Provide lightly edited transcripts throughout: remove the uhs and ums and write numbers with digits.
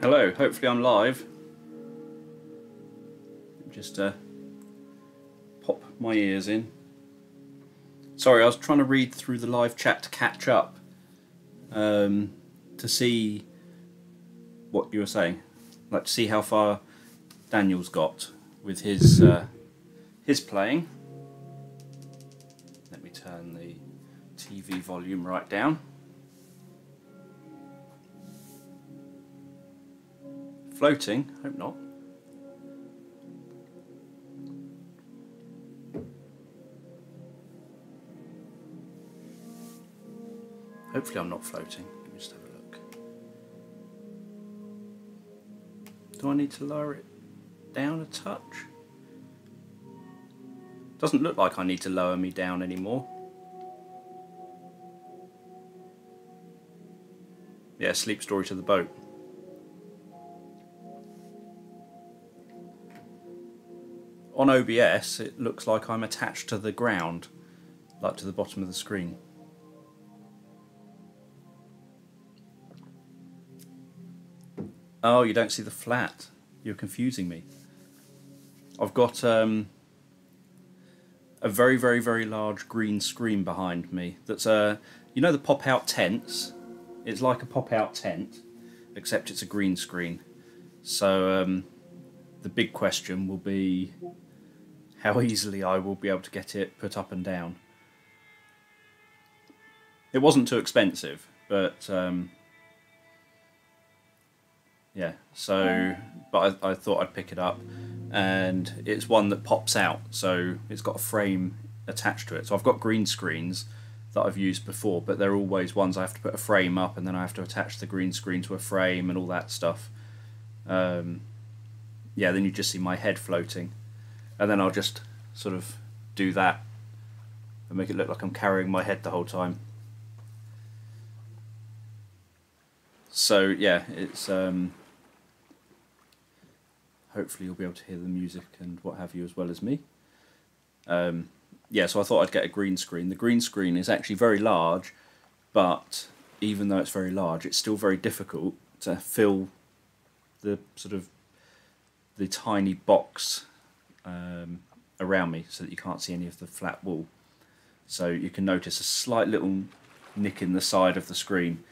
Hello, hopefully I'm live. Just pop my ears in. Sorry, I was trying to read through the live chat to catch up to see what you were saying. Like to see how far Daniel's got with his playing. Let me turn the TV volume right down. Floating, hope not. Hopefully I'm not floating. Let me just have a look. Do I need to lower it down a touch? Doesn't look like I need to lower me down anymore. Yeah, sleep story to the boat. On OBS, it looks like I'm attached to the ground, like to the bottom of the screen. Oh, you don't see the flat. You're confusing me. I've got a very, very, very large green screen behind me. That's you know the pop-out tents? It's like a pop-out tent, except it's a green screen. So the big question will be how easily I will be able to get it put up and down. It wasn't too expensive, but yeah, so but I thought I'd pick it up, and it's one that pops out, so it's got a frame attached to it. So I've got green screens that I've used before, but they're always ones I have to put a frame up, and then I have to attach the green screen to a frame and all that stuff. Yeah, then you just see my head floating. And then I'll just sort of do that and make it look like I'm carrying my head the whole time. So yeah, it's hopefully you'll be able to hear the music and what have you as well as me. Yeah, so I thought I'd get a green screen. The green screen is actually very large, but even though it's very large, it's still very difficult to fill the sort of the tiny box around me, so that you can't see any of the flat wall. So you can notice a slight little nick in the side of the screen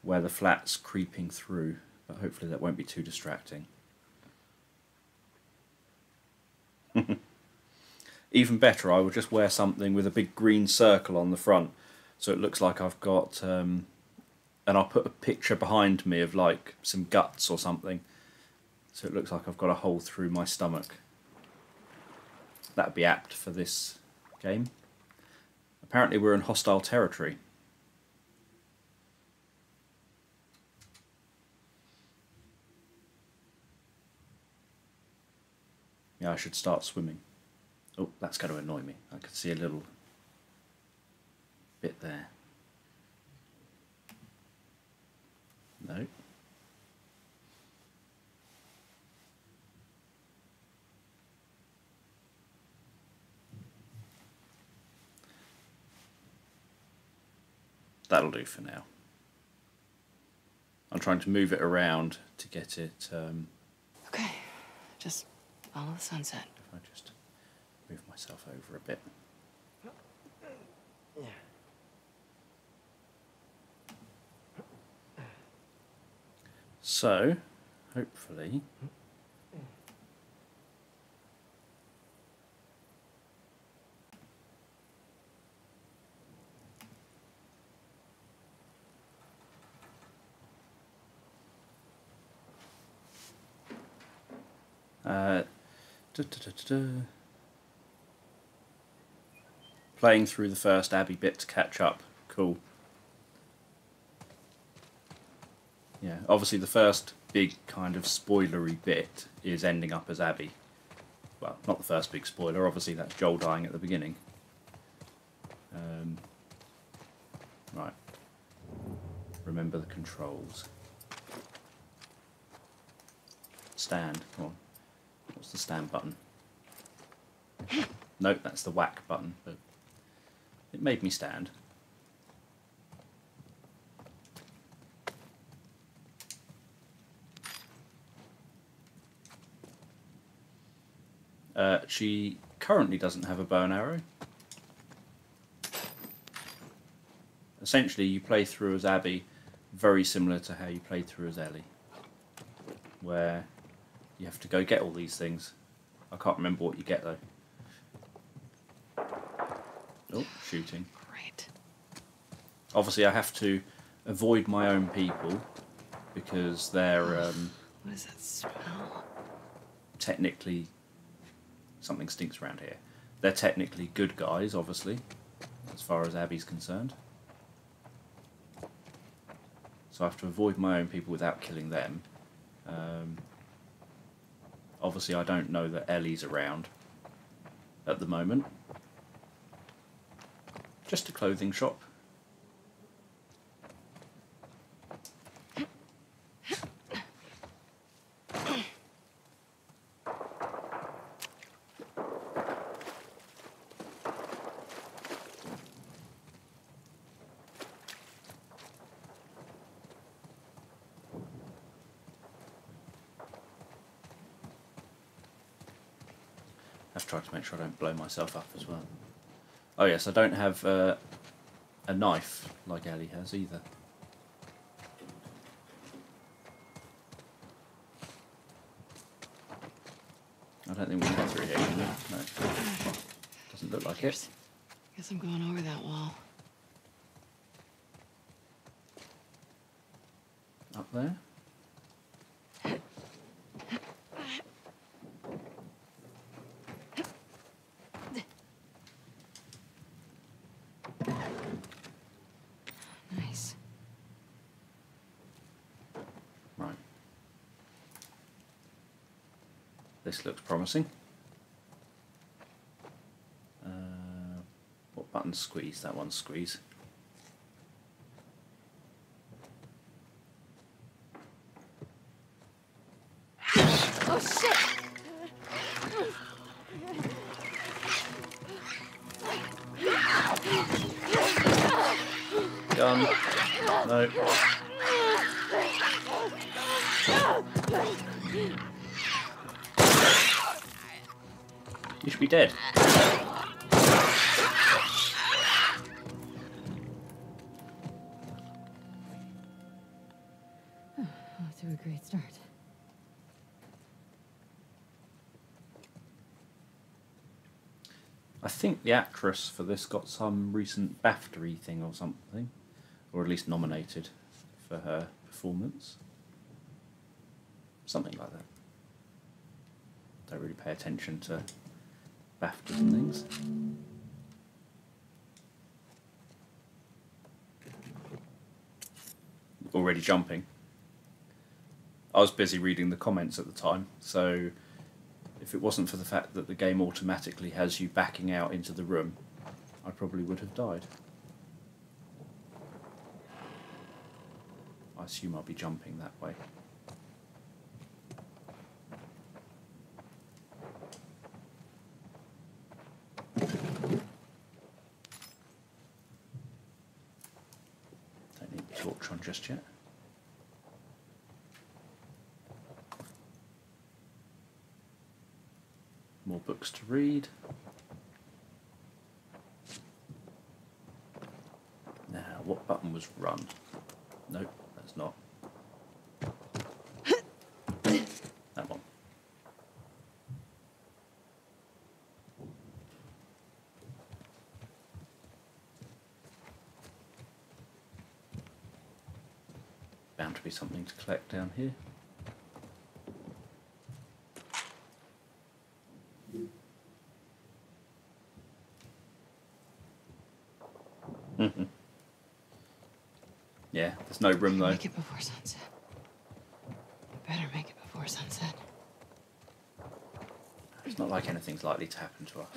where the flat's creeping through, but hopefully that won't be too distracting. Even better, I will just wear something with a big green circle on the front, so it looks like I've got and I'll put a picture behind me of like some guts or something, so it looks like I've got a hole through my stomach. That'd be apt for this game. Apparently we're in hostile territory. Yeah, I should start swimming. Oh, that's going to annoy me. I can see a little bit there. No. That'll do for now. I'm trying to move it around to get it. Okay, just follow the sunset. If I just move myself over a bit. Yeah. So, hopefully. Playing through the first Abby bit to catch up. Cool. Yeah, obviously the first big kind of spoilery bit is ending up as Abby. Well, not the first big spoiler, obviously that's Joel dying at the beginning. Right. Remember the controls. Stand, come on. What's the stand button? Nope, that's the whack button, but it made me stand. She currently doesn't have a bow and arrow. Essentially, you play through as Abby, very similar to how you played through as Ellie, where you have to go get all these things. I can't remember what you get, though. Oh, shooting. Great. Obviously, I have to avoid my own people because they're... what is that smell? Technically, something stinks around here. They're technically good guys, obviously, as far as Abby's concerned. So I have to avoid my own people without killing them. Obviously, I don't know that Ellie's around at the moment. Just a clothing shop. I've tried to make sure I don't blow myself up as well. Oh yes, I don't have a knife like Ellie has either. I don't think we can get through here, can we? No. Doesn't look like it. I guess I'm going over that wall. Up there? This looks promising. What button squeeze? That one squeeze. Oh shit! Gun. No. You should be dead. Oh, off to a great start. I think the actress for this got some recent BAFTA-y thing or something, or at least nominated for her performance. Something like that. Don't really pay attention to BAFTAs and things. Already jumping. I was busy reading the comments at the time, so if it wasn't for the fact that the game automatically has you backing out into the room, I probably would have died. I assume I'll be jumping that way. Just yet. More books to read. Now, what button was run? Nope, that's not. That one. Bound to be something to collect down here. Yeah, there's no room though. Make it before sunset. I better make it before sunset. It's not like anything's likely to happen to us.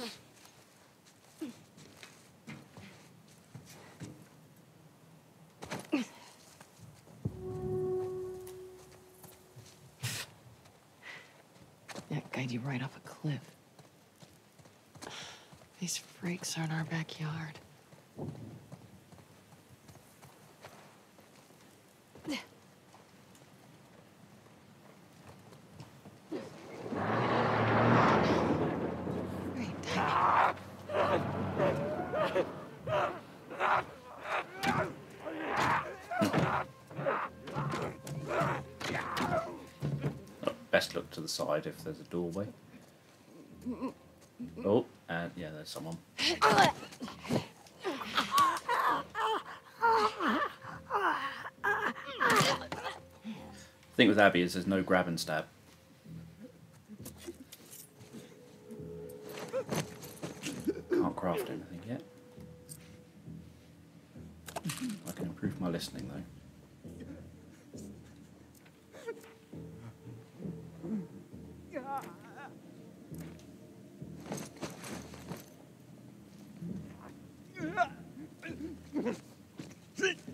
You right off a cliff. These freaks are in our backyard. Best look to the side if there's a doorway. Oh, and yeah, there's someone. The thing with Abby is there's no grab and stab. Can't craft anything yet. I can improve my listening though.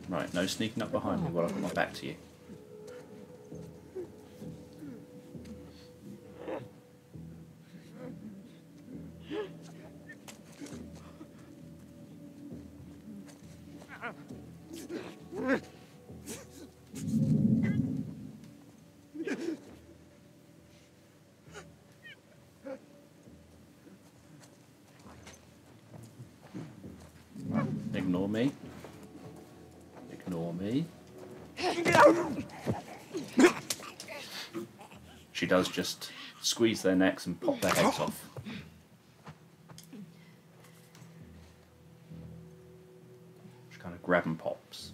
Right, no sneaking up behind me while I've got my back to you. Ignore me. Ignore me. She does just squeeze their necks and pop their heads off. She kind of grab and pops.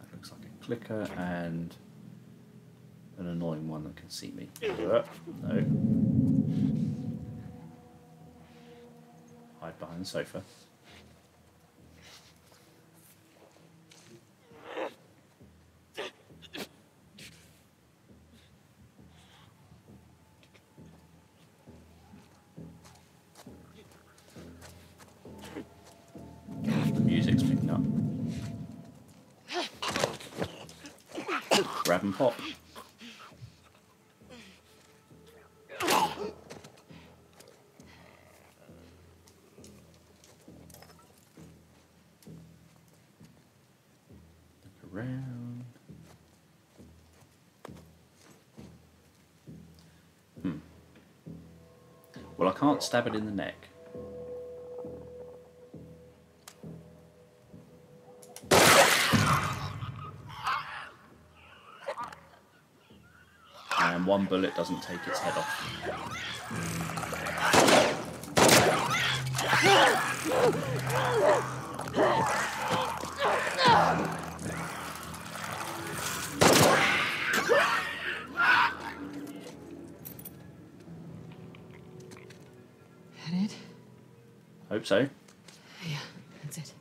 That looks like a clicker and an annoying one that can see me. No. Hide behind the sofa. The music's picking up. Grab and pop. Well, I can't stab it in the neck. And one bullet doesn't take its head off. Hope so. Yeah, that's it.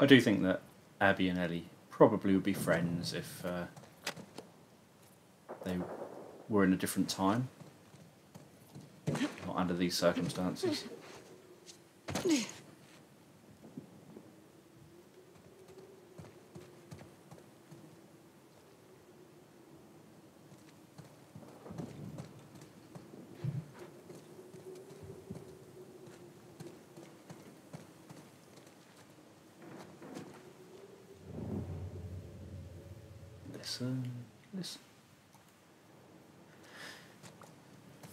I do think that Abby and Ellie probably would be friends if they were in a different time. Not under these circumstances. Listen.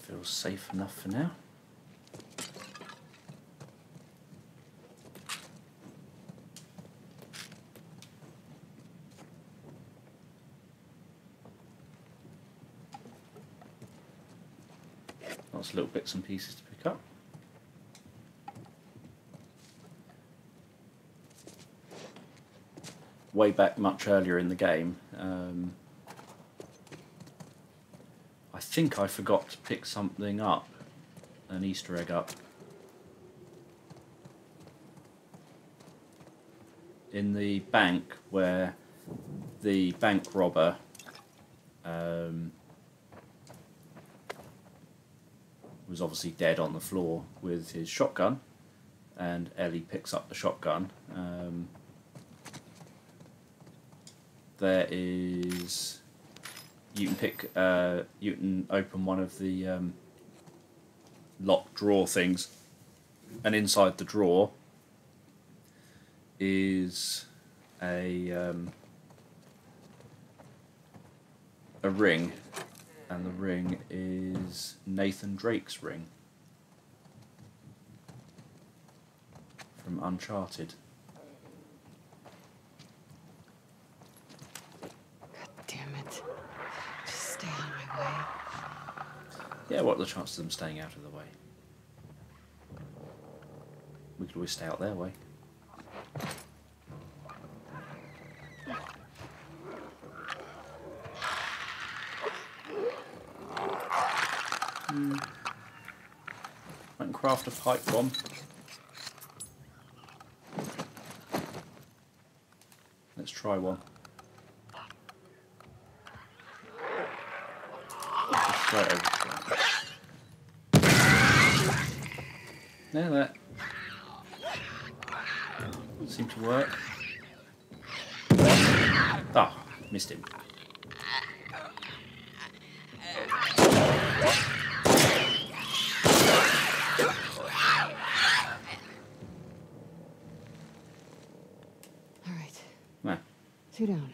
Feels safe enough for now. Lots of little bits and pieces to pick up. Way back much earlier in the game, I think I forgot to pick something up, an Easter egg up, in the bank where the bank robber was obviously dead on the floor with his shotgun, and Ellie picks up the shotgun. There is you can pick, you can open one of the locked drawer things, and inside the drawer is a ring, and the ring is Nathan Drake's ring from Uncharted. Yeah, what are the chances of them staying out of the way? We could always stay out their way. I can craft a pipe bomb. Let's try one. Straight over. Now that seemed to work. Oh, missed him. All right. Nah. 2 down.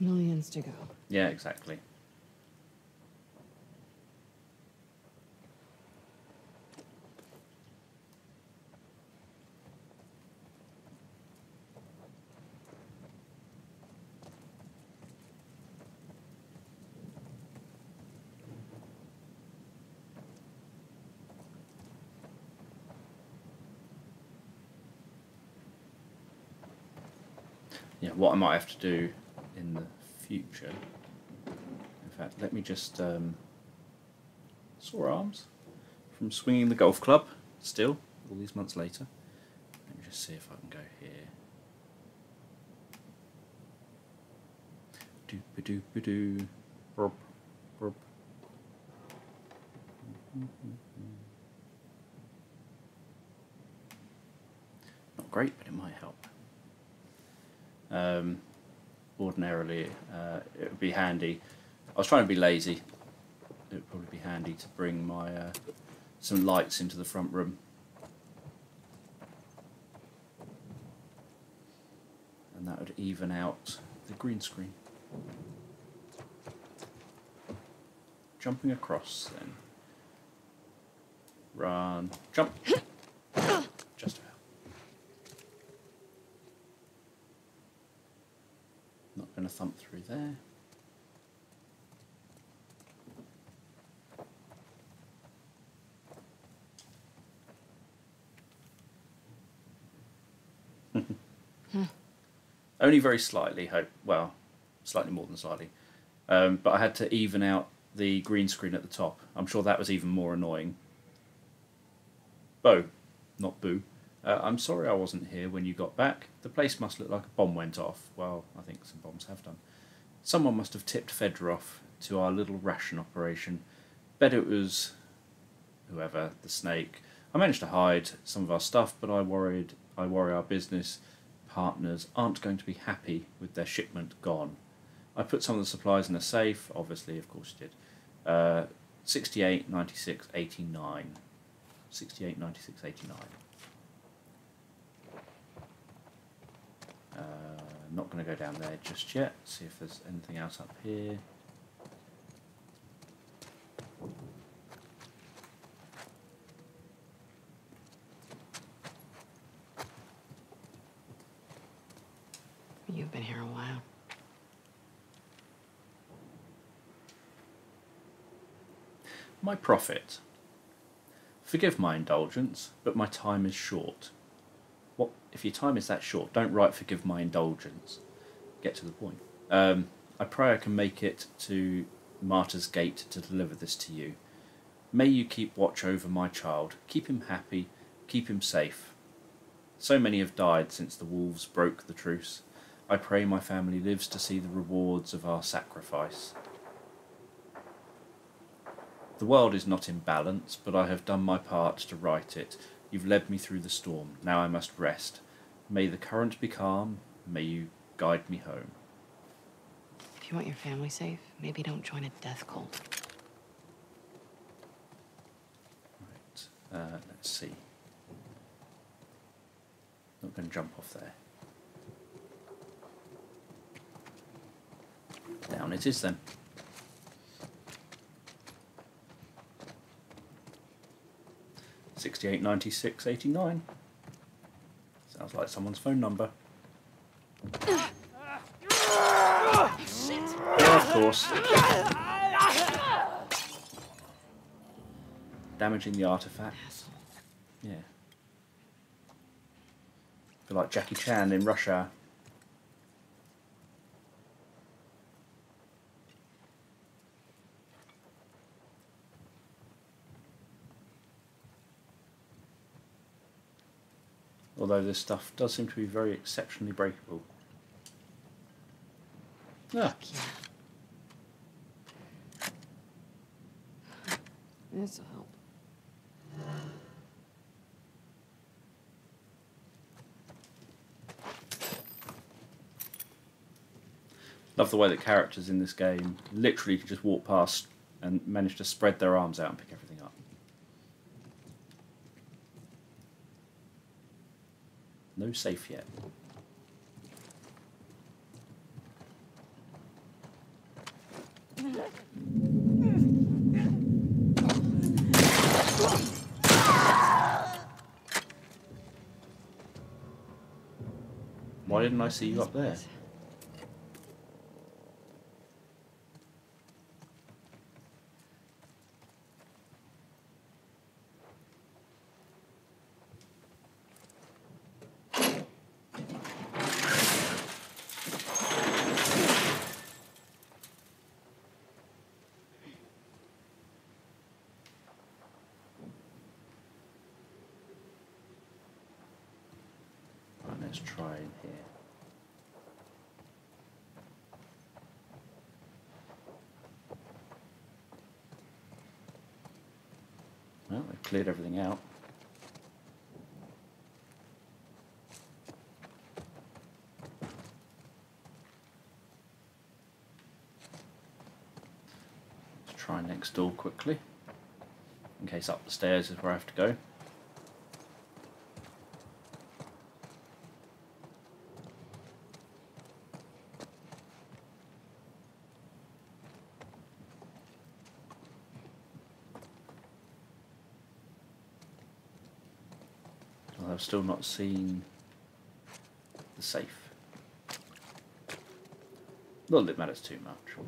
Millions to go. Yeah, exactly. Yeah, what I might have to do in the future. In fact, let me just sore arms from swinging the golf club. Still, all these months later. Let me just see if I can go here. Doop-a-doop-a-doo. Brop, brop. Not great, but it might help. Ordinarily, it would be handy. I was trying to be lazy. It would probably be handy to bring my some lights into the front room, and that would even out the green screen. Jumping across, then run, jump. Gonna thump through there. Only very slightly, well, slightly more than slightly. But I had to even out the green screen at the top. I'm sure that was even more annoying. Bo, not boo. I'm sorry I wasn't here when you got back. The place must look like a bomb went off. Well, I think some bombs have done. Someone must have tipped Fedorov to our little ration operation. Bet it was whoever, the snake. I managed to hide some of our stuff, but I worry our business partners aren't going to be happy with their shipment gone. I put some of the supplies in a safe, obviously, of course you did. 68, 96, 89. 68, 96, 89. Not going to go down there just yet. See if there's anything else up here. You've been here a while. My prophet. Forgive my indulgence, but my time is short. What if your time is that short? Don't write "forgive my indulgence." Get to the point. I pray I can make it to Martyr's Gate to deliver this to you. May you keep watch over my child. Keep him happy. Keep him safe. So many have died since the wolves broke the truce. I pray my family lives to see the rewards of our sacrifice. The world is not in balance, but I have done my part to right it. You've led me through the storm. Now I must rest. May the current be calm. May you guide me home. If you you want your family safe, maybe don't join a death cult. Right, let's see. Not going to jump off there. Down it is then. $68.96.89. Sounds like someone's phone number. Shit. Yeah, of course. Damaging the artifact. Yeah. Feel like Jackie Chan in Rush Hour. Although this stuff does seem to be very exceptionally breakable. Yeah. This will help. Love the way that characters in this game literally can just walk past and manage to spread their arms out and pick everything up. No safe yet. Why didn't I see you up there? Let's try in here. Well, I've cleared everything out. Let's try next door quickly, in case up the stairs is where I have to go. I've still not seen the safe. Not that it matters too much.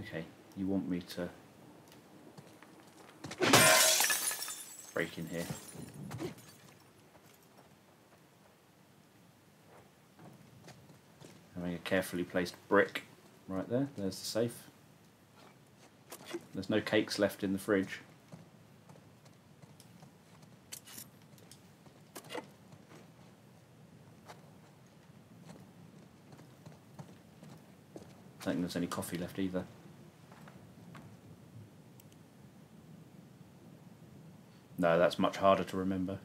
Okay, you want me to break in here. Having a carefully placed brick right there. There's the safe. There's no cakes left in the fridge. I don't think there's any coffee left either. No, that's much harder to remember.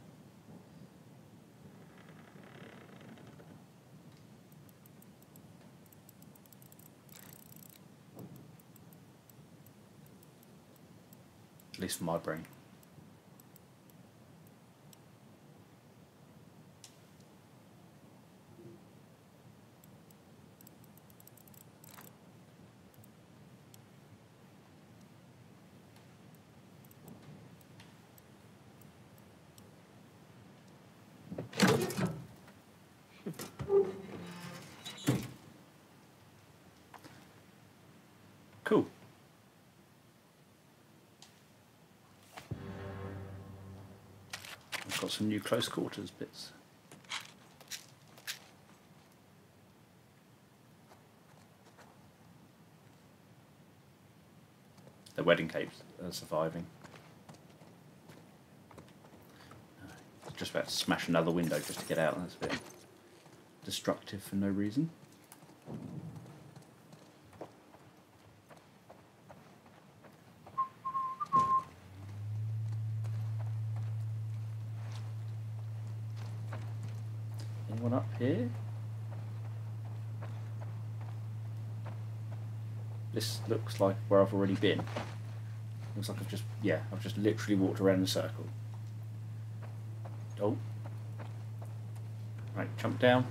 At least for my brain. Cool. Got some new close quarters bits. The wedding cakes are surviving. Just about to smash another window just to get out. That's a bit destructive for no reason. one up here. This looks like where I've already been. Looks like I've just, yeah, I've just literally walked around in a circle. Oh. Right, jump down.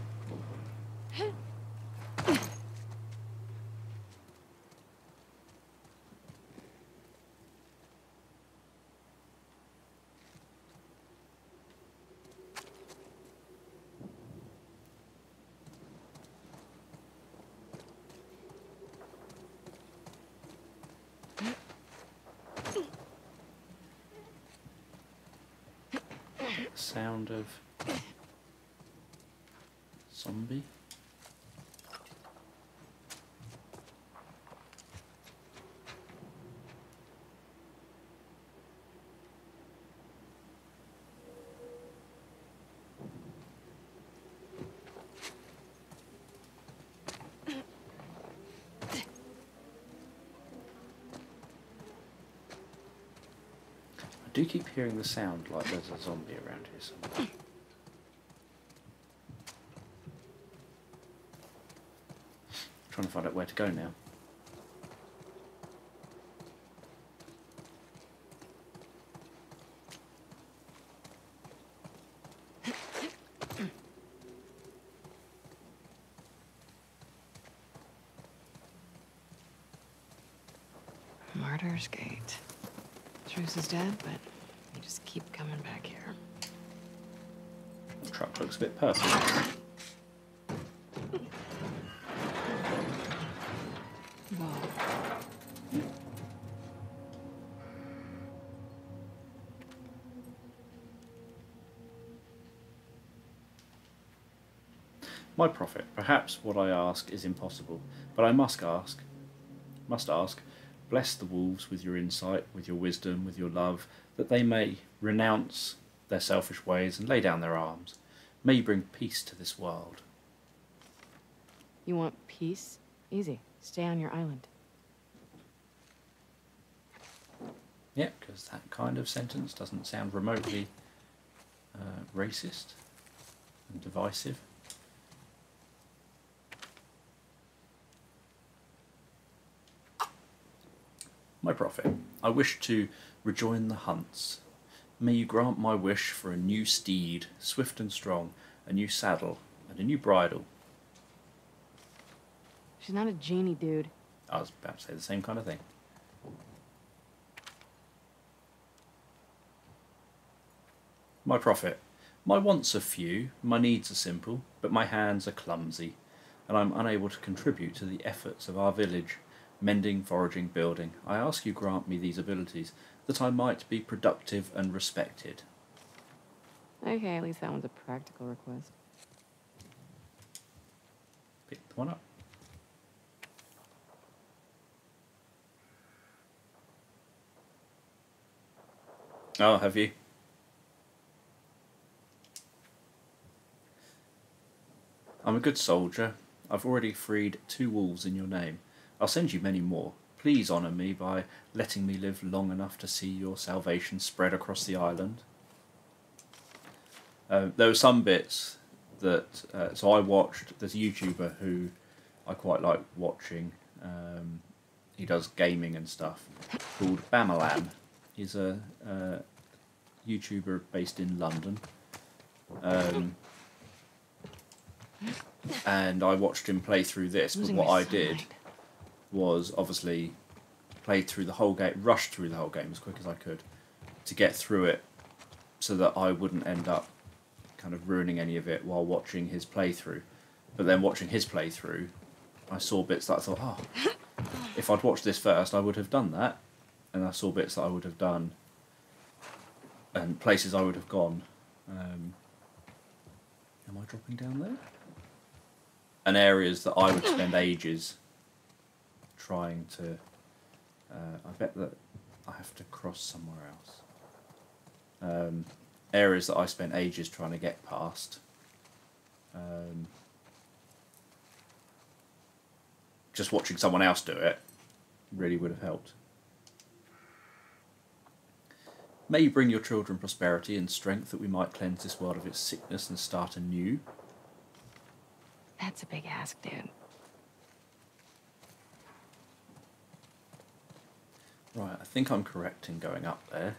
Sound of zombie. I do keep hearing the sound like there's a zombie around here somewhere. Trying to find out where to go now. Martyr's Gate. Bruce is dead, but you just keep coming back here. The truck looks a bit purple. Wow. My prophet, perhaps what I ask is impossible, but I must ask. Bless the wolves with your insight, with your wisdom, with your love, that they may renounce their selfish ways and lay down their arms. May you bring peace to this world. You want peace? Easy. Stay on your island. Yep, because that kind of sentence doesn't sound remotely racist and divisive. My prophet, I wish to rejoin the hunts. May you grant my wish for a new steed, swift and strong, a new saddle, and a new bridle. She's not a genie, dude. I was about to say the same kind of thing. My prophet, my wants are few, my needs are simple, but my hands are clumsy, and I'm unable to contribute to the efforts of our village. Mending, foraging, building. I ask you grant me these abilities, that I might be productive and respected. Okay, at least that one's a practical request. Pick the one up. Oh, have you? I'm a good soldier. I've already freed 2 wolves in your name. I'll send you many more. Please honour me by letting me live long enough to see your salvation spread across the island. There were some bits that... so I watched... There's a YouTuber who I quite like watching. He does gaming and stuff. Called Bammelan. He's a YouTuber based in London. And I watched him play through this, but what I did... was obviously played through the whole game, rushed through the whole game as quick as I could to get through it so that I wouldn't end up kind of ruining any of it while watching his playthrough. But then watching his playthrough, I saw bits that I thought, oh, if I'd watched this first, I would have done that. And I saw bits that I would have done and places I would have gone. Am I dropping down there? And areas that I would spend ages trying to... I bet that I have to cross somewhere else. Areas that I spent ages trying to get past. Just watching someone else do it really would have helped. May you bring your children prosperity and strength that we might cleanse this world of its sickness and start anew. That's a big ask, dude. Right, I think I'm correct in going up there.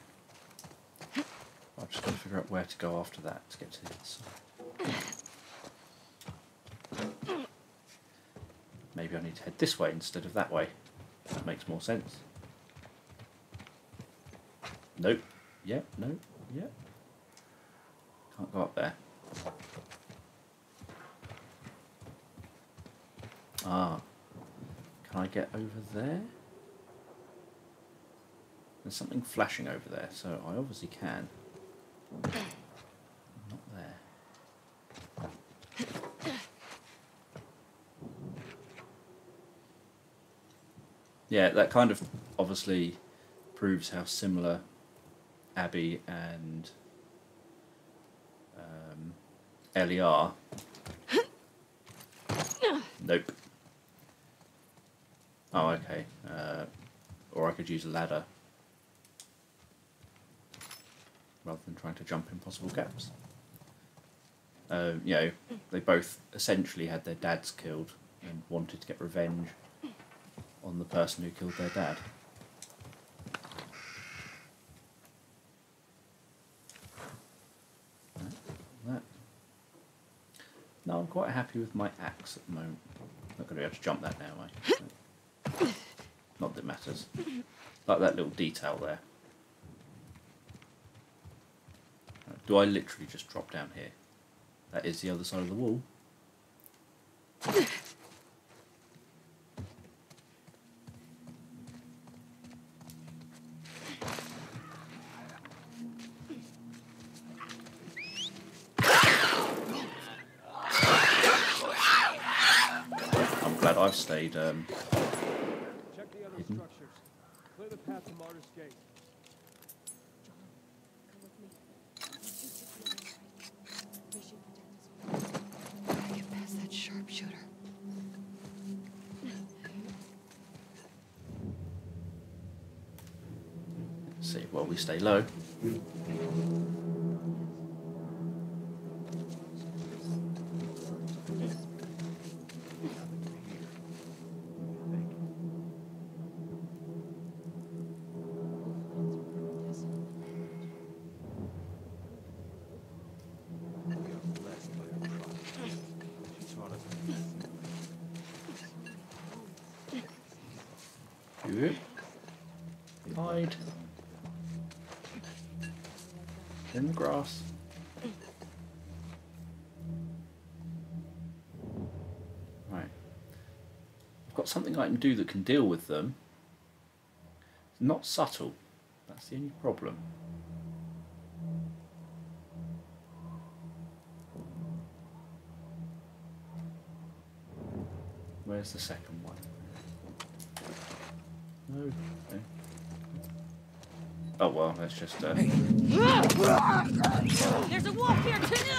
I've just got to figure out where to go after that to get to the other side. Maybe I need to head this way instead of that way. That makes more sense. Nope. Yep, yeah, no, yep. Yeah. Can't go up there. Ah. Can I get over there? There's something flashing over there, so I obviously can. Not there. Yeah, that kind of obviously proves how similar Abby and Ellie are. Nope. Oh, okay. Or I could use a ladder. Rather than trying to jump impossible gaps. You know, they both essentially had their dads killed and wanted to get revenge on the person who killed their dad. That. No, I'm quite happy with my axe at the moment. I'm not going to be able to jump that now, am I? Not that it matters. Like that little detail there. Do I literally just drop down here? That is the other side of the wall. I'm glad I've stayed Check the other hidden. Structures. Clear the path to Martyr's Gate. Well, we stay low. Good. Hide. In the grass. Right. I've got something I can do that can deal with them. It's not subtle. That's the only problem. Where's the second one? No. Okay. Oh well, that's just There's a wolf here too.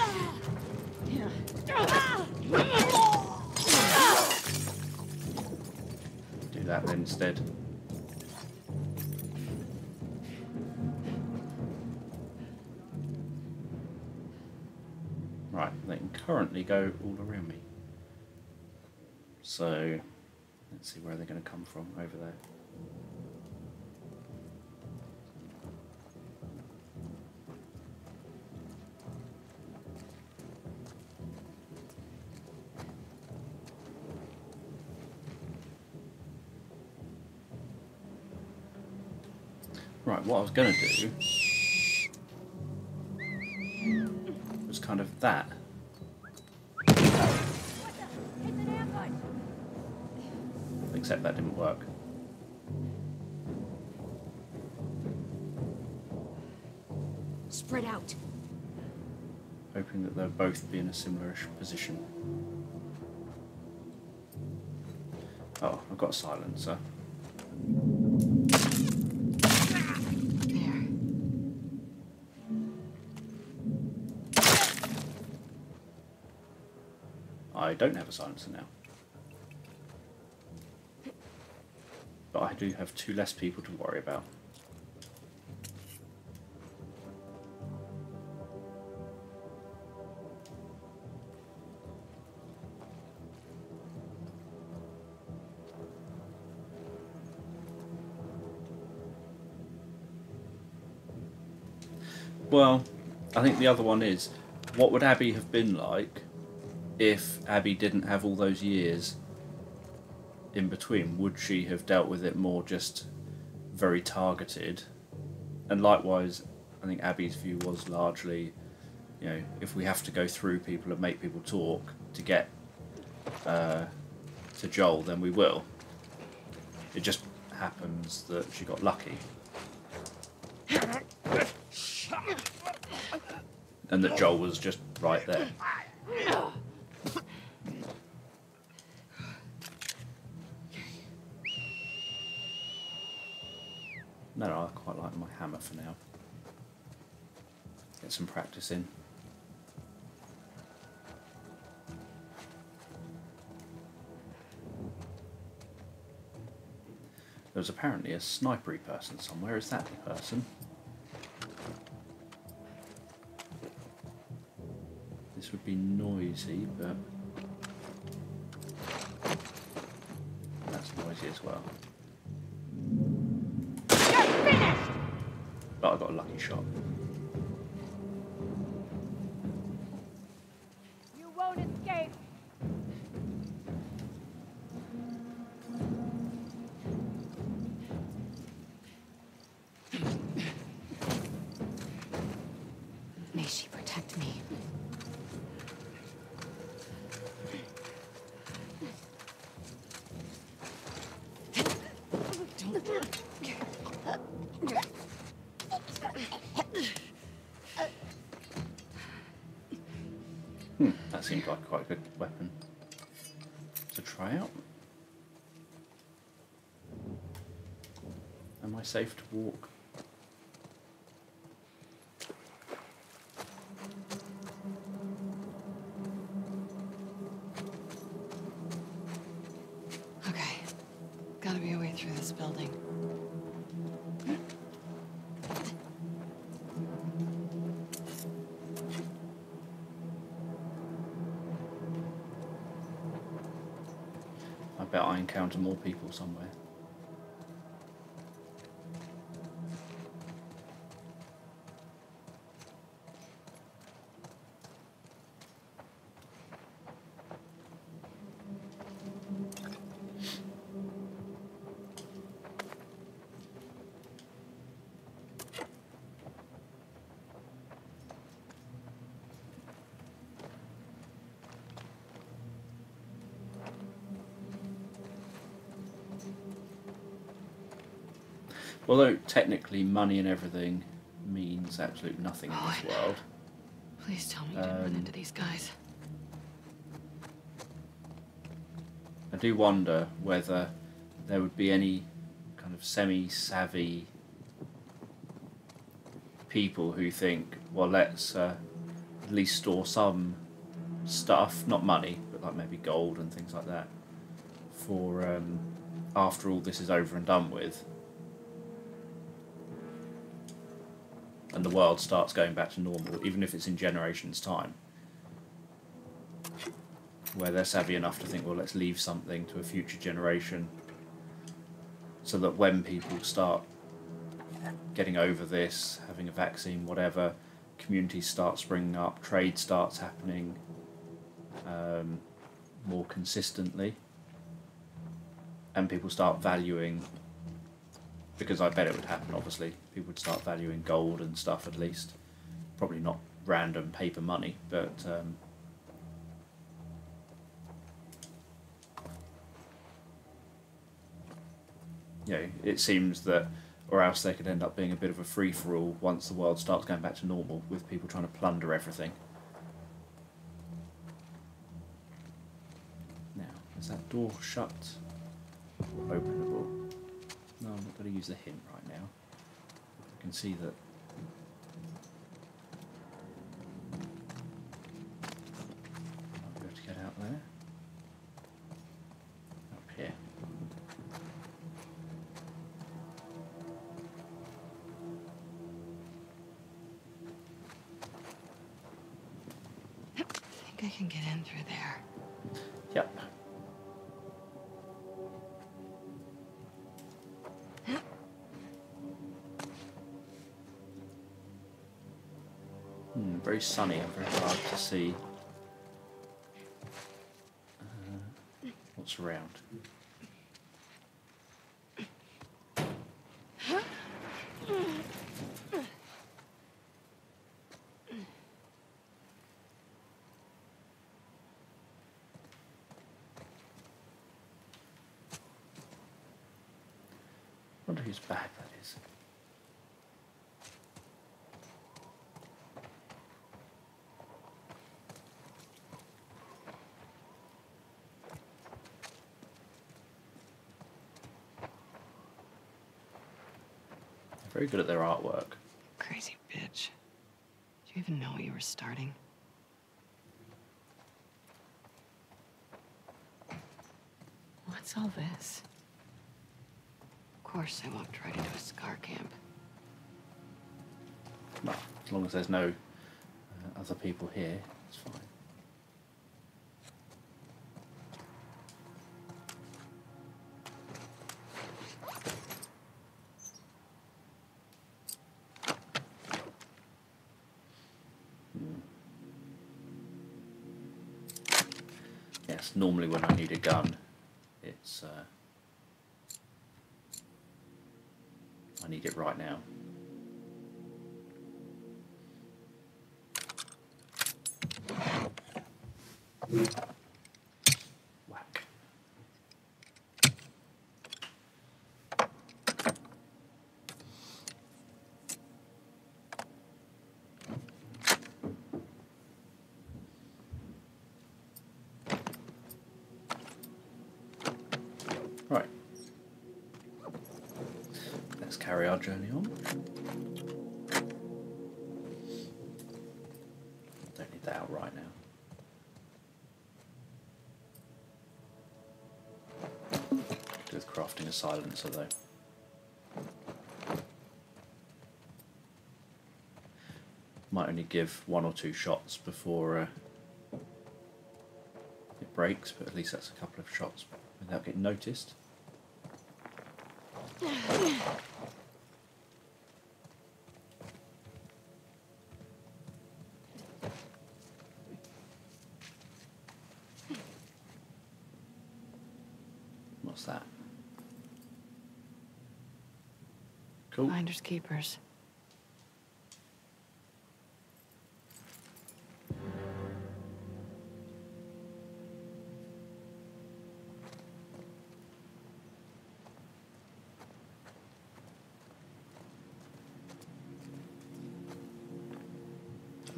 Do that then instead. Right, they can currently go all around me. So let's see where they're going to come from over there. Right, what I was going to do was kind of that. Except that didn't work. Spread out. Hoping that they'll both be in a similar-ish position. Oh, I've got a silencer. I don't have a silencer now. But I do have two less people to worry about. Well, I think the other one is, what would Abby have been like if Abby didn't have all those years in between? Would she have dealt with it more just very targeted? And likewise, I think Abby's view was largely, you know, if we have to go through people and make people talk to get to Joel, then we will. It just happens that she got lucky. And that Joel was just right there. No, I quite like my hammer for now. Get some practice in. There was apparently a snipery person somewhere. Is that the person? This would be noisy, but that's noisy as well. But I got a lucky shot. You won't escape. May she protect me. Seems like quite a good weapon to try out. Am I safe to walk? Okay, gotta be a way through this building. I encounter more people somewhere. Although technically money and everything means absolutely nothing in this world. Please tell me you didn't run into these guys. I do wonder whether there would be any kind of semi-savvy people who think, well, let's at least store some stuff, not money, but like maybe gold and things like that, for after all this is over and done with. And the world starts going back to normal, even if it's in generations' time. Where they're savvy enough to think, well, let's leave something to a future generation so that when people start getting over this, having a vaccine, whatever, communities start springing up, trade starts happening more consistently, and people start valuing. Because I bet it would happen, obviously. People would start valuing gold and stuff, at least. Probably not random paper money, but... you know, it seems that... Or else they could end up being a bit of a free-for-all once the world starts going back to normal, with people trying to plunder everything. Now, is that door shut? Or openable? No, I'm not going to use the hint right now. I can see that. I'll be able to get out there. Up here. I think I can get in through there. Yep. very sunny and very hard to see what's around. I wonder whose bag that is. They're very good at their artwork. Crazy bitch. Do you even know what you were starting? What's all this? Of course I won't try to do a scar camp. Well, as long as there's no other people here, it's fine. Yes, normally when I need a gun, it's I need it right now. Whack. Right. Let's carry our journey on. Don't need that out right now. Do with crafting a silencer though. Might only give one or two shots before it breaks, but at least that's a couple of shots without getting noticed. What's that? Cool. Finders keepers. It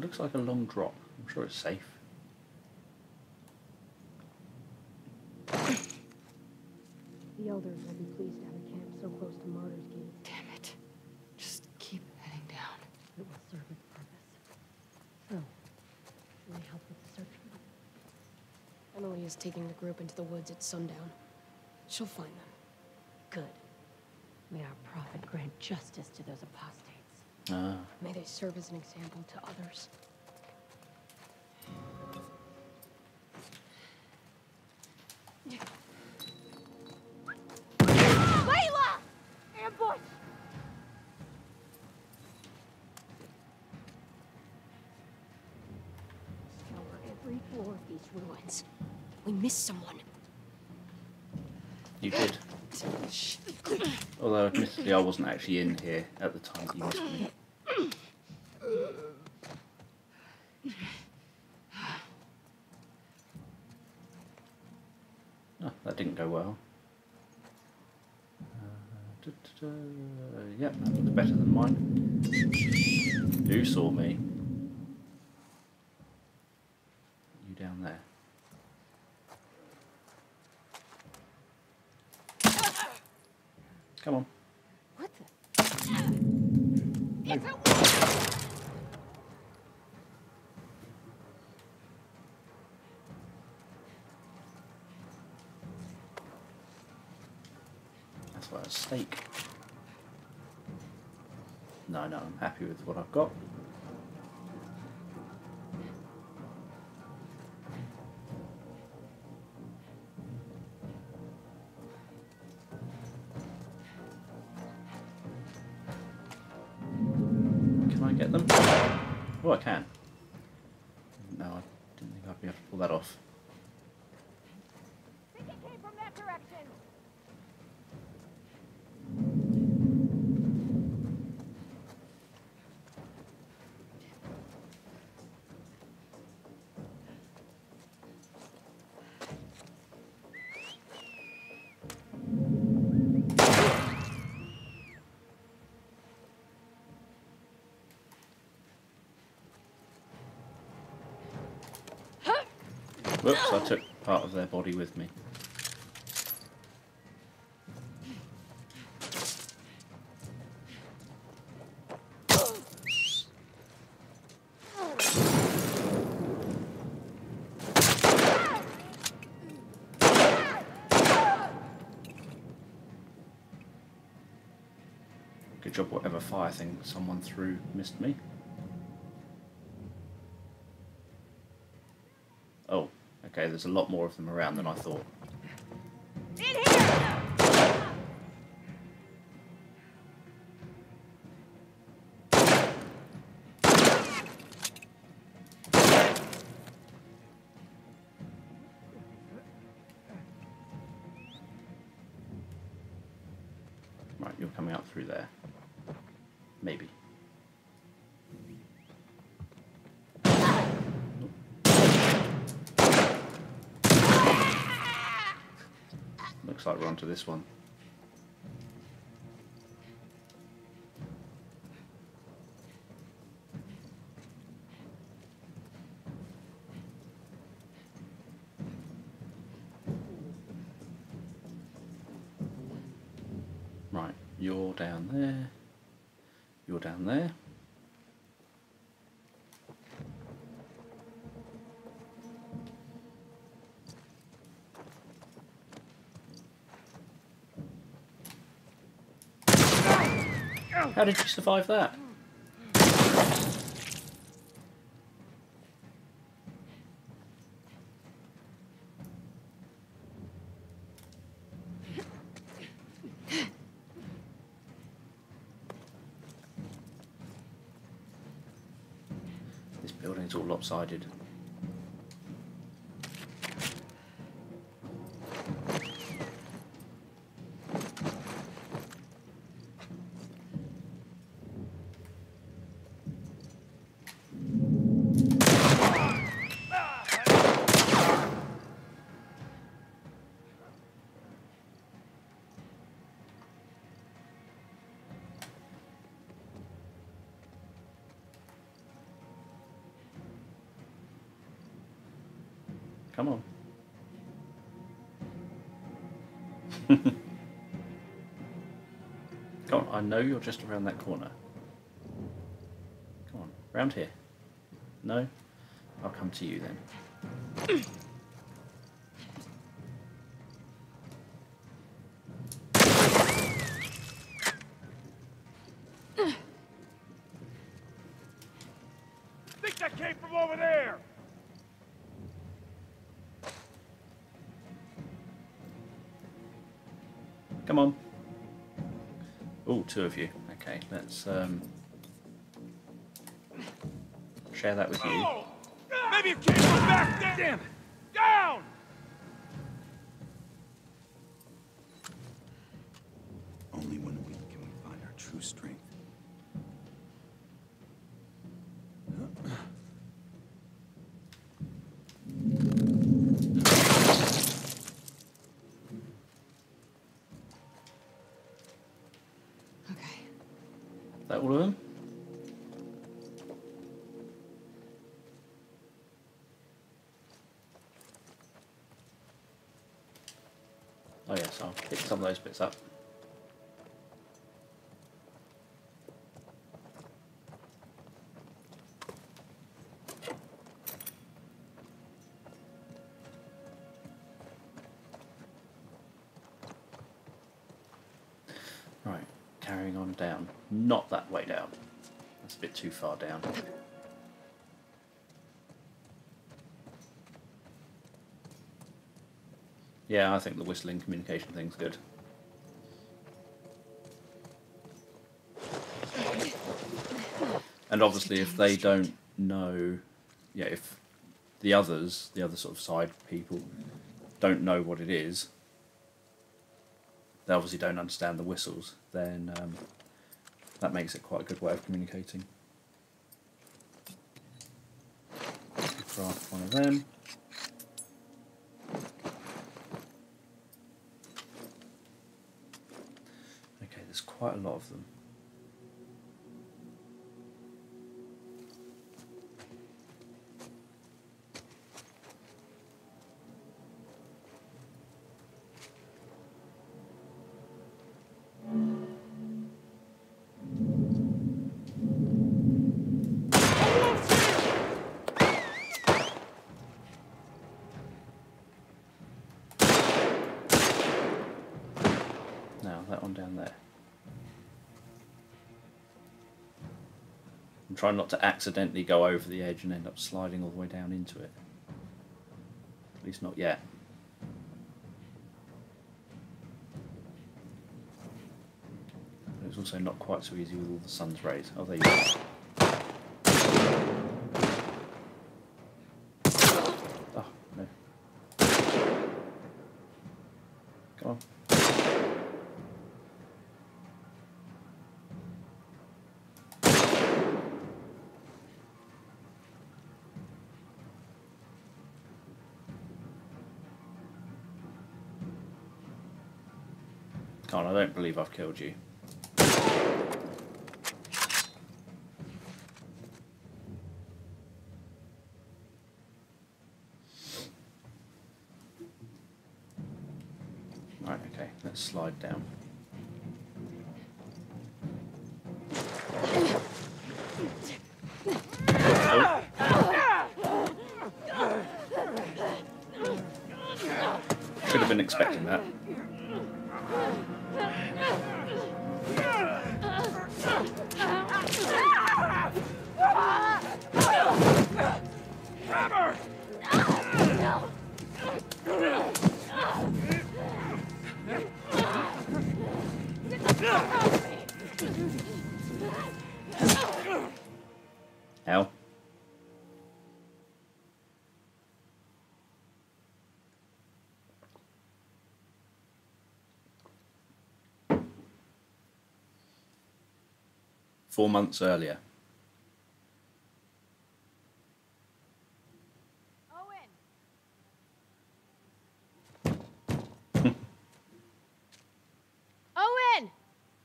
looks like a long drop. I'm sure it's safe. The elders will be pleased to have a camp so close to Martyr's Gate. Damn it. Just keep heading down. It will serve its purpose. So, will they help with the search? Emily is taking the group into the woods at sundown. She'll find them. Good. May our prophet grant justice to those apostates. Ah. May they serve as an example to others. Ruins. We missed someone. You did. Although, admittedly, I wasn't actually in here at the time that you missed me. Oh, that didn't go well. Yep, that looked better than mine. Who saw me? Down there. Come on. What the? No. It's a... That's why I was steak. No, I'm happy with what I've got. Get them? Oh, I can. You have to pull that off. I think it came from that direction. Whoops, I took part of their body with me. Good job whatever fire thing someone threw missed me. Okay, there's a lot more of them around than I thought. In here. Right, you're coming out through there. Maybe. Looks like we're onto this one. Right, you're down there. You're down there. How did you survive that? This building's all lopsided. Come on. Come on, I know you're just around that corner. Come on, round here. No? I'll come to you then. I think that came from over there! Come on. Oh, two of you. Okay, let's share that with you. Maybe it came from back there. Damn it. Down! Only when we can we find our true strength. All of them? Oh yes, I'll pick some of those bits up. Right, carrying on down. Not that way down. That's a bit too far down. Yeah, I think the whistling communication thing's good. And obviously if they don't know, yeah, if the others, the other sort of side people, don't know what it is, they obviously don't understand the whistles, then that makes it quite a good way of communicating. Craft one of them. Okay, there's quite a lot of them. Try not to accidentally go over the edge and end up sliding all the way down into it. At least not yet. But it's also not quite so easy with all the sun's rays. Oh, there you go. Oh, no. Come on. Come on, I don't believe I've killed you. Right, okay, let's slide down. Should have been expecting that. Ow. Four months earlier.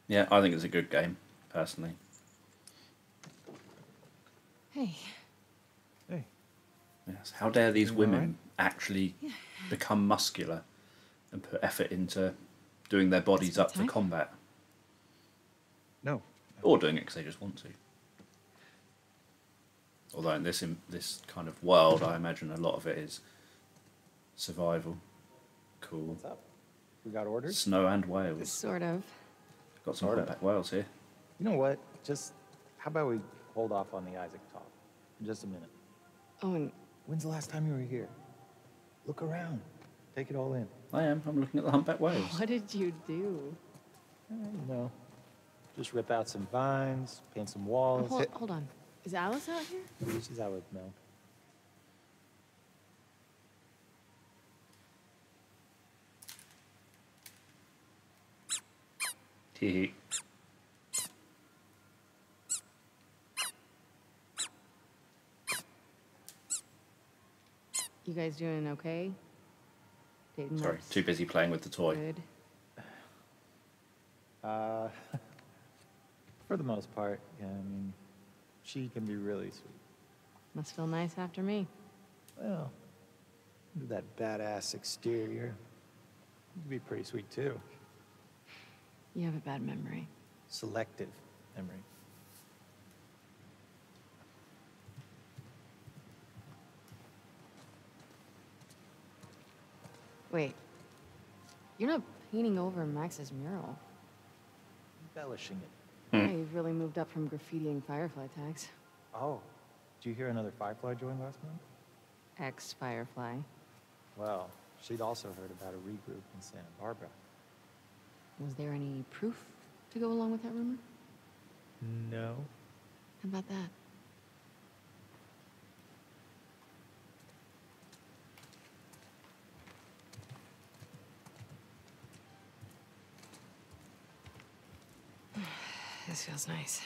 Yeah, I think it's a good game, personally. Hey. Hey. Yes. How dare these women actually become muscular and put effort into doing their bodies up for combat? No. Or doing it because they just want to. Although in this kind of world, I imagine a lot of it is survival. Cool. What's up? We got orders? Snow and whales. Sort of. Got some back whales here. You know what? Just how about we hold off on the Isaac talk for just a minute? Owen, when's the last time you were here? Look around. Take it all in. I am. I'm looking at the humpback whales. What did you do? You know, just rip out some vines, paint some walls. Oh, hold on. Is Alice out here? She's out with Mel. You guys doing okay? Dating Sorry, ups? Too busy playing with the toy. Good. For the most part, yeah, I mean, she can be really sweet. Must feel nice after me. Well, that badass exterior. You'd be pretty sweet too. You have a bad memory. Selective memory. Wait. You're not painting over Max's mural. Embellishing it. Yeah, you've really moved up from graffitiing firefly tags. Oh. Did you hear another firefly joined last month? Ex-firefly. Well, she'd also heard about a regroup in Santa Barbara. Was there any proof to go along with that rumor? No. How about that? This feels nice.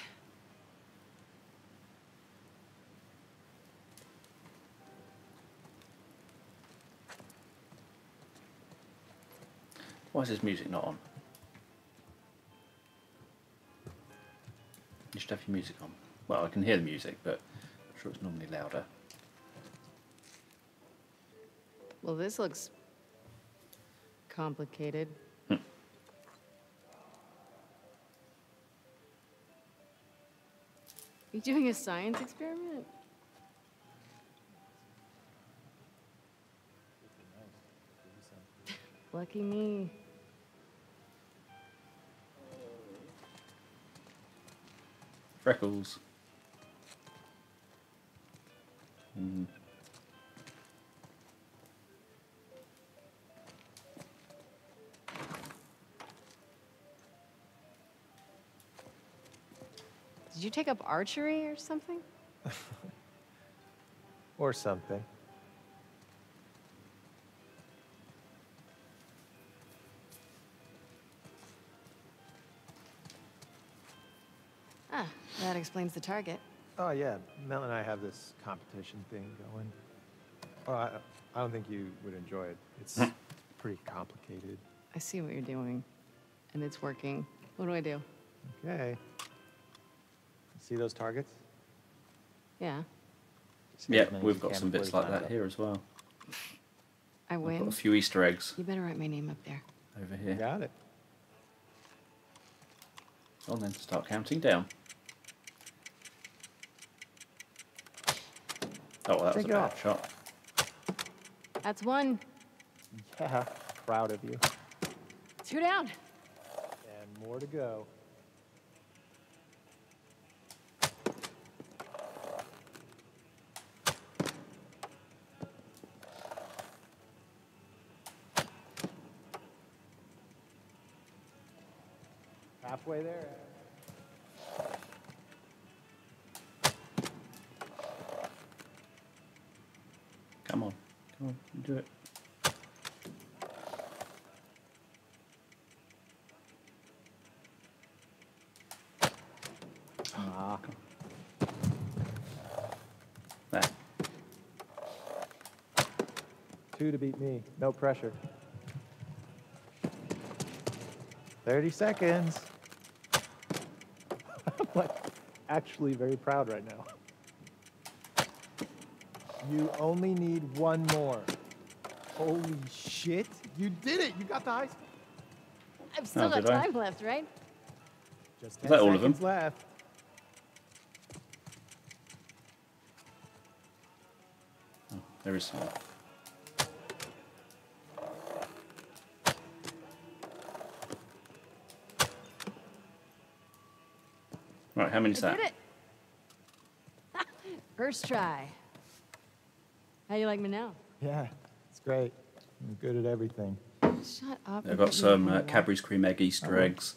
Why is this music not on? You should have your music on. Well, I can hear the music, but I'm sure it's normally louder. Well, this looks complicated. You doing a science experiment? Lucky me. Freckles. Mm. Did you take up archery or something? Or something. Ah, that explains the target. Oh yeah, Mel and I have this competition thing going. Well, I don't think you would enjoy it. It's pretty complicated. I see what you're doing, and it's working. What do I do? Okay. See those targets? Yeah. Yeah, we've got some bits like that here as well. I win. I've got a few Easter eggs. You better write my name up there. Over here. Got it. Well then, start counting down. Oh, well, that was a bad shot. That's one. Yeah, proud of you. Two down. And more to go. Halfway there. Come on. Come on. Do it. Ah. There. Two to beat me. No pressure. 30 seconds. Like, actually very proud right now. You only need one more. Holy shit, you did it! You got the high score. I've still got time left, right? Just 10 seconds left. Oh, there is some. Right, how many is that? Did it. First try. How do you like me now? Yeah, it's great. I'm good at everything. Shut up. I've got some Cadbury's Cream Egg Easter eggs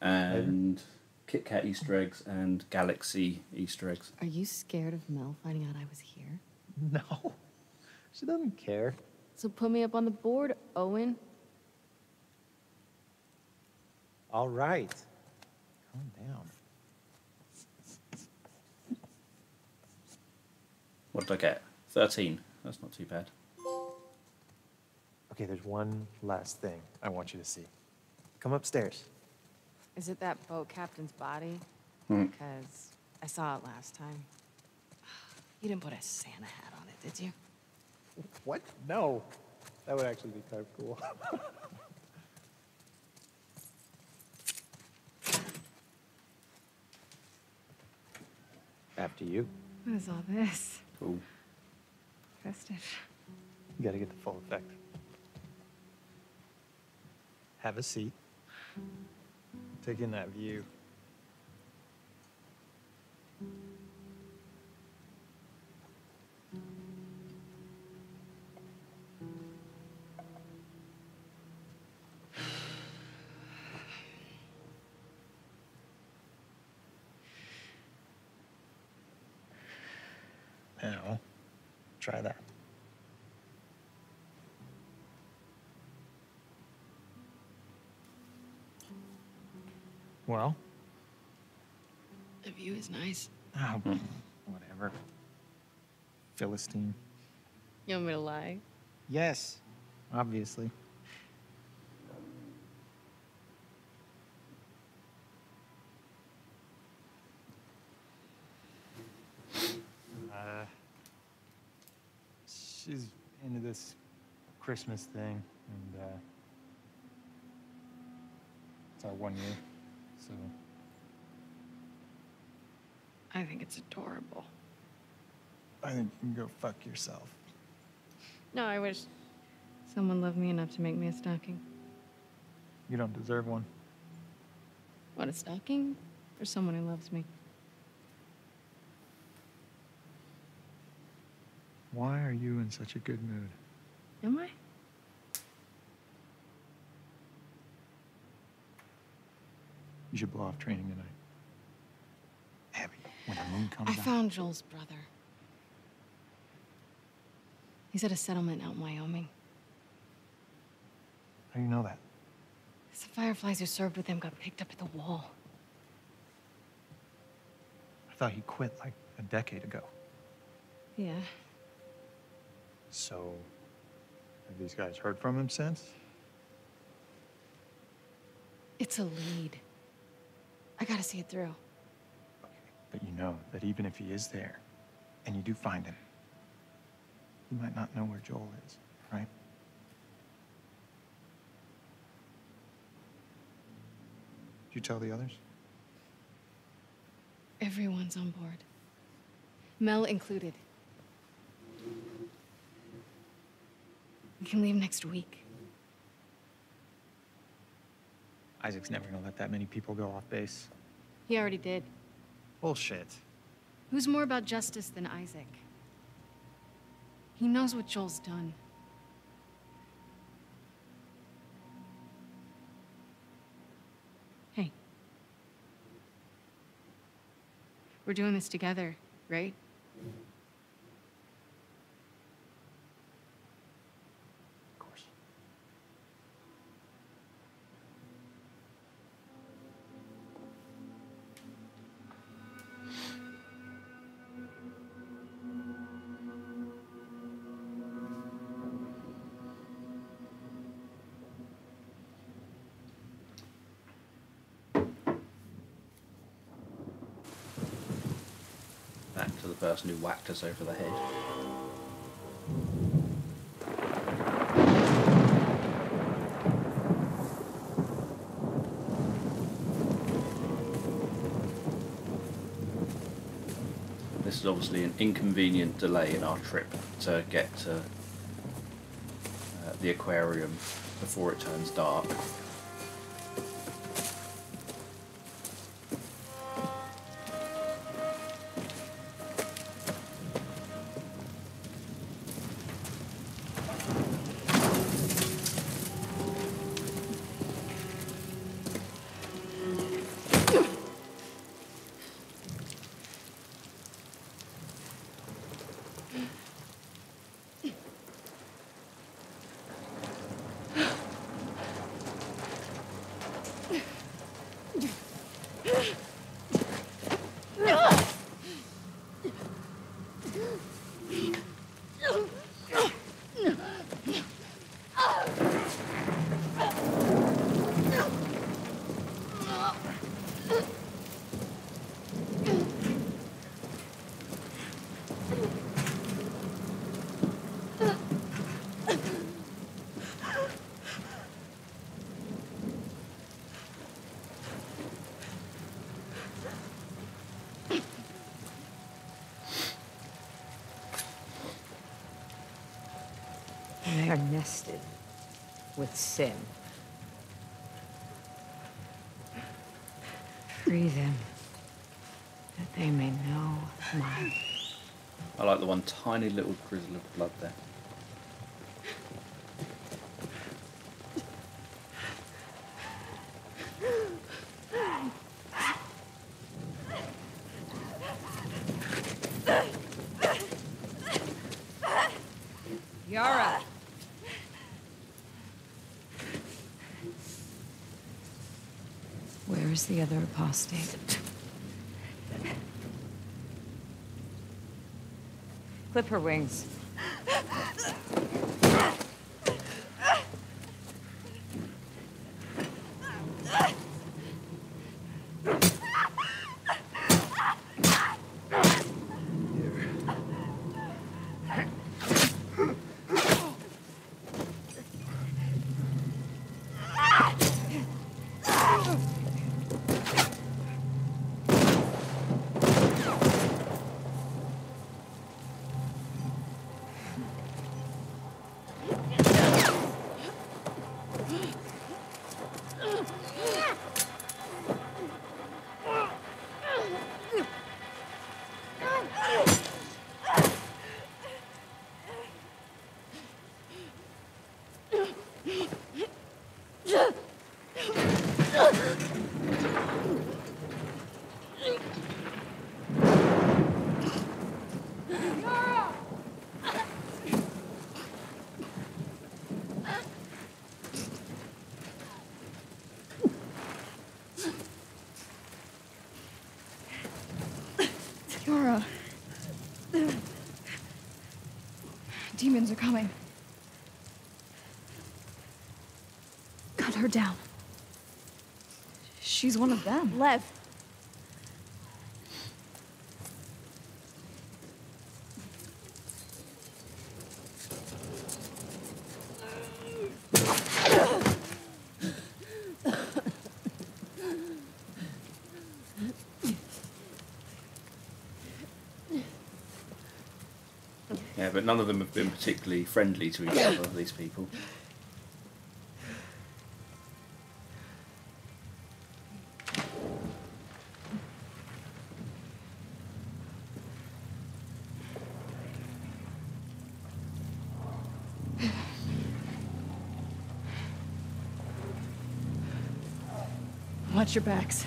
and Kit Kat Easter eggs and Galaxy Easter eggs. Are you scared of Mel finding out I was here? No. She doesn't care. So put me up on the board, Owen. All right. Calm down. What did I get? 13. That's not too bad. Okay, there's one last thing I want you to see. Come upstairs. Is it that boat captain's body? Because I saw it last time. You didn't put a Santa hat on it, did you? What? No. That would actually be kind of cool. After you. What is all this? Cool. Festive. You gotta get the full effect. Have a seat. Take in that view. Now, try that. Well, The view is nice. Oh, whatever. Philistine. You want me to lie? Yes, obviously. She's into this Christmas thing, and it's our 1 year, so. I think it's adorable. I think you can go fuck yourself. No, I wish someone loved me enough to make me a stocking. You don't deserve one. What, a stocking? Or someone who loves me? Why are you in such a good mood? Am I? You should blow off training tonight. Abby, when the moon comes out. I found Joel's brother. He's at a settlement out in Wyoming. How do you know that? Some fireflies who served with him got picked up at the wall. I thought he quit like a decade ago. Yeah. So, have these guys heard from him since? It's a lead. I gotta see it through. Okay, but you know that even if he is there, and you do find him, you might not know where Joel is, right? Did you tell the others? Everyone's on board. Mel included. We can leave next week. Isaac's never gonna let that many people go off base. He already did. Bullshit. Who's more about justice than Isaac? He knows what Joel's done. Hey. We're doing this together, right? Of course. To the person who whacked us over the head. This is obviously an inconvenient delay in our trip to get to the aquarium before it turns dark. They are nested with sin. Free them, that they may know mine. I like the one tiny little drizzle of blood there. The other apostate. Clip her wings. Demons are coming. Cut her down. She's one of them. Lev. Yeah, but none of them have been particularly friendly to each other, these people. Watch your backs.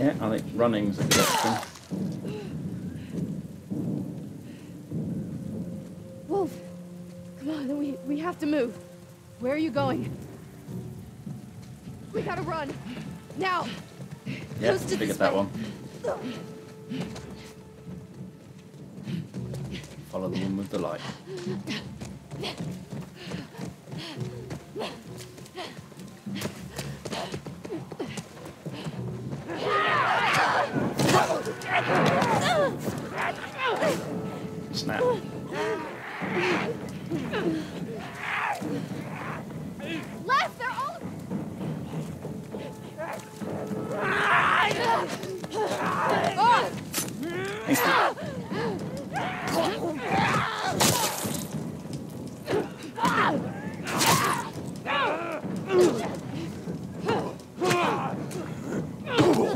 Yeah, I think running's a good option. Wolf, come on, we have to move. Where are you going? We gotta run now. Yeah, figured that one. Follow the one with the light. Snap. Left, they're all... Oh.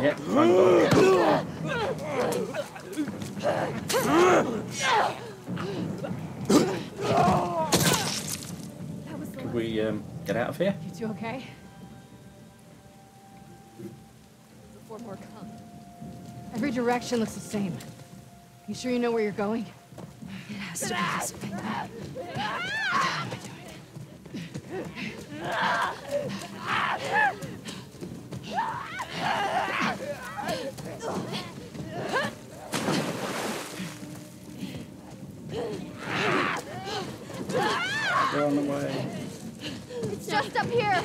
Yep, run by. Could we get out of here? You two okay? Before more come. Every direction looks the same. You sure you know where you're going? It has to be this way. How am I doing? They're on the way. It's just up here.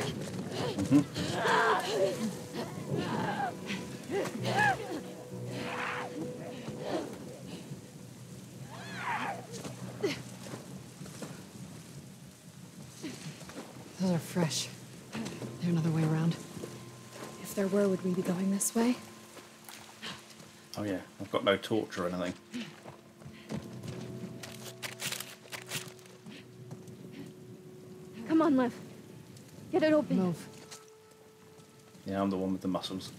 Those are fresh. Is there another way around? If there were, would we be going this way? Oh yeah, I've got no torch or anything. Come on, Lev. Get it open. Move. Yeah, I'm the one with the muscles.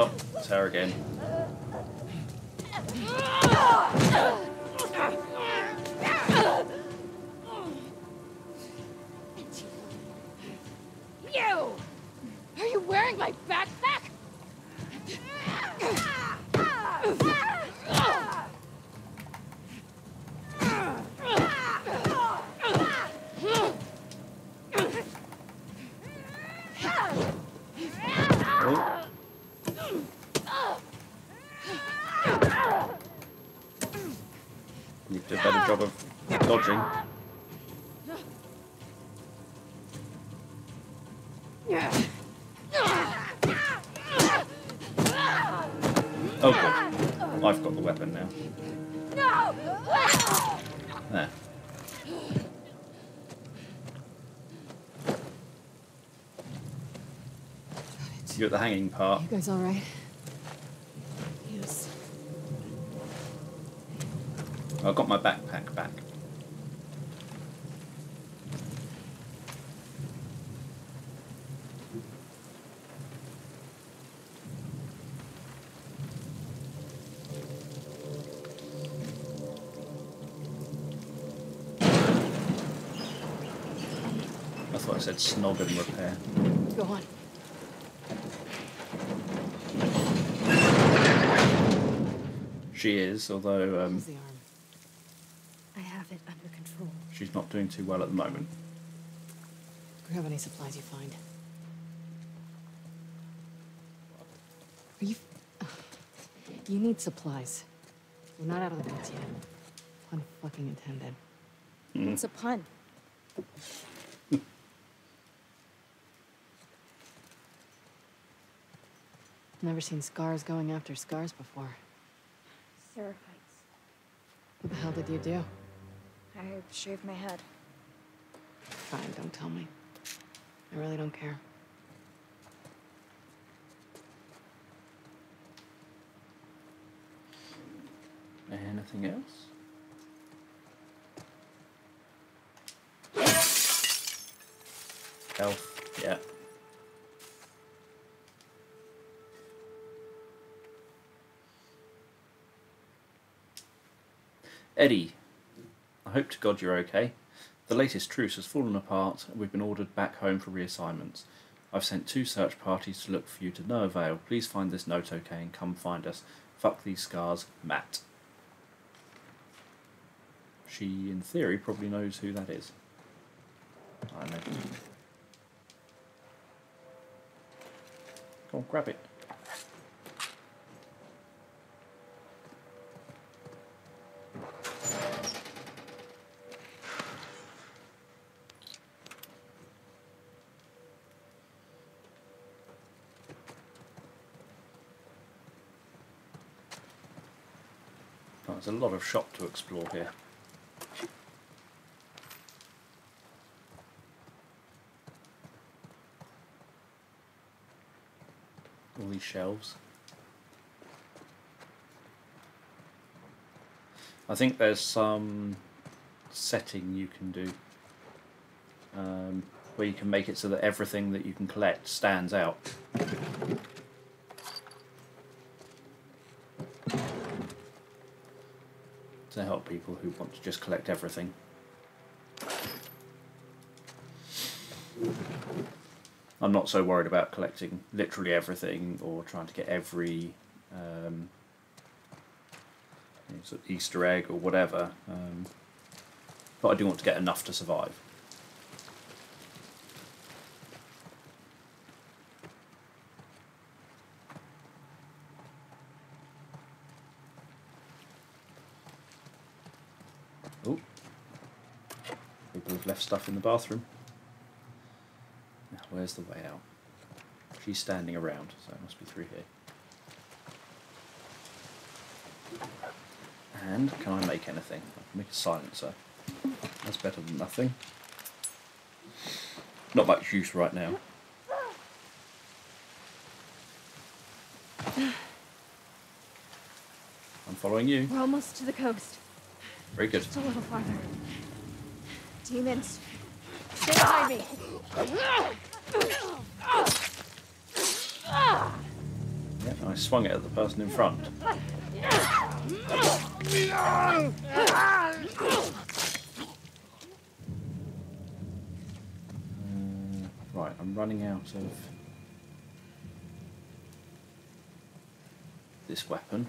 Oh, it's her again. You! Are you wearing my backpack? You did a better job of dodging. Oh god, I've got the weapon now. No! There. You're at the hanging part. You guys all right? Yes. I got my backpack back. I thought I said snog and repair. Go on. She is, although I have it under control. She's not doing too well at the moment. Grab any supplies you find. Are you? You need supplies. We're not out of the woods yet. Pun fucking intended. Mm. It's a pun. Never seen scars going after scars before. What the hell did you do? I shaved my head. Fine, don't tell me. I really don't care. Anything else? Health, yeah. Eddie, I hope to God you're okay. The latest truce has fallen apart and we've been ordered back home for reassignments. I've sent 2 search parties to look for you to no avail. Please find this note okay and come find us. Fuck these scars, Matt. She, in theory, probably knows who that is. I know. Go on, grab it. There's a lot of shop to explore here. All these shelves. I think there's some setting you can do where you can make it so that everything that you can collect stands out. To help people who want to just collect everything. I'm not so worried about collecting literally everything or trying to get every sort of Easter egg or whatever, but I do want to get enough to survive. Stuff in the bathroom. Now, where's the way out? She's standing around, so it must be through here. And can I make anything? I can make a silencer. That's better than nothing. Not much use right now. I'm following you. We're almost to the coast. Very good. Just a little farther. Demons, stay by me. and I swung it at the person in front. Right, I'm running out of this weapon.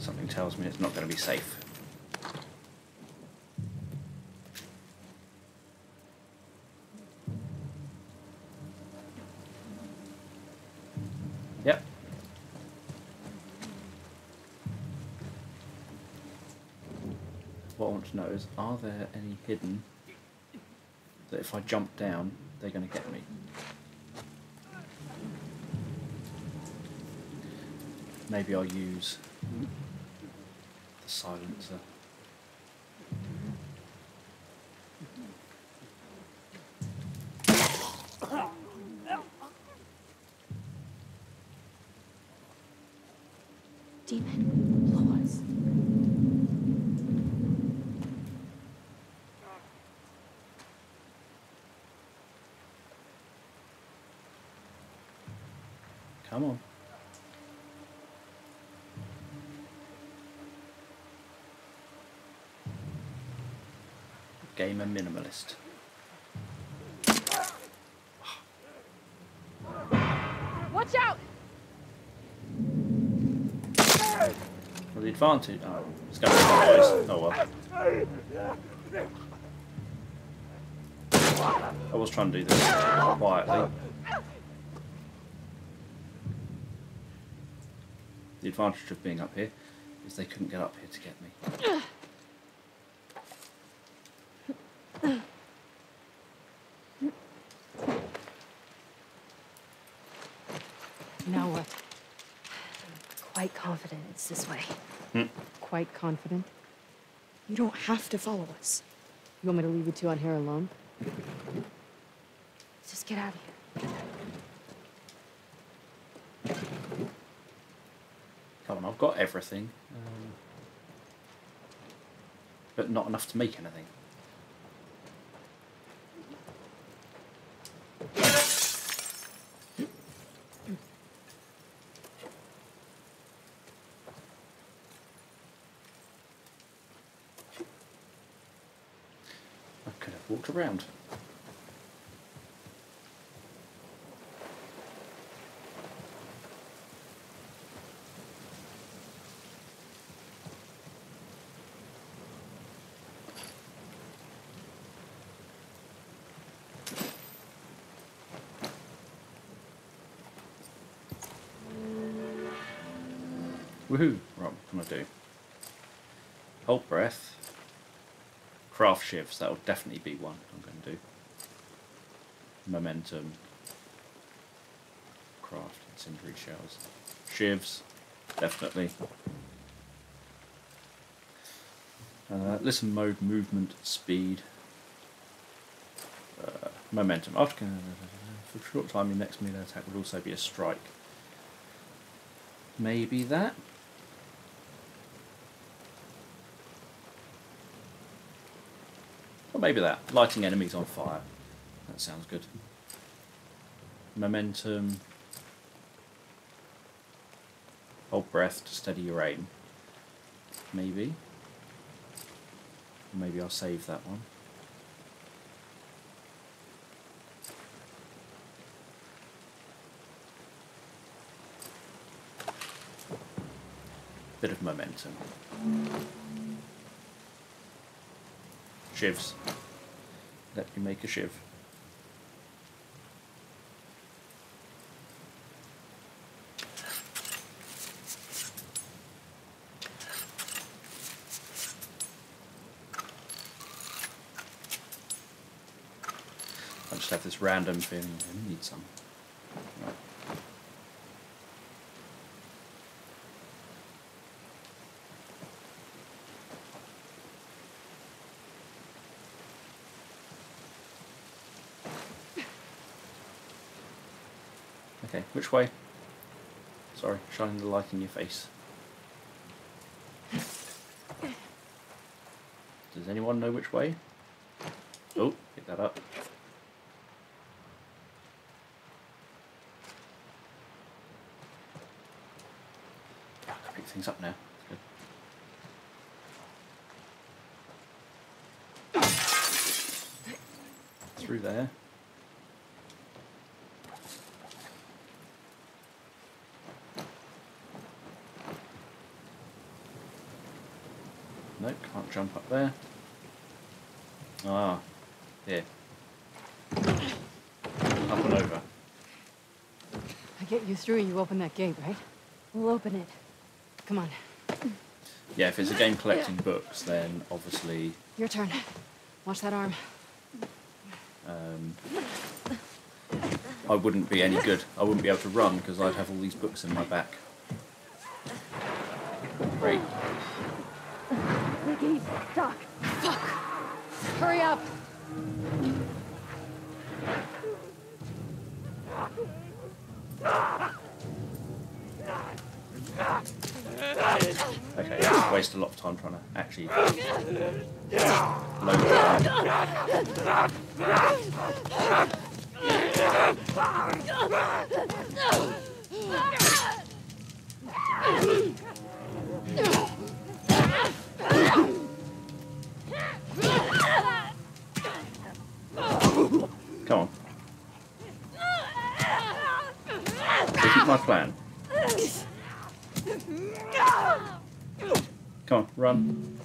Something tells me it's not going to be safe. Yep. What I want to know is, are there any hidden that if I jump down, they're going to get me? Maybe I'll use the silencer. Demon lords. Come on. Gamer minimalist. Watch out! Well, the advantage. Oh, it's going to be noise. Oh well. I was trying to do this quietly. The advantage of being up here is they couldn't get up here to get me. Now what? Quite confident it's this way. Quite confident? You don't have to follow us. You want me to leave you two on here alone? Just get out of here. Come on, I've got everything. But not enough to make anything. Walked around. Woohoo! Right, what can I do? Hold breath. Craft shifts, that'll definitely be one I'm going to do. Momentum, craft, and sindri shells. Shivs, definitely. Listen mode, movement, speed, momentum. After for a short time, your next melee attack would also be a strike. Maybe that. Maybe that. Lighting enemies on fire. That sounds good. Momentum. Hold breath to steady your aim. Maybe. Maybe I'll save that one. Bit of momentum. Shivs. Let me make a shiv. I just have this random feeling I need some. Right. Okay, which way? Sorry, shining the light in your face. Does anyone know which way? Oh, pick that up. Oh, I can pick things up now. Through there. Nope, can't jump up there. Ah, here. Up and over. I get you through, you open that gate, right? We'll open it. Come on. Yeah, if it's a game collecting books, then obviously... Your turn. Watch that arm. I wouldn't be any good. I wouldn't be able to run because I'd have all these books in my back. Great. Vicky, Doc, fuck! Hurry up! Okay, I waste a lot of time trying to actually Come on. This is my plan. Come on, run.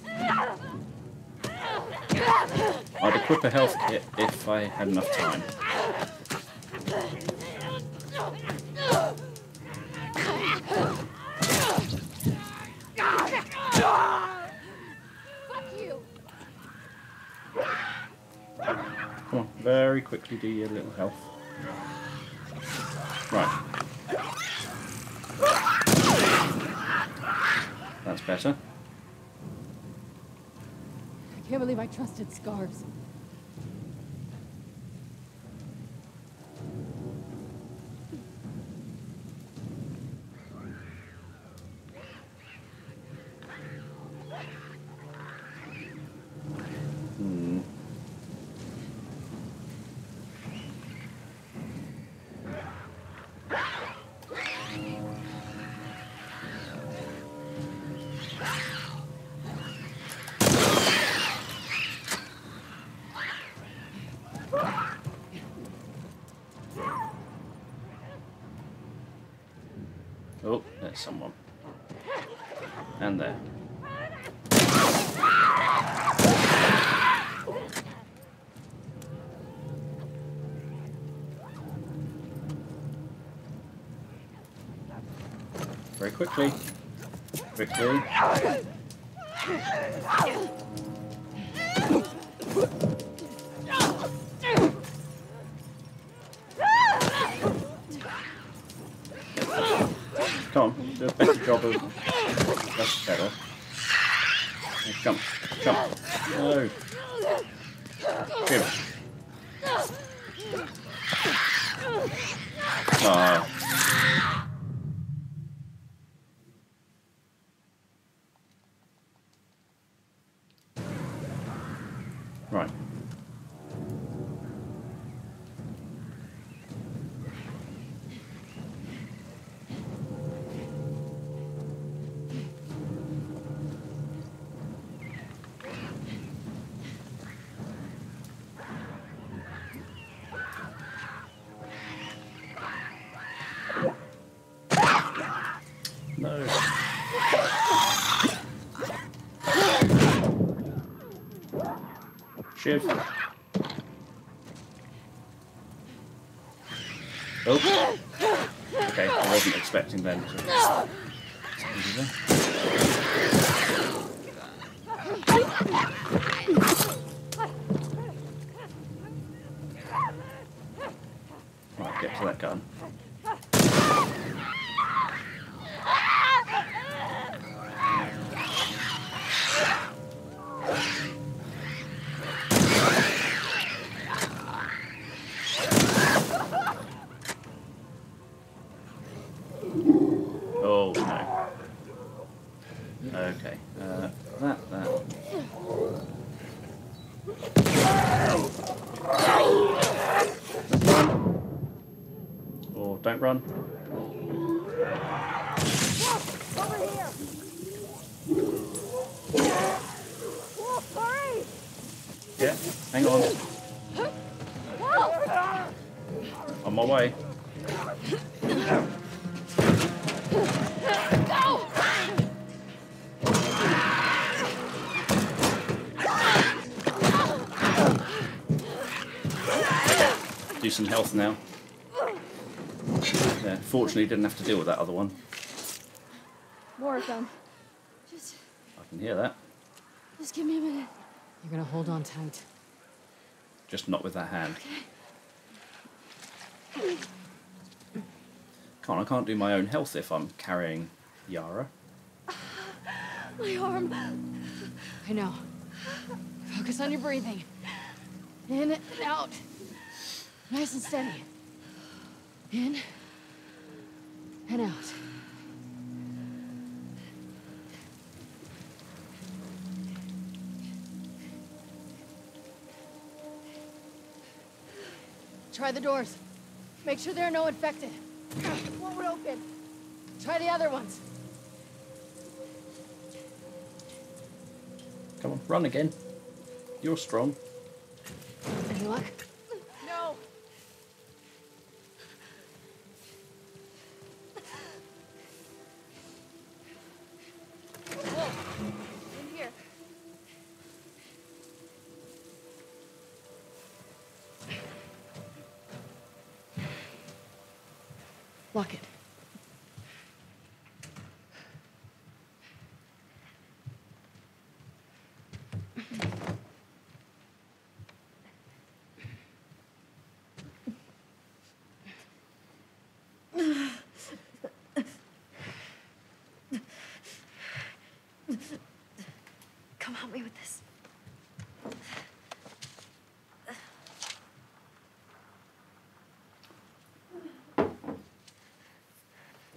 I'd equip a health kit if I had enough time. Come on, very quickly do your little health. Right. That's better. I can't believe I trusted scarves. Oh, there's someone. And there. Very quickly. Quickly. Come on, do a better job of... That's better. Jump, jump. No. Jim. Oh. Right. Shiv. Oh. Okay, I wasn't expecting them to. Right, get to that gun. Okay. Or don't run. Over here. Yeah, hang on. On my way. Go! Decent health now. Yeah, fortunately didn't have to deal with that other one. More of them. Just... I can hear that. Just give me a minute. You're gonna hold on tight. Just not with that hand. Okay. I can't do my own health if I'm carrying Yara. My arm. I know. Focus on your breathing. In and out. Nice and steady. In and out. Try the doors. Make sure there are no infected. One would open. Try the other ones. Come on, run again. You're strong. Any luck? No. In here. Lock it. Come help me with this.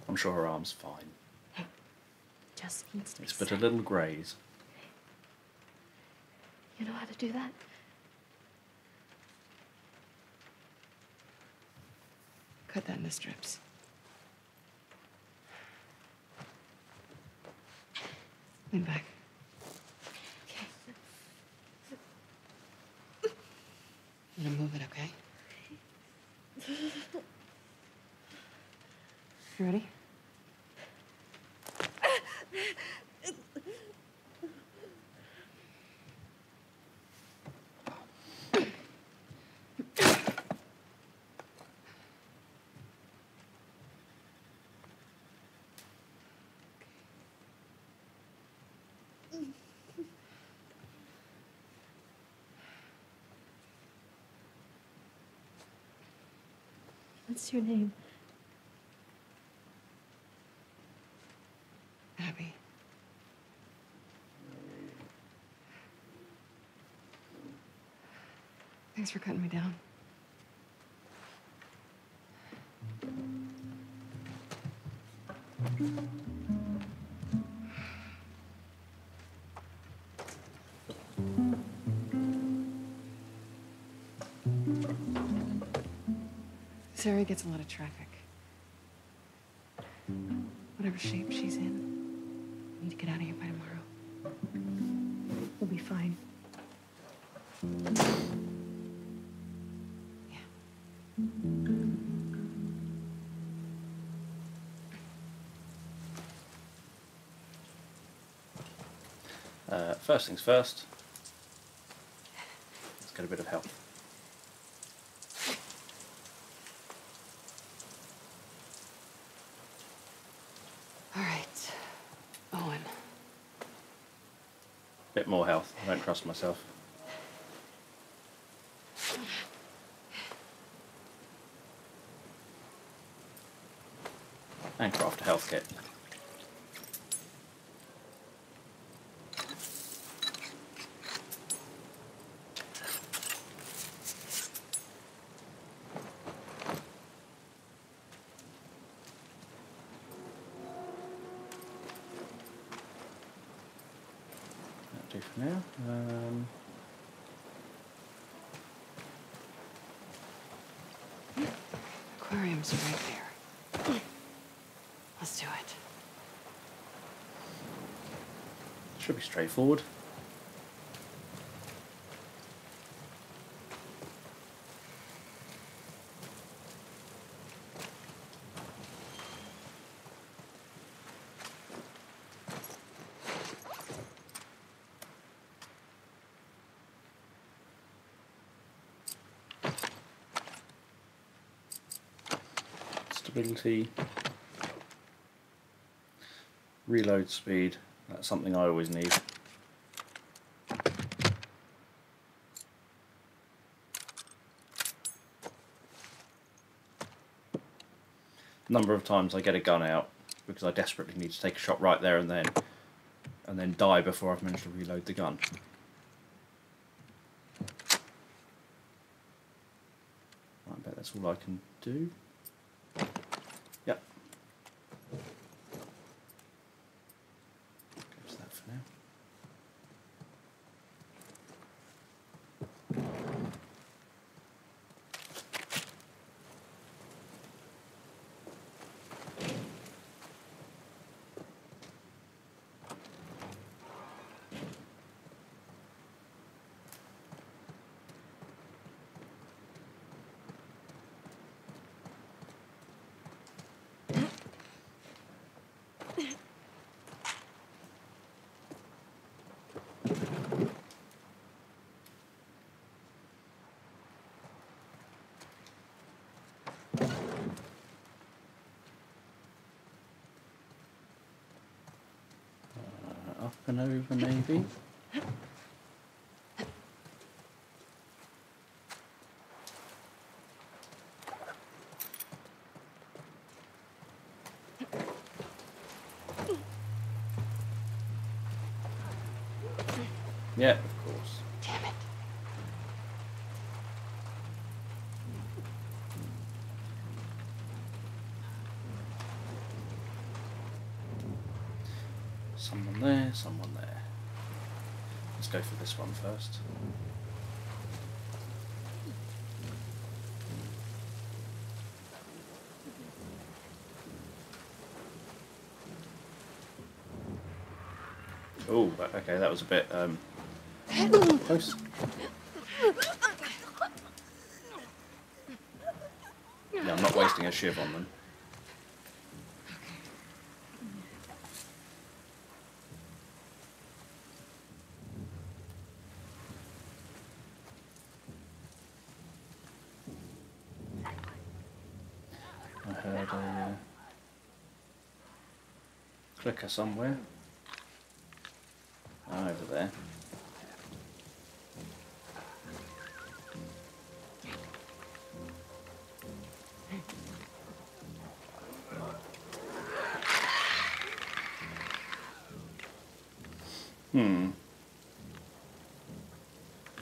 I'm sure her arm's fine. Hey, just needs to be set. It's but a little graze. You know how to do that? Cut that into strips. Lean back. Okay. I'm gonna move it, okay? You ready? What's your name? Abby. Thanks for cutting me down. This area gets a lot of traffic. Whatever shape she's in, we need to get out of here by tomorrow. We'll be fine. Yeah. First things first. Let's get a bit of help. More health. I don't trust myself. And craft a health kit. do for now. Aquarium's right there. Let's do it. Should be straightforward. Reload speed, that's something I always need. Number of times I get a gun out because I desperately need to take a shot right there and then die before I've managed to reload the gun. I bet that's all I can do. And over, maybe. Yeah, of course. Damn it. Someone there, someone there. Let's go for this one first. Oh, okay, that was a bit close. Yeah, I'm not wasting a shiv on them. Clicker somewhere. Oh, over there.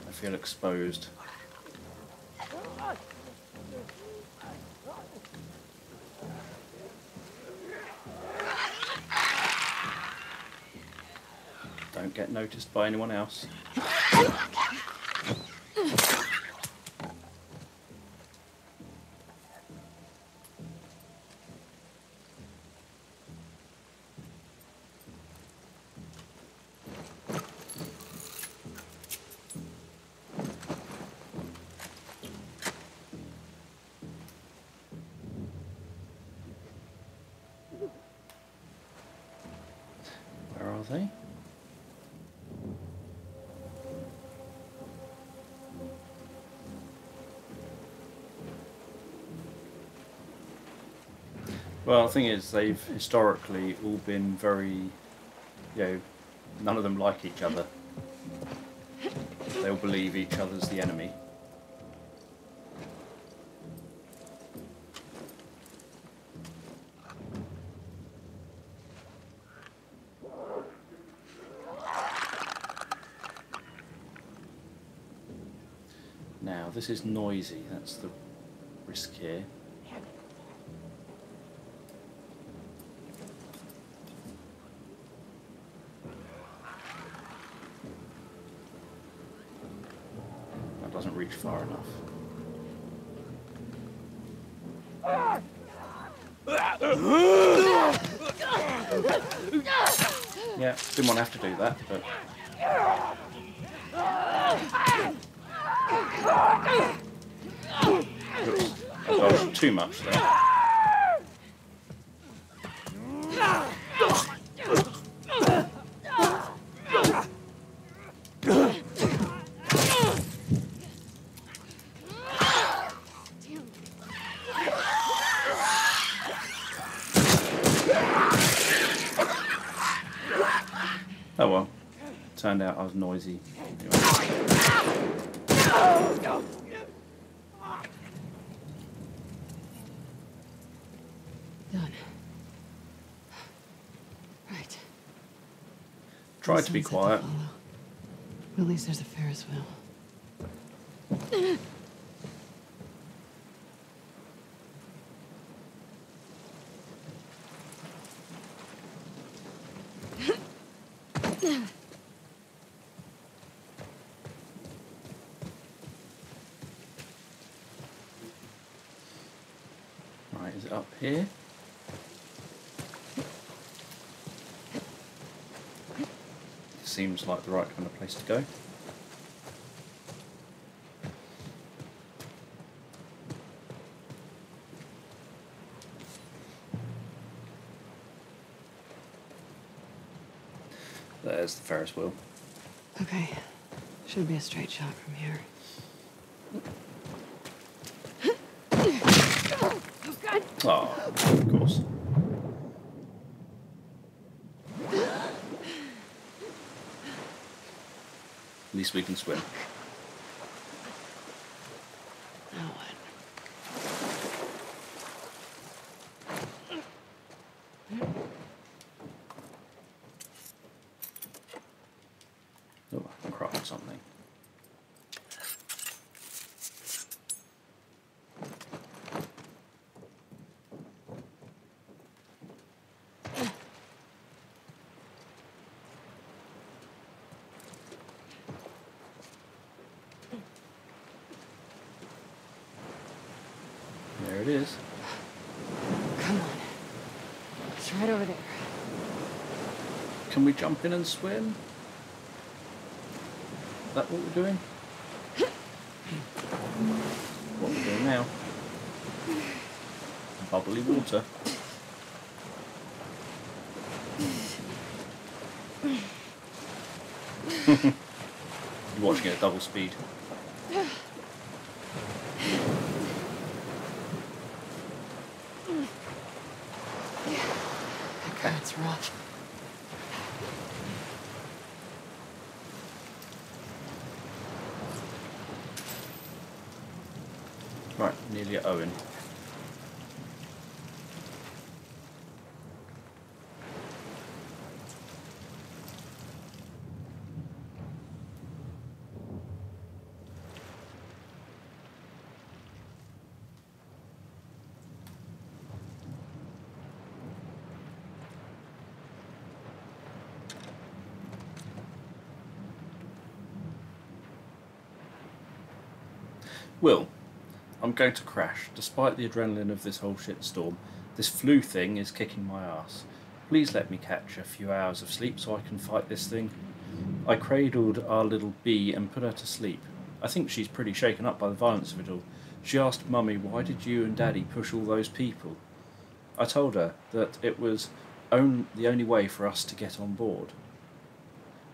I feel exposed. Get noticed by anyone else. Where are they? Well, the thing is, they've historically all been very, none of them like each other. They all believe each other's the enemy. Now, this is noisy, that's the risk here. doesn't reach far enough. Yeah, didn't want to have to do that, but... Oops, I dodged too much there. Oh well, turned out I was noisy. Anyway. Done. Right. Tried to be quiet. At least there's a Ferris wheel. Right, is it up here? Seems like the right kind of place to go. There's the Ferris wheel. Okay, should be a straight shot from here. Oh, of course. At least we can swim. Now what? Oh, I can craft something. It is. Come on. It's right over there. Can we jump in and swim? Is that what we're doing? What we're doing now? Bubbly water. You're watching it at double speed. That's rough. Right, nearly at Owen. Will, I'm going to crash. Despite the adrenaline of this whole shitstorm, this flu thing is kicking my ass. Please let me catch a few hours of sleep so I can fight this thing. I cradled our little bee and put her to sleep. I think she's pretty shaken up by the violence of it all. She asked Mummy, why did you and Daddy push all those people? I told her that it was the only way for us to get on board.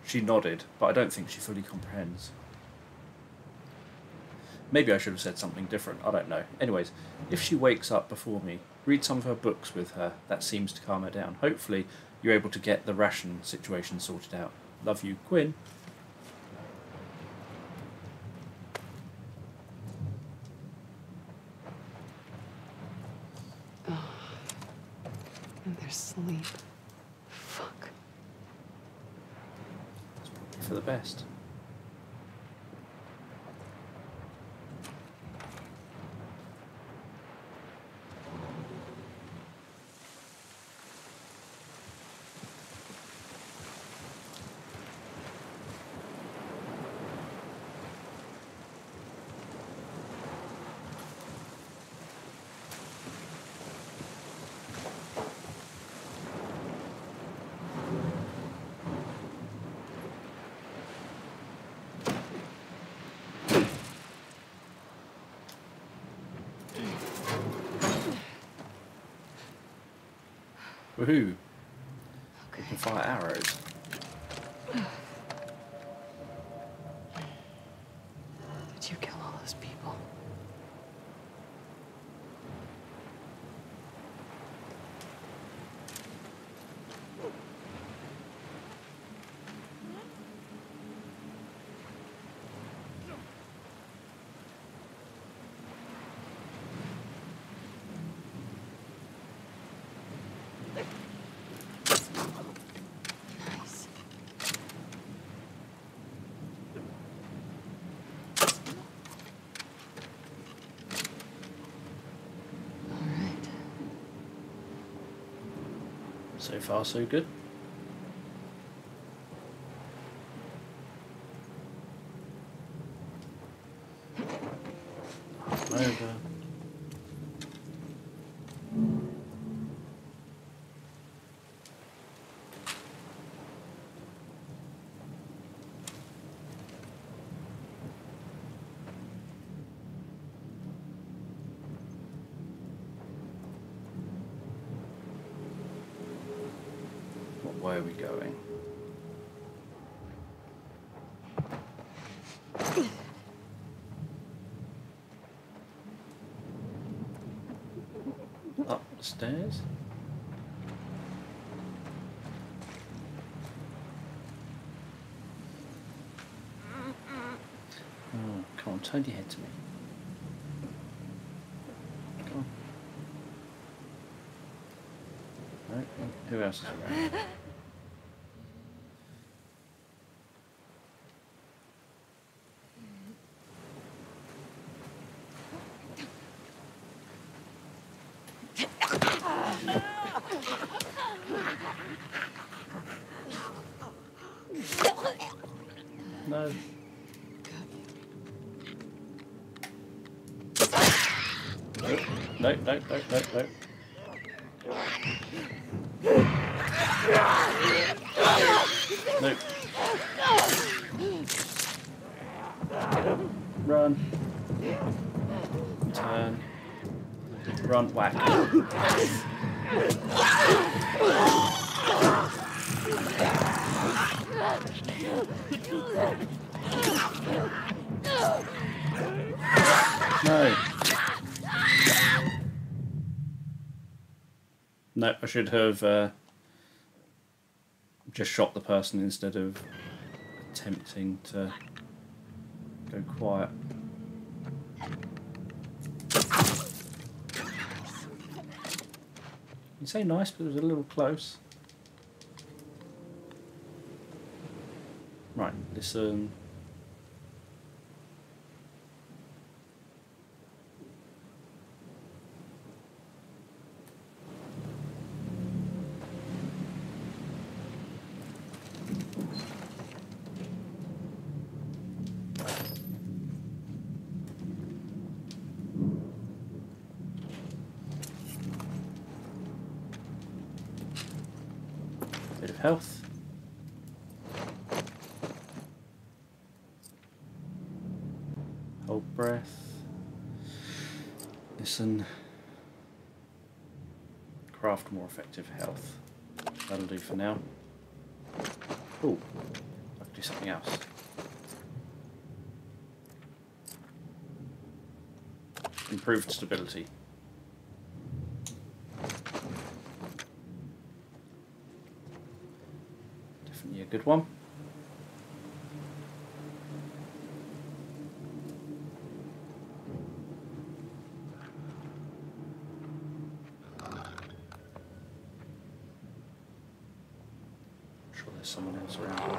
She nodded, but I don't think she fully comprehends. Maybe I should have said something different, I don't know. Anyways, if she wakes up before me, read some of her books with her. That seems to calm her down. Hopefully you're able to get the ration situation sorted out. Love you, Quinn. Oh, and there's sleep. Fuck. It's probably for the best. Woohoo! Okay. We can fire arrows. Did you kill all those people? So far, so good. Over. Where are we going? Up the stairs? Oh, come on, turn your head to me. Come on. Right, who else is around? No. Nope. Nope, nope, nope, nope, nope. Nope. Run. Turn. Run, whack. No. No, I should have just shot the person instead of attempting to go quiet. You say nice, but it was a little close. Right, listen. Bit of health. Hold breath. Listen. Craft more effective health. That'll do for now. Oh, I can do something else. Improved stability. Definitely a good one. There's someone else around.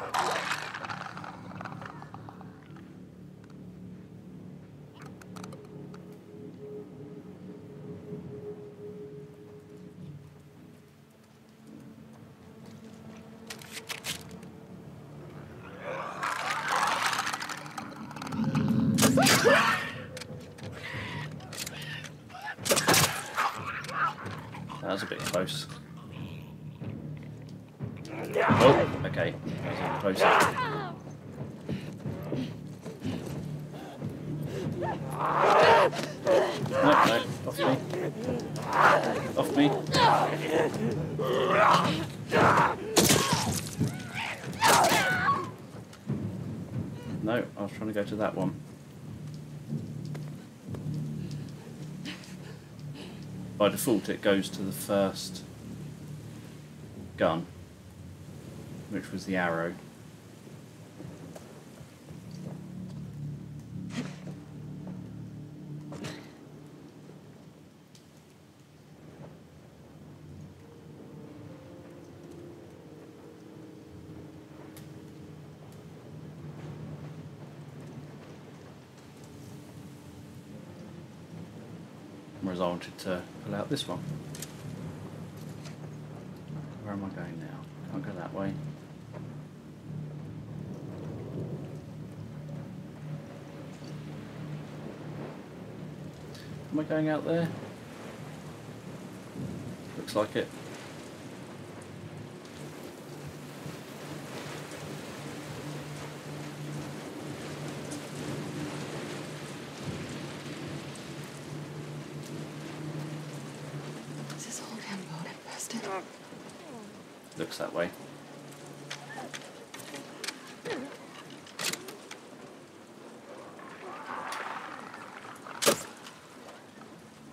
That was a bit close. Oh, okay. That was closer. No, no, off me. Off me. No, I was trying to go to that one. By default, it goes to the first gun, which was the arrow. Whereas I wanted to pull out this one. Where am I going now? Can't go that way. Am I going out there? Looks like it. Looks that way.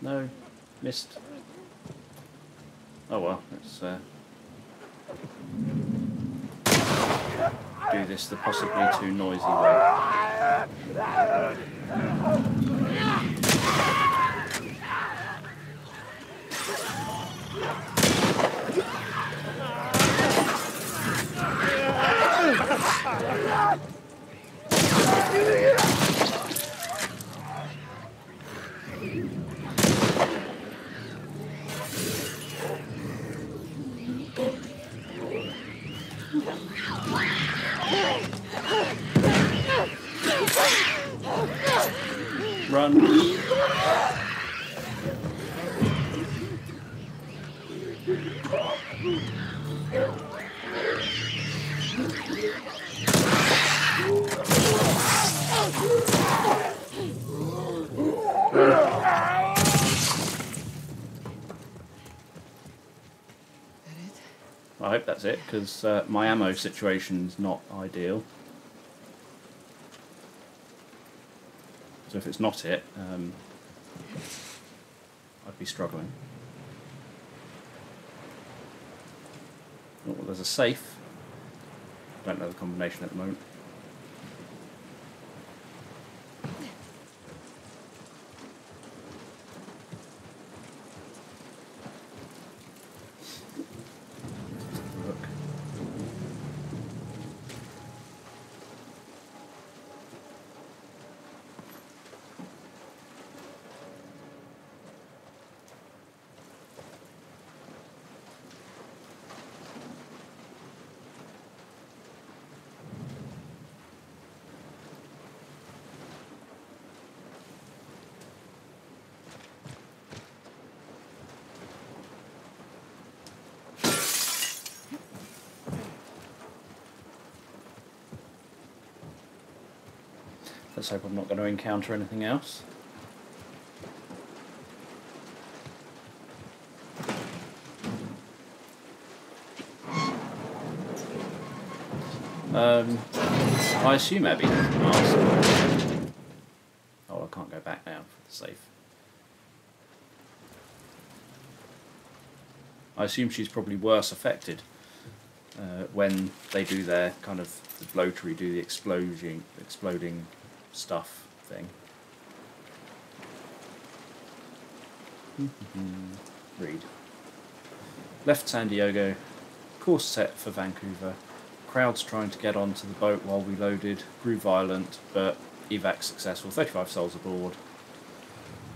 No, missed. Oh well, let's do this the possibly too noisy way. Run. I hope that's it, because my ammo situation's not ideal. So if it's not it, I'd be struggling. Oh, well, there's a safe. Don't know the combination at the moment. Let's hope I'm not going to encounter anything else. I assume Abby has been asked. Oh, I can't go back now for the safe. I assume she's probably worse affected when they do their kind of the bloatery, do the exploding stuff thing. Read. Left San Diego, course set for Vancouver. Crowds trying to get onto the boat while we loaded. Grew violent, but evac successful. 35 souls aboard.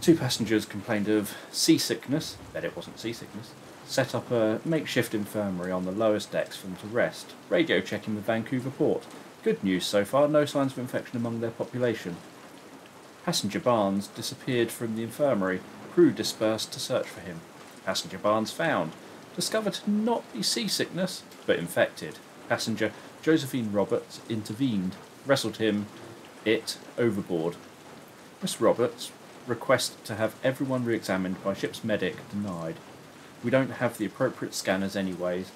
2 passengers complained of seasickness. Bet it wasn't seasickness. Set up a makeshift infirmary on the lowest decks for them to rest. Radio checking with Vancouver port. Good news so far, no signs of infection among their population. Passenger Barnes disappeared from the infirmary. Crew dispersed to search for him. Passenger Barnes found. Discovered to not be seasickness, but infected. Passenger Josephine Roberts intervened. Wrestled him, it, overboard. Miss Roberts Request to have everyone re-examined by ship's medic denied. We don't have the appropriate scanners anyways.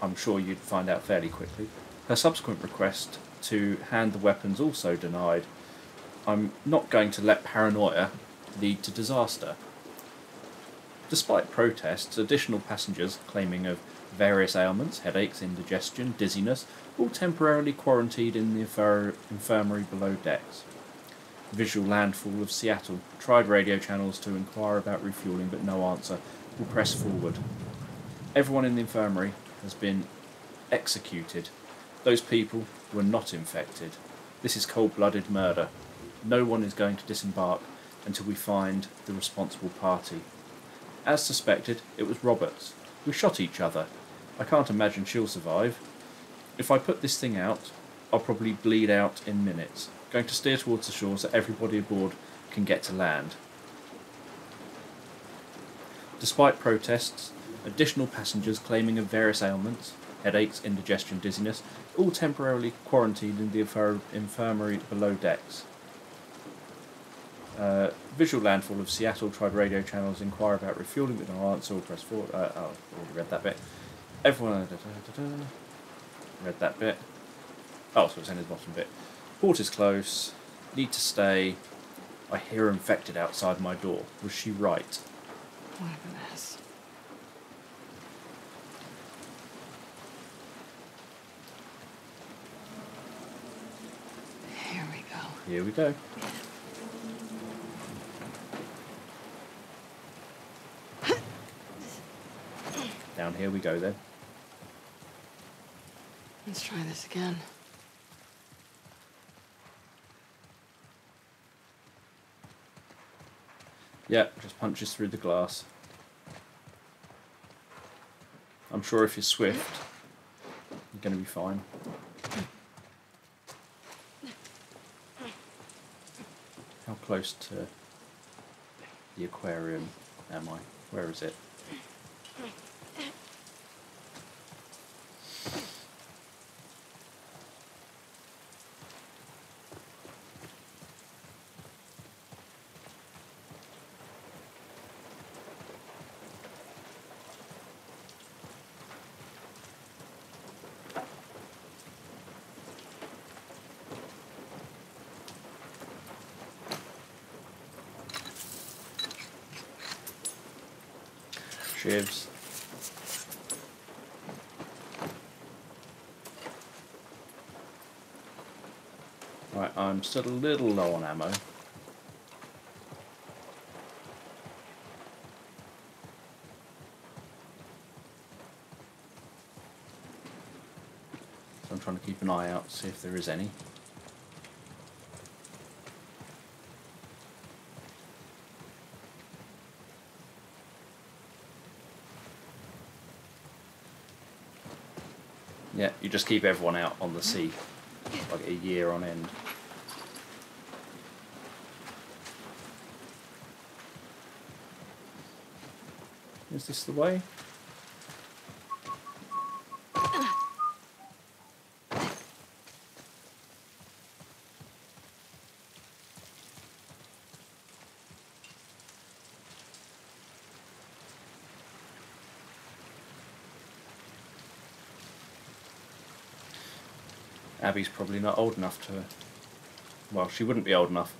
I'm sure you'd find out fairly quickly. Her subsequent request to hand the weapons also denied. I'm not going to let paranoia lead to disaster. Despite protests, additional passengers claiming of various ailments, headaches, indigestion, dizziness, all temporarily quarantined in the infirmary below decks. Visual landfall of Seattle. Tried radio channels to inquire about refueling, but no answer. Will press forward. Everyone in the infirmary has been executed. Those people were not infected. This is cold-blooded murder. No one is going to disembark until we find the responsible party. As suspected, it was Roberts. We shot each other. I can't imagine she'll survive. If I put this thing out, I'll probably bleed out in minutes. Going to steer towards the shore so everybody aboard can get to land. Despite protests, additional passengers claiming of various ailments, headaches, indigestion, dizziness, all temporarily quarantined in the infirmary below decks. Visual landfall of Seattle, tried radio channels, inquire about refueling, but no answer, or press forward. I've already read that bit. Everyone... read that bit. Oh, so it's in the bottom bit. Port is close. Need to stay. I hear infected outside my door. Was she right? What a mess. Here we go. Here we go. Down here we go then. Let's try this again. Yeah, just punches through the glass. I'm sure if you're swift, you're going to be fine. How close to the aquarium am I? Where is it? Shivs. Right, I'm still a little low on ammo. So I'm trying to keep an eye out to see if there is any. Yeah, you just keep everyone out on the sea, like a year on end. Is this the way? Abby's probably not old enough to... well, she wouldn't be old enough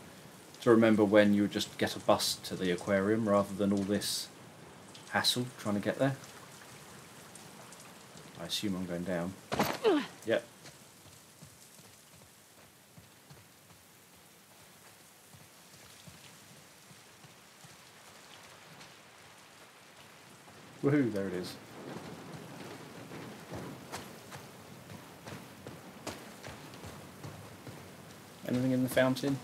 to remember when you would just get a bus to the aquarium rather than all this hassle trying to get there. I assume I'm going down. Yep. Woohoo, there it is. Anything in the fountain?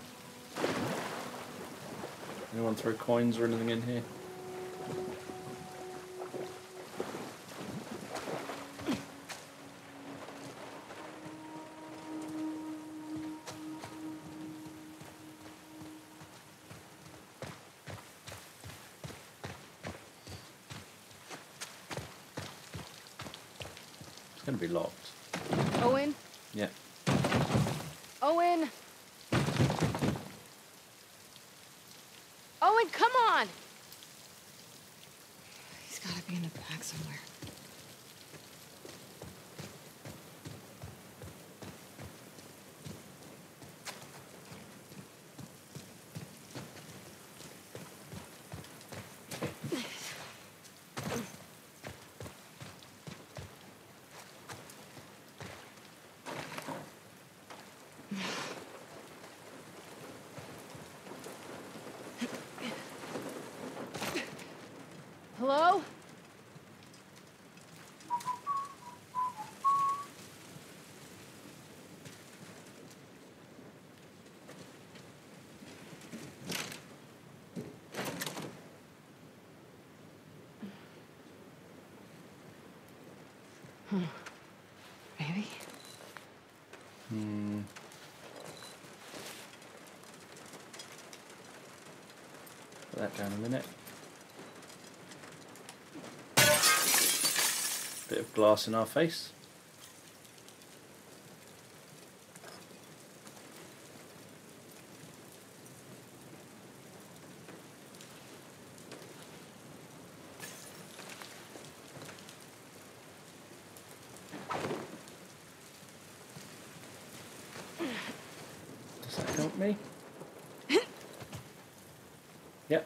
Anyone throw coins or anything in here? It's going to be locked. Owen? Yeah. Owen! on! He's gotta be in the back somewhere. Hello? Maybe? Put that down a minute. Bit of glass in our face. Does that help me? Yep.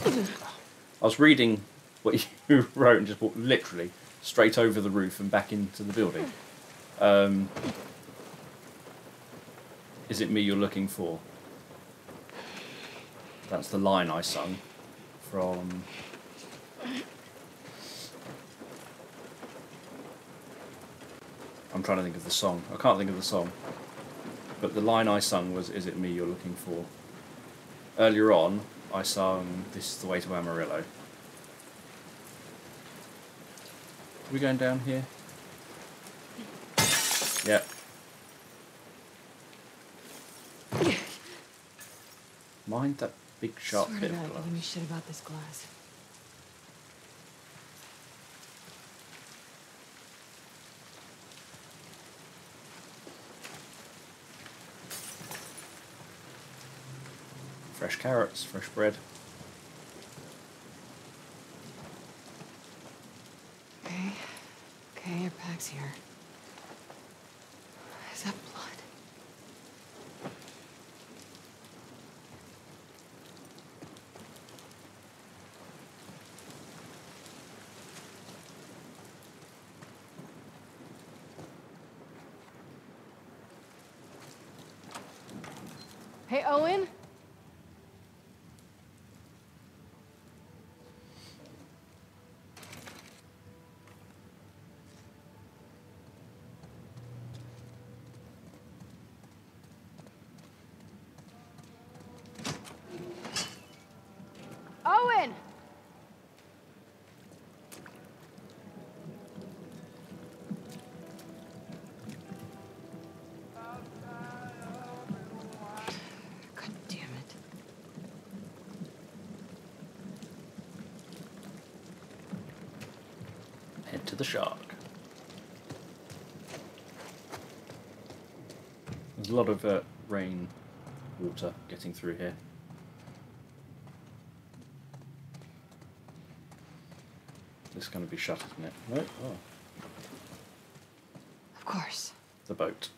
I was reading what you wrote and just walked literally straight over the roof and back into the building. Is it me you're looking for? That's the line I sung from... I'm trying to think of the song. I can't think of the song. But the line I sung was, is it me you're looking for? Earlier on, I sung This Is the Way to Amarillo. Are we going down here? Yep. Mind that big sharp bit of glass. Give me shit about this glass. Fresh carrots, fresh bread. Okay. Okay, your pack's here. Is that blood? Hey, Owen? The shark. There's a lot of rain water getting through here. This is going to be shut, isn't it? No? Oh. Of course. The boat.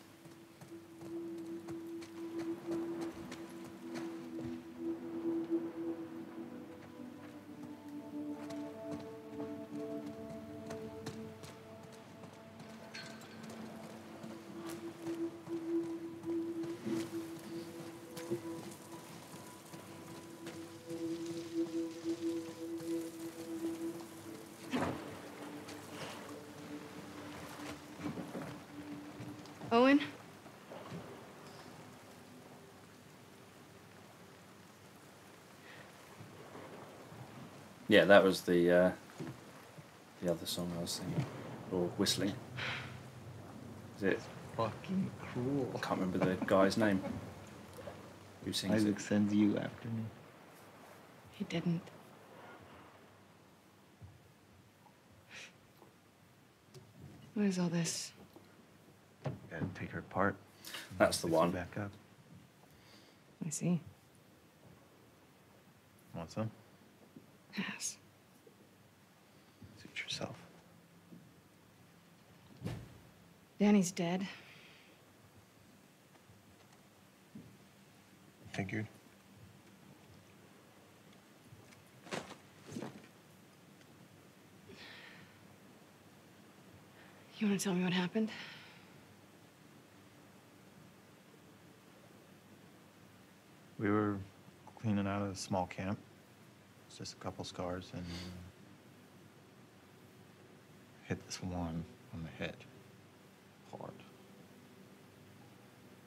Owen? Yeah, that was the other song I was singing or whistling. Is it? Fucking cruel. I can't remember the guy's name. Who sings it? Isaac sends you after me. He didn't. What is all this? And take her apart. That's the one. Back up. I see. Want some? Yes. Suit yourself. Danny's dead. Figured. You want to tell me what happened? We were cleaning out of a small camp. It's just a couple scars and hit this one on the head hard.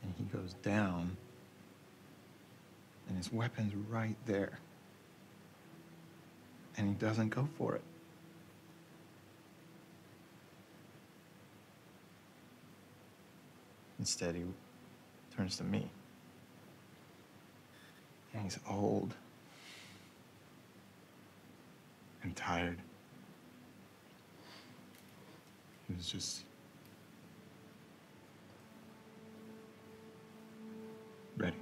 And he goes down and his weapon's right there. And he doesn't go for it. Instead, he turns to me. And he's old and tired. He was just ready.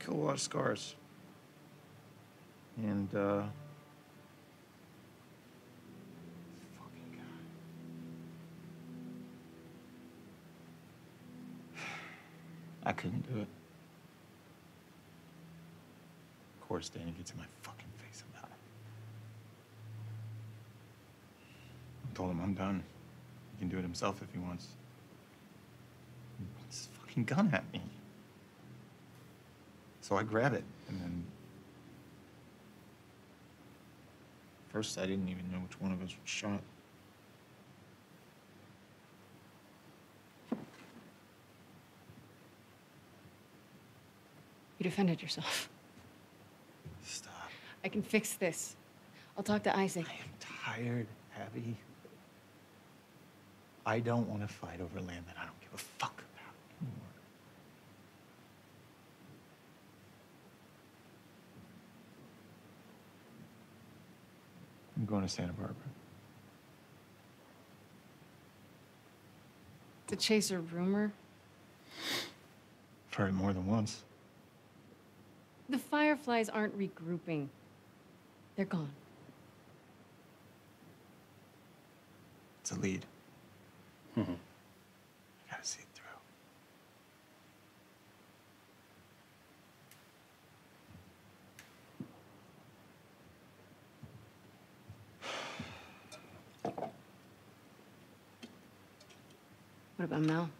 Killed a lot of scars. And, I couldn't do it. Of course, Danny gets in my fucking face about it. I told him I'm done. He can do it himself if he wants. He points his fucking gun at me. So I grab it, and then... First, I didn't even know which one of us was shot. You defended yourself. Stop. I can fix this. I'll talk to Isaac. I am tired, Abby. I don't want to fight over land that I don't give a fuck about anymore. I'm going to Santa Barbara. To chase a rumor? I've heard more than once. The Fireflies aren't regrouping. They're gone. It's a lead. Mm-hmm. I gotta see it through. What about Mel?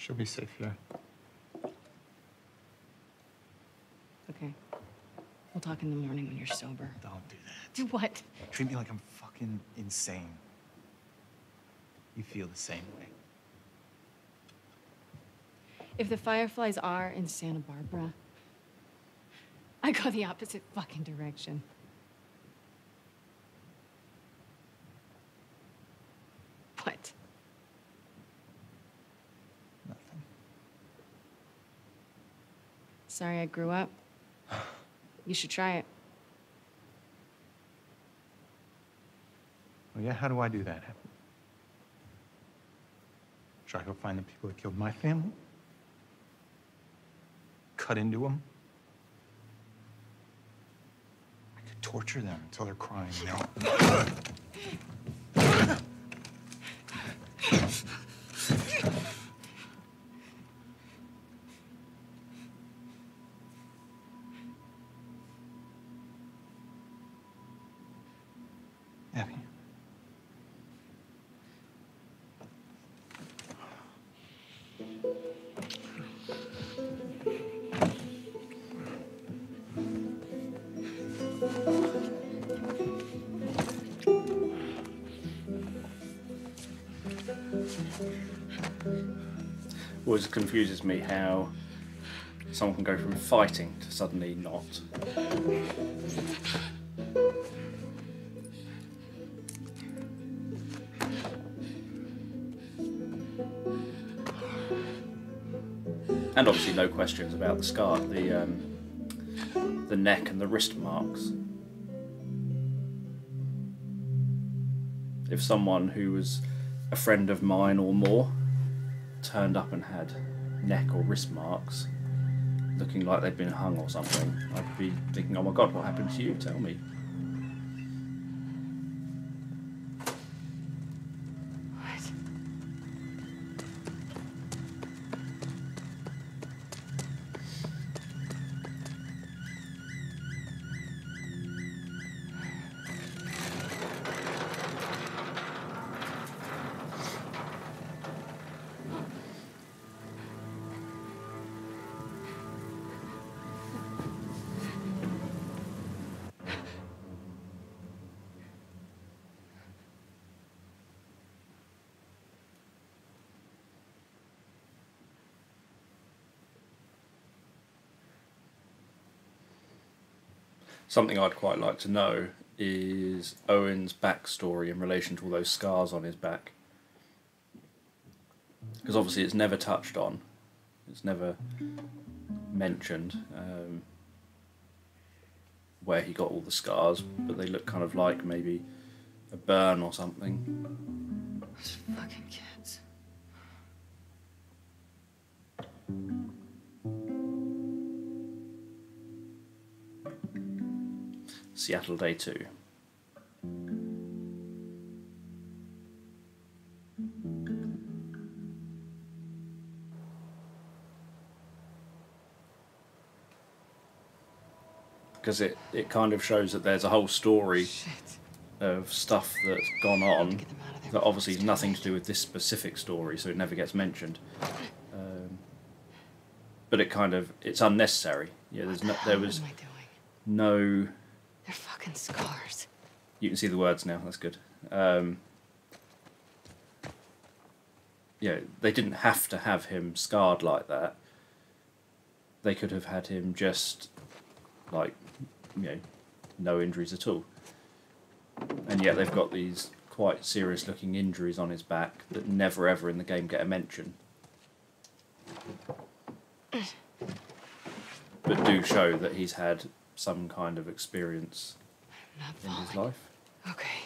She'll be safe here. Okay. We'll talk in the morning when you're sober. Don't do that. Do what? Treat me like I'm fucking insane. You feel the same way. If the Fireflies are in Santa Barbara, I go the opposite fucking direction. What? Sorry I grew up. You should try it. Well, yeah, how do I do that? Should I go find the people that killed my family? Cut into them? I could torture them until they're crying, you know? Always confuses me how someone can go from fighting to suddenly not. And obviously no questions about the scar, the neck and the wrist marks. If someone who was a friend of mine or more turned up and had neck or wrist marks looking like they'd been hung or something, I'd be thinking, oh my god, what happened to you? Tell me. Something I'd quite like to know is Owen's backstory in relation to all those scars on his back. Because obviously it's never touched on, it's never mentioned where he got all the scars, but they look kind of like maybe a burn or something. Those fucking kids. Seattle Day 2. Because it kind of shows that there's a whole story of stuff that's gone on that obviously has nothing to do with this specific story, so it never gets mentioned. But it kind of, it's unnecessary. Yeah, there was no... They're fucking scars. You can see the words now, that's good. Yeah, they didn't have to have him scarred like that. They could have had him just, like, you know, no injuries at all. And yet they've got these quite serious looking injuries on his back that never ever in the game get a mention. But do show that he's had some kind of experience in his life. Okay.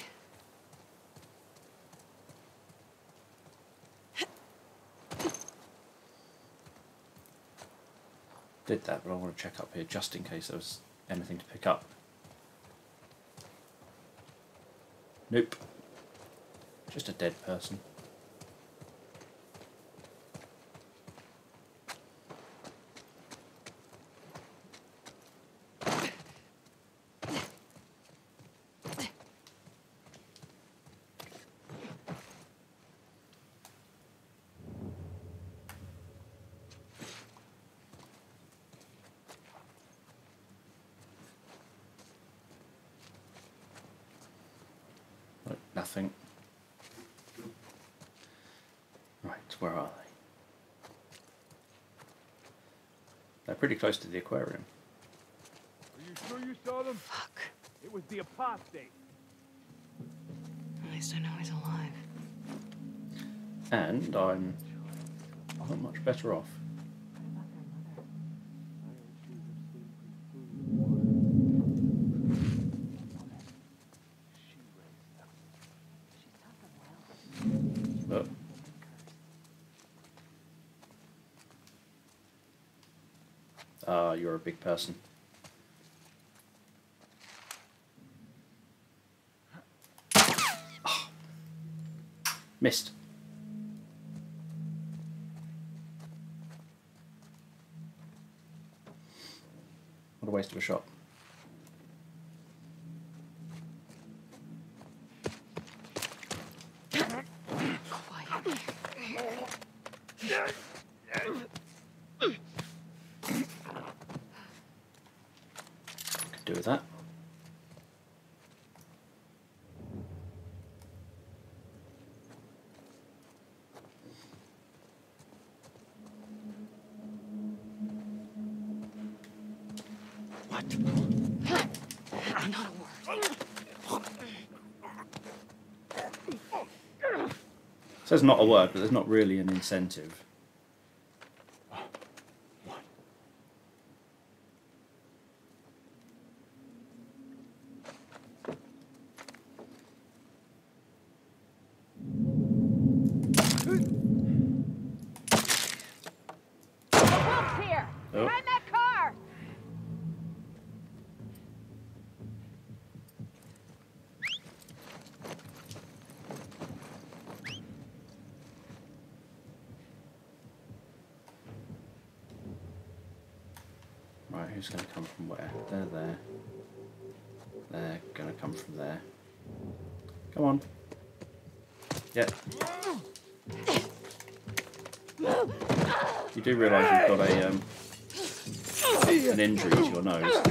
Did that, but I want to check up here just in case there was anything to pick up. Nope. Just a dead person. Nothing. Right, where are they? They're pretty close to the aquarium. Are you sure you saw them? Fuck. It was the apostate. At least I know he's alive. And I'm much better off. You're a big person. Oh. Missed. What a waste of a shot. It says not a word, but there's not really an incentive. Right, who's going to come from where? They're there. They're going to come from there. Come on. Yep. You do realise you've got a an injury to your nose.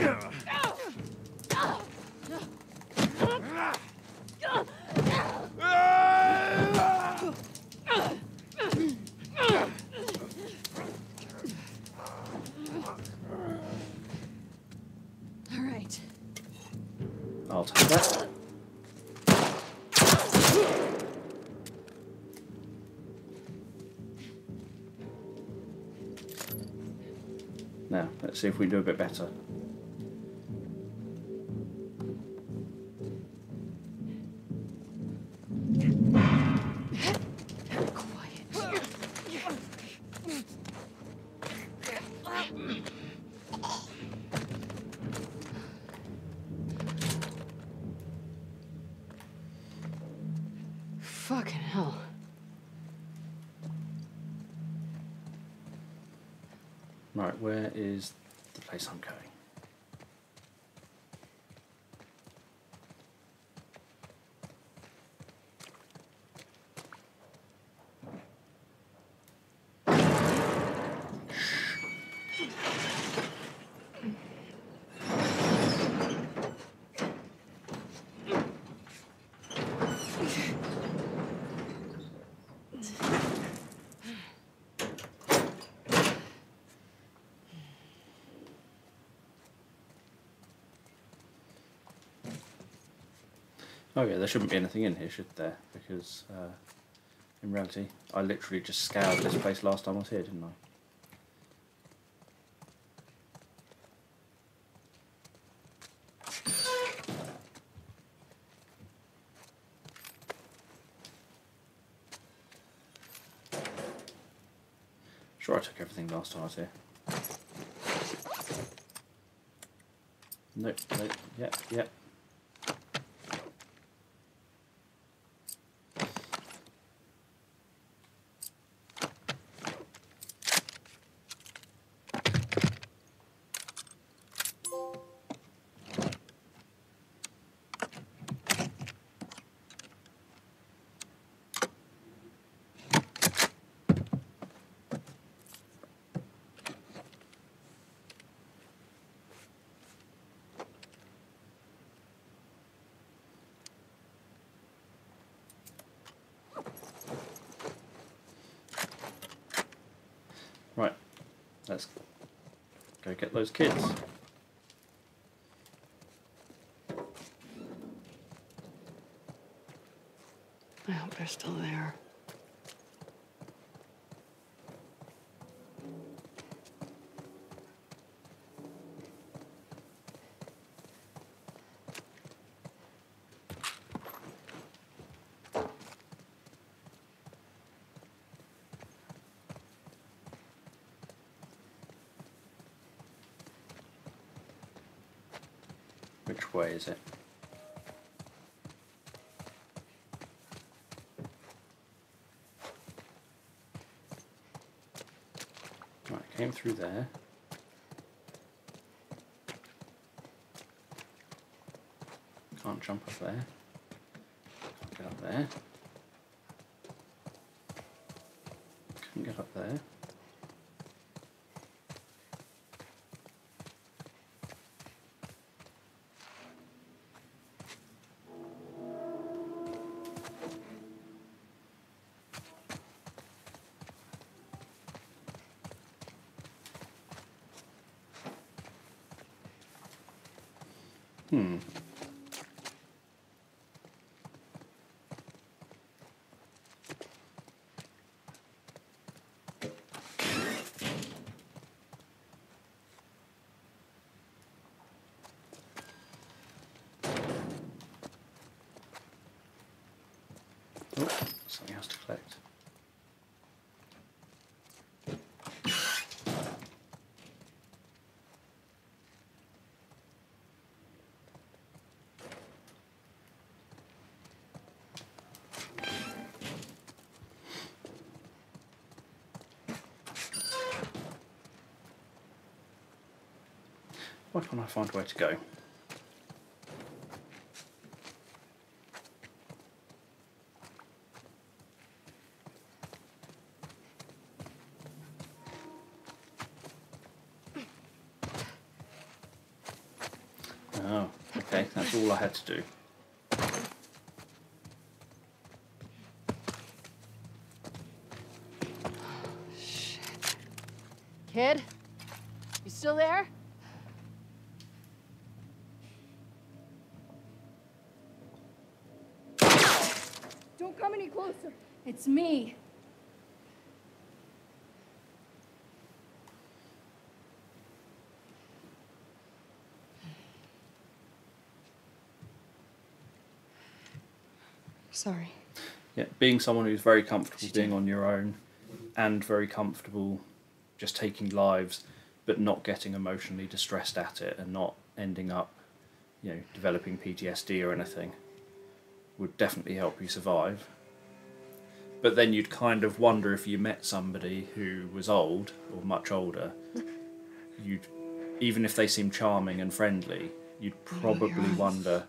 Now, let's see if we can do a bit better. Quiet. Fucking hell. Right, where is the place I'm going? Oh yeah, there shouldn't be anything in here, should there? Because in reality, I literally just scoured this place last time I was here, didn't I? Sure, I took everything last time I was here. Nope, nope, yep, yep. Right, let's go get those kids. I hope they're still there. Which way is it? Right, came through there. Can't jump up there. Can't get up there. Couldn't get up there. Hmm. Oh, something else to collect. Why can't I find where to go? Oh, okay, that's all I had to do. Kid? You still there? Don't come any closer. It's me. Sorry. Yeah, being someone who's very comfortable being on your own and very comfortable just taking lives, but not getting emotionally distressed at it and not ending up, you know, developing PTSD or anything would definitely help you survive. But then you'd kind of wonder if you met somebody who was old or much older, you'd, even if they seemed charming and friendly, you'd probably wonder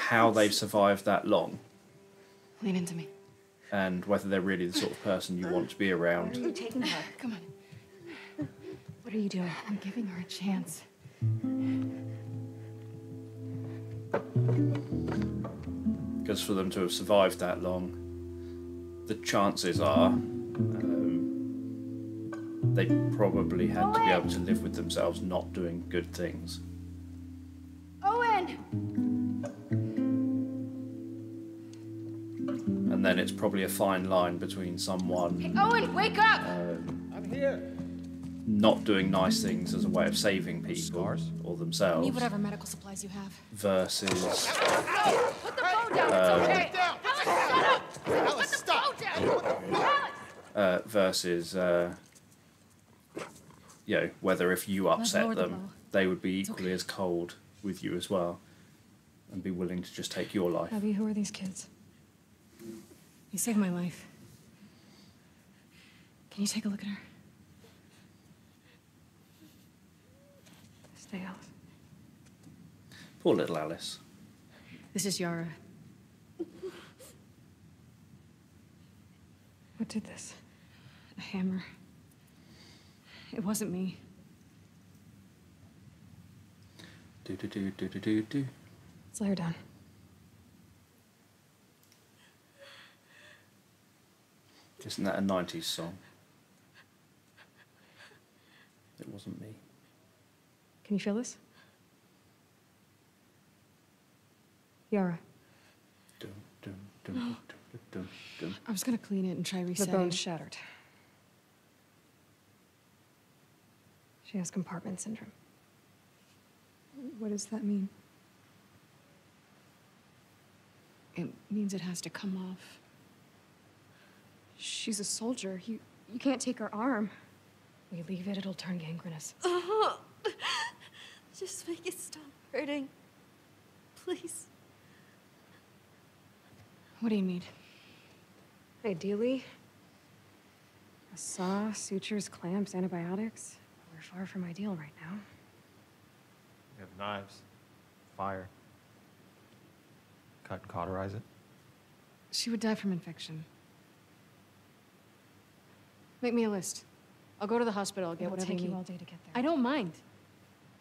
how they've survived that long. Lean into me. And whether they're really the sort of person you want to be around. Where are you taking her? Come on. What are you doing? I'm giving her a chance. Because for them to have survived that long, the chances are they probably had to be able to live with themselves not doing good things. Then it's probably a fine line between someone hey, Owen, wake up! I'm here. Not doing nice things as a way of saving people or themselves. Need whatever medical supplies you have. Versus Ow! Put the phone down, it's okay. Alex, stop! Versus you know, whether if you upset them, they would be equally as cold with you as well and be willing to just take your life. Abby, who are these kids? You saved my life. Can you take a look at her? Stay out. Poor little Alice. This is Yara. What did this? A hammer. It wasn't me. Do-do-do-do-do-do-do. Let's lay her down. Isn't that a 90s song? It wasn't me. Can you feel this? Yara. Dum, dum, dum, dum, dum, dum, dum. I was gonna clean it and try resetting. The bone shattered. She has compartment syndrome. What does that mean? It means it has to come off. She's a soldier. You can't take her arm. We leave it, it'll turn gangrenous. Oh, just make it stop hurting. Please. What do you need? Ideally, a saw, sutures, clamps, antibiotics. We're far from ideal right now. We have knives, fire. Cut and cauterize it. She would die from infection. Make me a list. I'll go to the hospital, I'll get whatever you need. It'll take you all day to get there. I don't mind.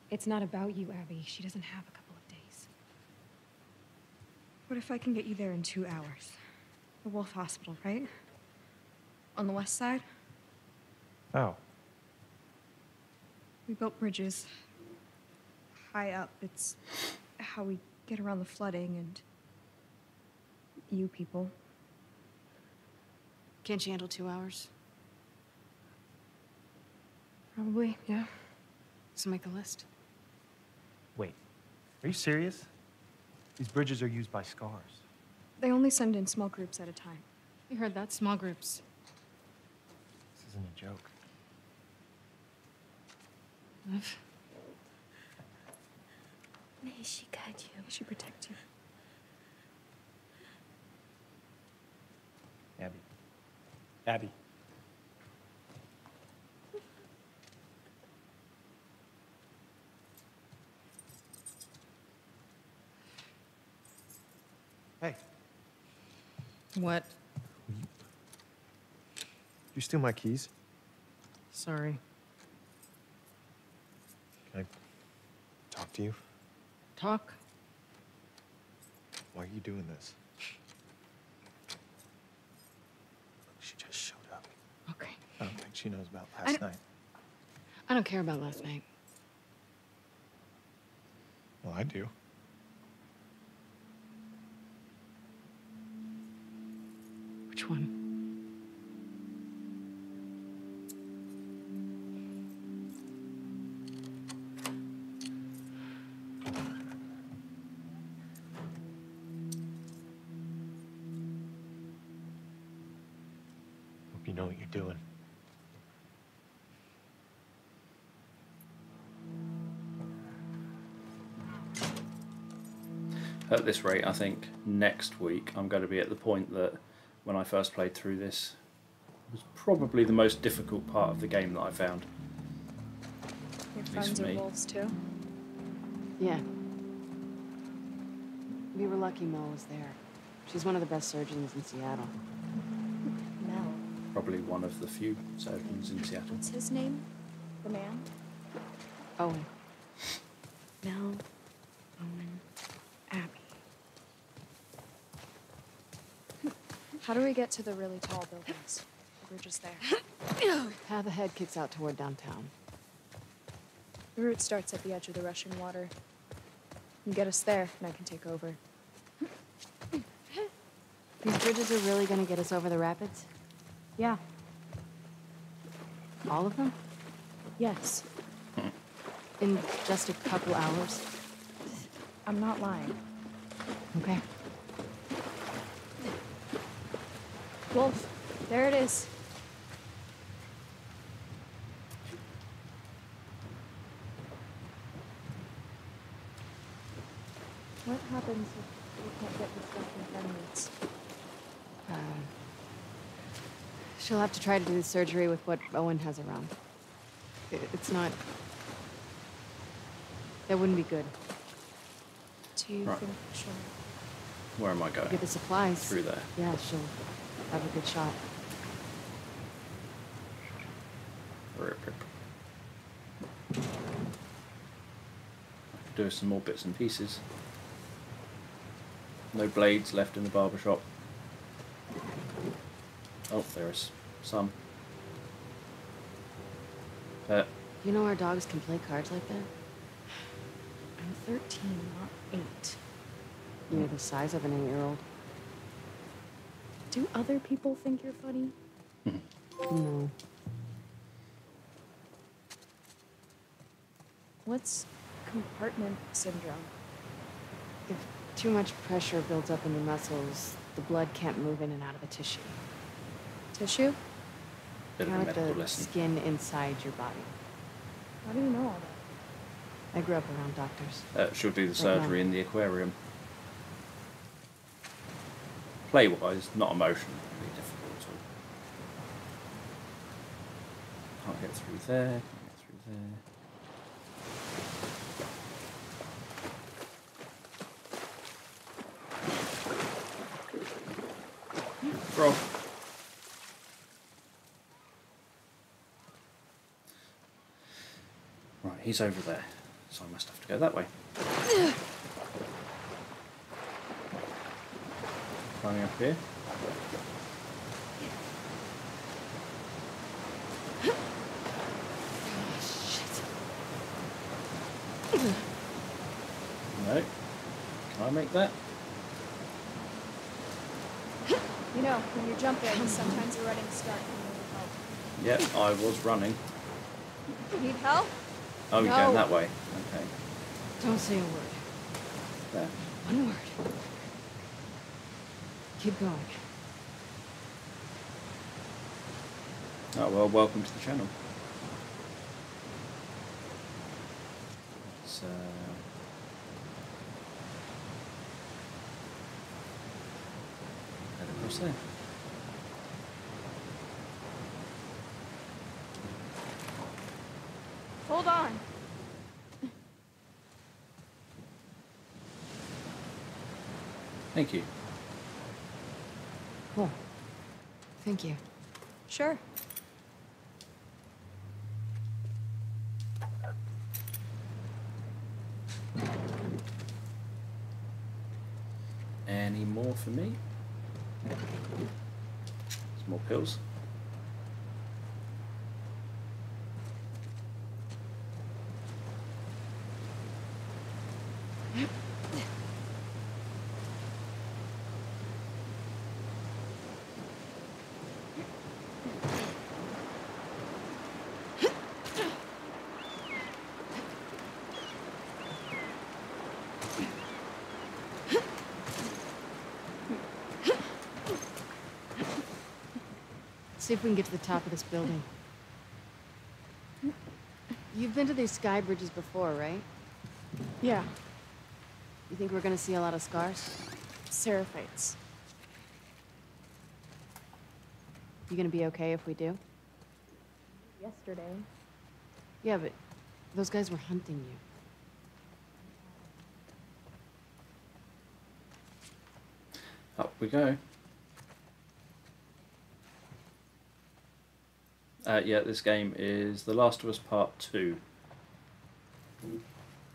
It's not about you, Abby. She doesn't have a couple of days. What if I can get you there in 2 hours? The Wolf Hospital, right? On the west side? Oh. We built bridges. High up. It's how we get around the flooding and you people. Can't you handle 2 hours? Probably, yeah. So make a list. Wait, are you serious? These bridges are used by scars. They only send in small groups at a time. You heard that? Small groups. This isn't a joke. Love? May she guide you. May she protect you. Abby. Abby. Hey. What? Did you steal my keys? Sorry. Can I talk to you? Talk? Why are you doing this? She just showed up. Okay. I don't think she knows about last night. I don't care about last night. Well, I do. Which one? You know what you're doing. At this rate, I think next week I'm going to be at the point that when I first played through this, it was probably the most difficult part of the game that I found. Your friends are wolves too? Yeah. We were lucky Mel was there. She's one of the best surgeons in Seattle. Probably one of the few surgeons in Seattle. What's his name? The man? Owen. Mel, Owen, Abby. How do we get to the really tall buildings? We're just there. Path ahead kicks out toward downtown. The route starts at the edge of the rushing water. You get us there, and I can take over. These bridges are really gonna get us over the rapids? Yeah. All of them? Yes. In just a couple hours? I'm not lying. Okay. Wolf, there it is. What happens if we can't get this stuff in 10 minutes? She'll have to try to do the surgery with what Owen has around. It's not... That wouldn't be good. Do you think she'll... Where am I going? Get the supplies. Through there. Yeah, she'll have a good shot. I could do some more bits and pieces. No blades left in the barbershop. Oh, there's some. You know our dogs can play cards like that? I'm 13, not 8. You're the size of an 8-year-old. Do other people think you're funny? No. What's compartment syndrome? If too much pressure builds up in the muscles, the blood can't move in and out of the tissue. Tissue? Bit of a medical lesson. Skin inside your body. How do you know all that? I grew up around doctors. She'll do the surgery in the aquarium. Play-wise, not emotionally difficult at all. Can't get through there, can't get through there. Frog. He's over there, so I must have to go that way. Climbing up here. No. Can I make that? You know, when you're jumping, sometimes you're running start. Yep, I was running. Need help? Oh, you're going that way. Okay. Don't say a word. There. One word. Keep going. Oh, well, welcome to the channel. So... Head across there. Hold on. Thank you. Oh, thank you. Sure. Any more for me? There's more pills. See if we can get to the top of this building. You've been to these sky bridges before, right? Yeah. You think we're gonna see a lot of scars? Seraphites. You gonna be okay if we do? Yesterday. Yeah, but those guys were hunting you. Up we go. Yeah, this game is The Last of Us Part 2.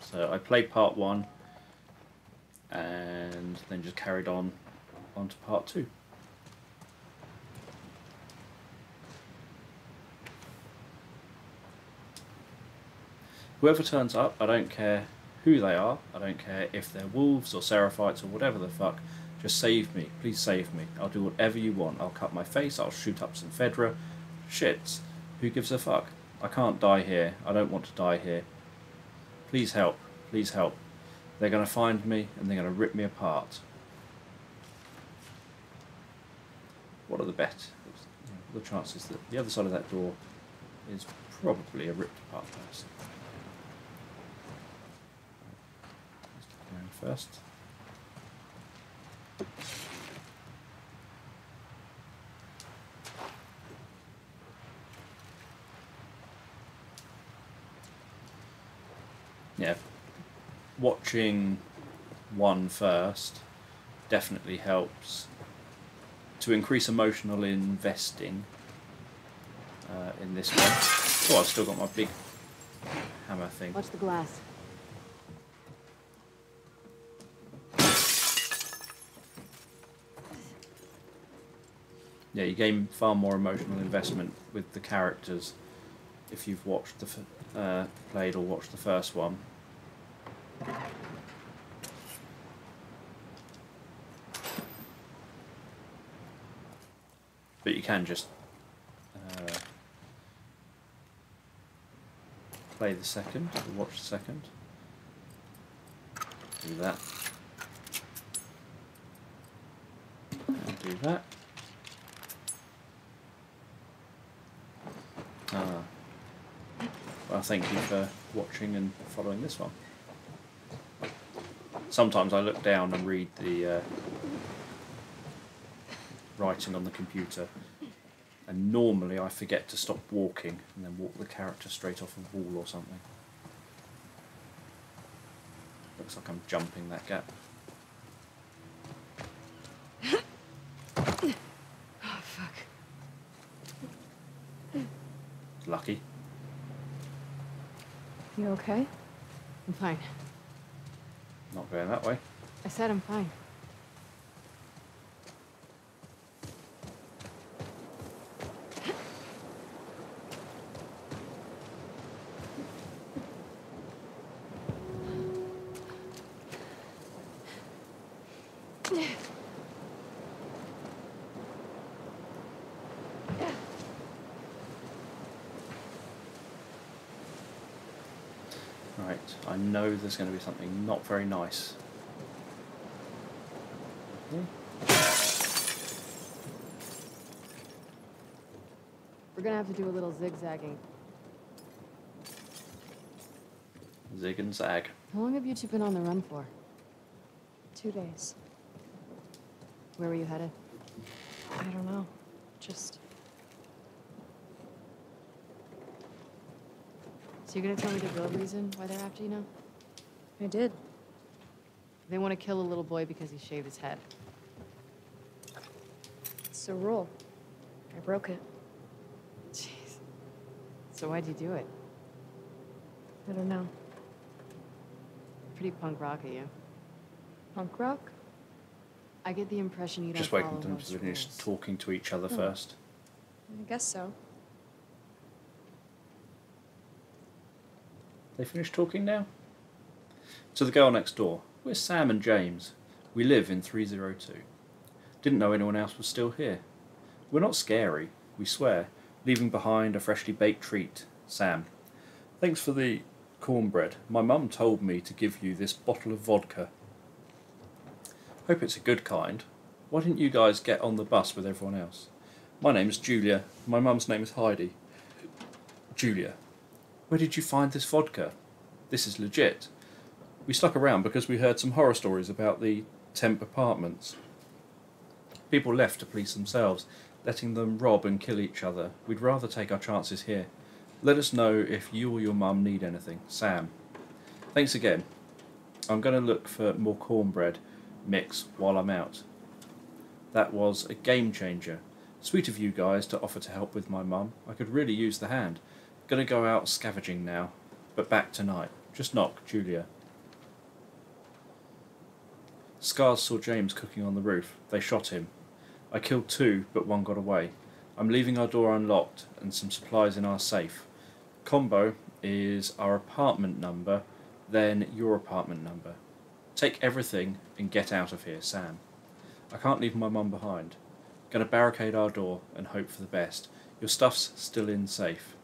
So I played Part 1 and then just carried on to Part 2. Whoever turns up, I don't care who they are, I don't care if they're wolves or seraphites or whatever the fuck, just save me, please save me. I'll do whatever you want, I'll cut my face, I'll shoot up some Fedra. Shits, who gives a fuck? I can't die here. I don't want to die here. Please help. Please help. They're going to find me and they're going to rip me apart. What are the bets? The chances that the other side of that door is probably a ripped apart person. Let's go first. Yeah, watching one first definitely helps to increase emotional investing in this one. Oh, I've still got my big hammer thing. Watch the glass. Yeah, you gain far more emotional investment with the characters if you've watched the played or watched the first one. But you can just play the second, or watch the second. Do that. And do that. Well, thank you for watching and following this one. Sometimes I look down and read the writing on the computer, and normally I forget to stop walking and then walk the character straight off a wall or something. Looks like I'm jumping that gap. Oh, fuck. Lucky. You okay? I'm fine. Not going that way. I said I'm fine. I know there's going to be something not very nice. We're going to have to do a little zigzagging. Zig and zag. How long have you two been on the run for? 2 days. Where were you headed? I don't know. Just... So you're gonna tell me the real reason why they're after you now? I did. They want to kill a little boy because he shaved his head. It's a rule. I broke it. Jeez. So why'd you do it? I don't know. Pretty punk rock of you. Punk rock? I get the impression you don't just waiting until we finish talking to each other first. I guess so. They finished talking now? To the girl next door. We're Sam and James. We live in 302. Didn't know anyone else was still here. We're not scary, we swear, leaving behind a freshly baked treat. Sam. Thanks for the cornbread. My mum told me to give you this bottle of vodka. Hope it's a good kind. Why didn't you guys get on the bus with everyone else? My name's Julia. My mum's name is Heidi. Julia. Where did you find this vodka? This is legit. We stuck around because we heard some horror stories about the temp apartments. People left to police themselves, letting them rob and kill each other. We'd rather take our chances here. Let us know if you or your mum need anything. Sam. Thanks again. I'm going to look for more cornbread mix while I'm out. That was a game changer. Sweet of you guys to offer to help with my mum. I could really use the hand. Gonna go out scavenging now, but back tonight. Just knock, Julia. Scars saw James cooking on the roof. They shot him. I killed two, but one got away. I'm leaving our door unlocked and some supplies in our safe. Combo is our apartment number, then your apartment number. Take everything and get out of here, Sam. I can't leave my mum behind. Gonna barricade our door and hope for the best. Your stuff's still in safe.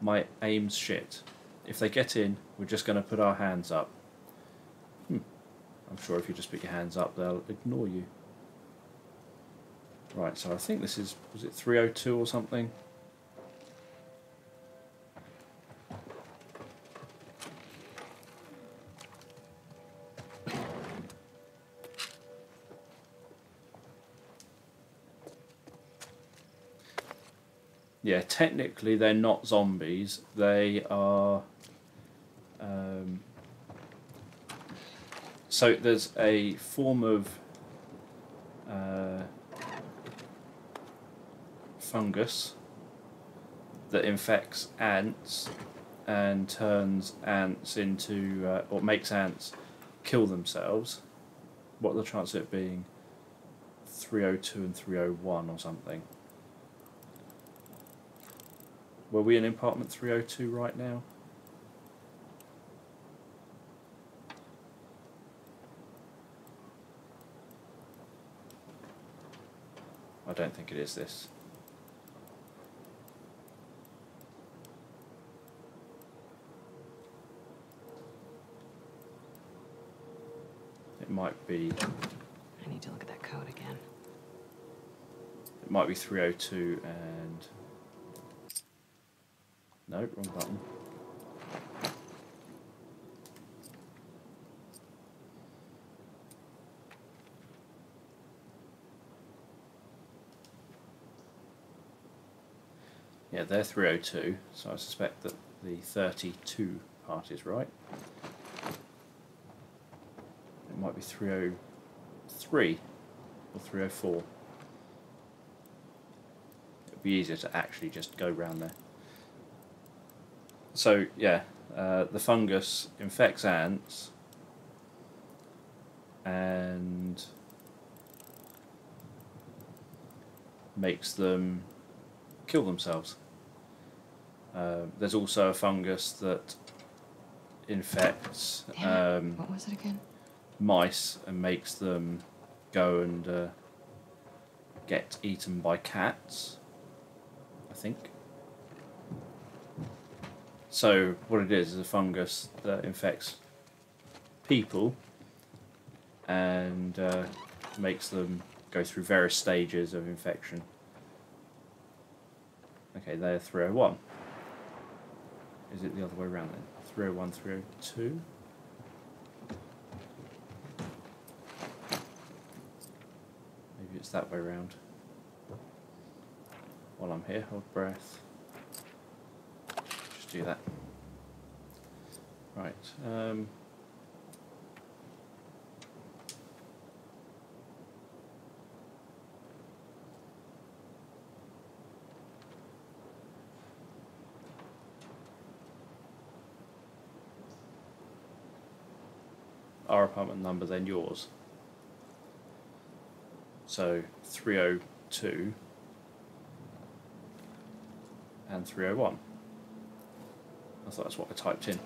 My aim's shit. If they get in, we're just gonna put our hands up. I'm sure if you just put your hands up, they'll ignore you. Right, so I think this is, was it 302 or something? Yeah, technically they're not zombies. They are... so there's a form of fungus that infects ants and turns ants into... or makes ants kill themselves. What are the chances of it being 302 and 301 or something? Were we in apartment 302 right now? I don't think it is this. It might be... I need to look at that code again. It might be 302 and... Nope, wrong button. Yeah, they're 302, so I suspect that the 32 part is right. It might be 303 or 304. It would be easier to actually just go round there. So, yeah, the fungus infects ants and makes them kill themselves. There's also a fungus that infects what was it again? Mice and makes them go and get eaten by cats, I think. So what it is a fungus that infects people and makes them go through various stages of infection. Okay, they're 301. Is it the other way around then? 301, 302? Maybe it's that way around. While I'm here, hold breath. Do that. Right. our apartment number than yours. So 302 and 301. I thought that's what I typed in.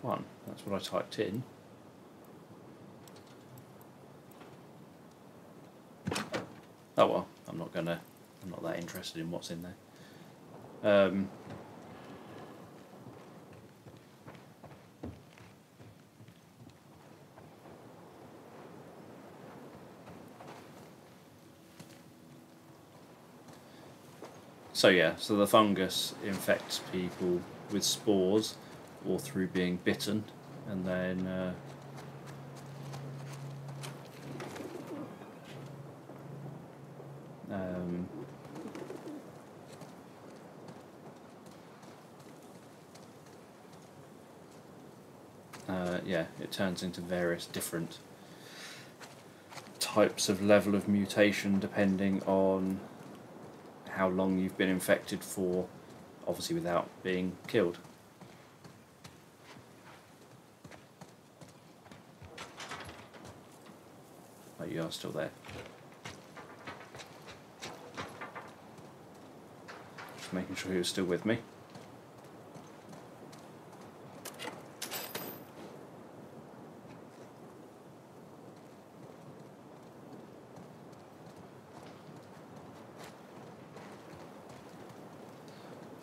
One. That's what I typed in. Oh well, I'm not that interested in what's in there. So yeah, so the fungus infects people with spores, or through being bitten, and then yeah, it turns into various different types of level of mutation depending on how long you've been infected for, obviously without being killed. You are still there. Just making sure he was still with me.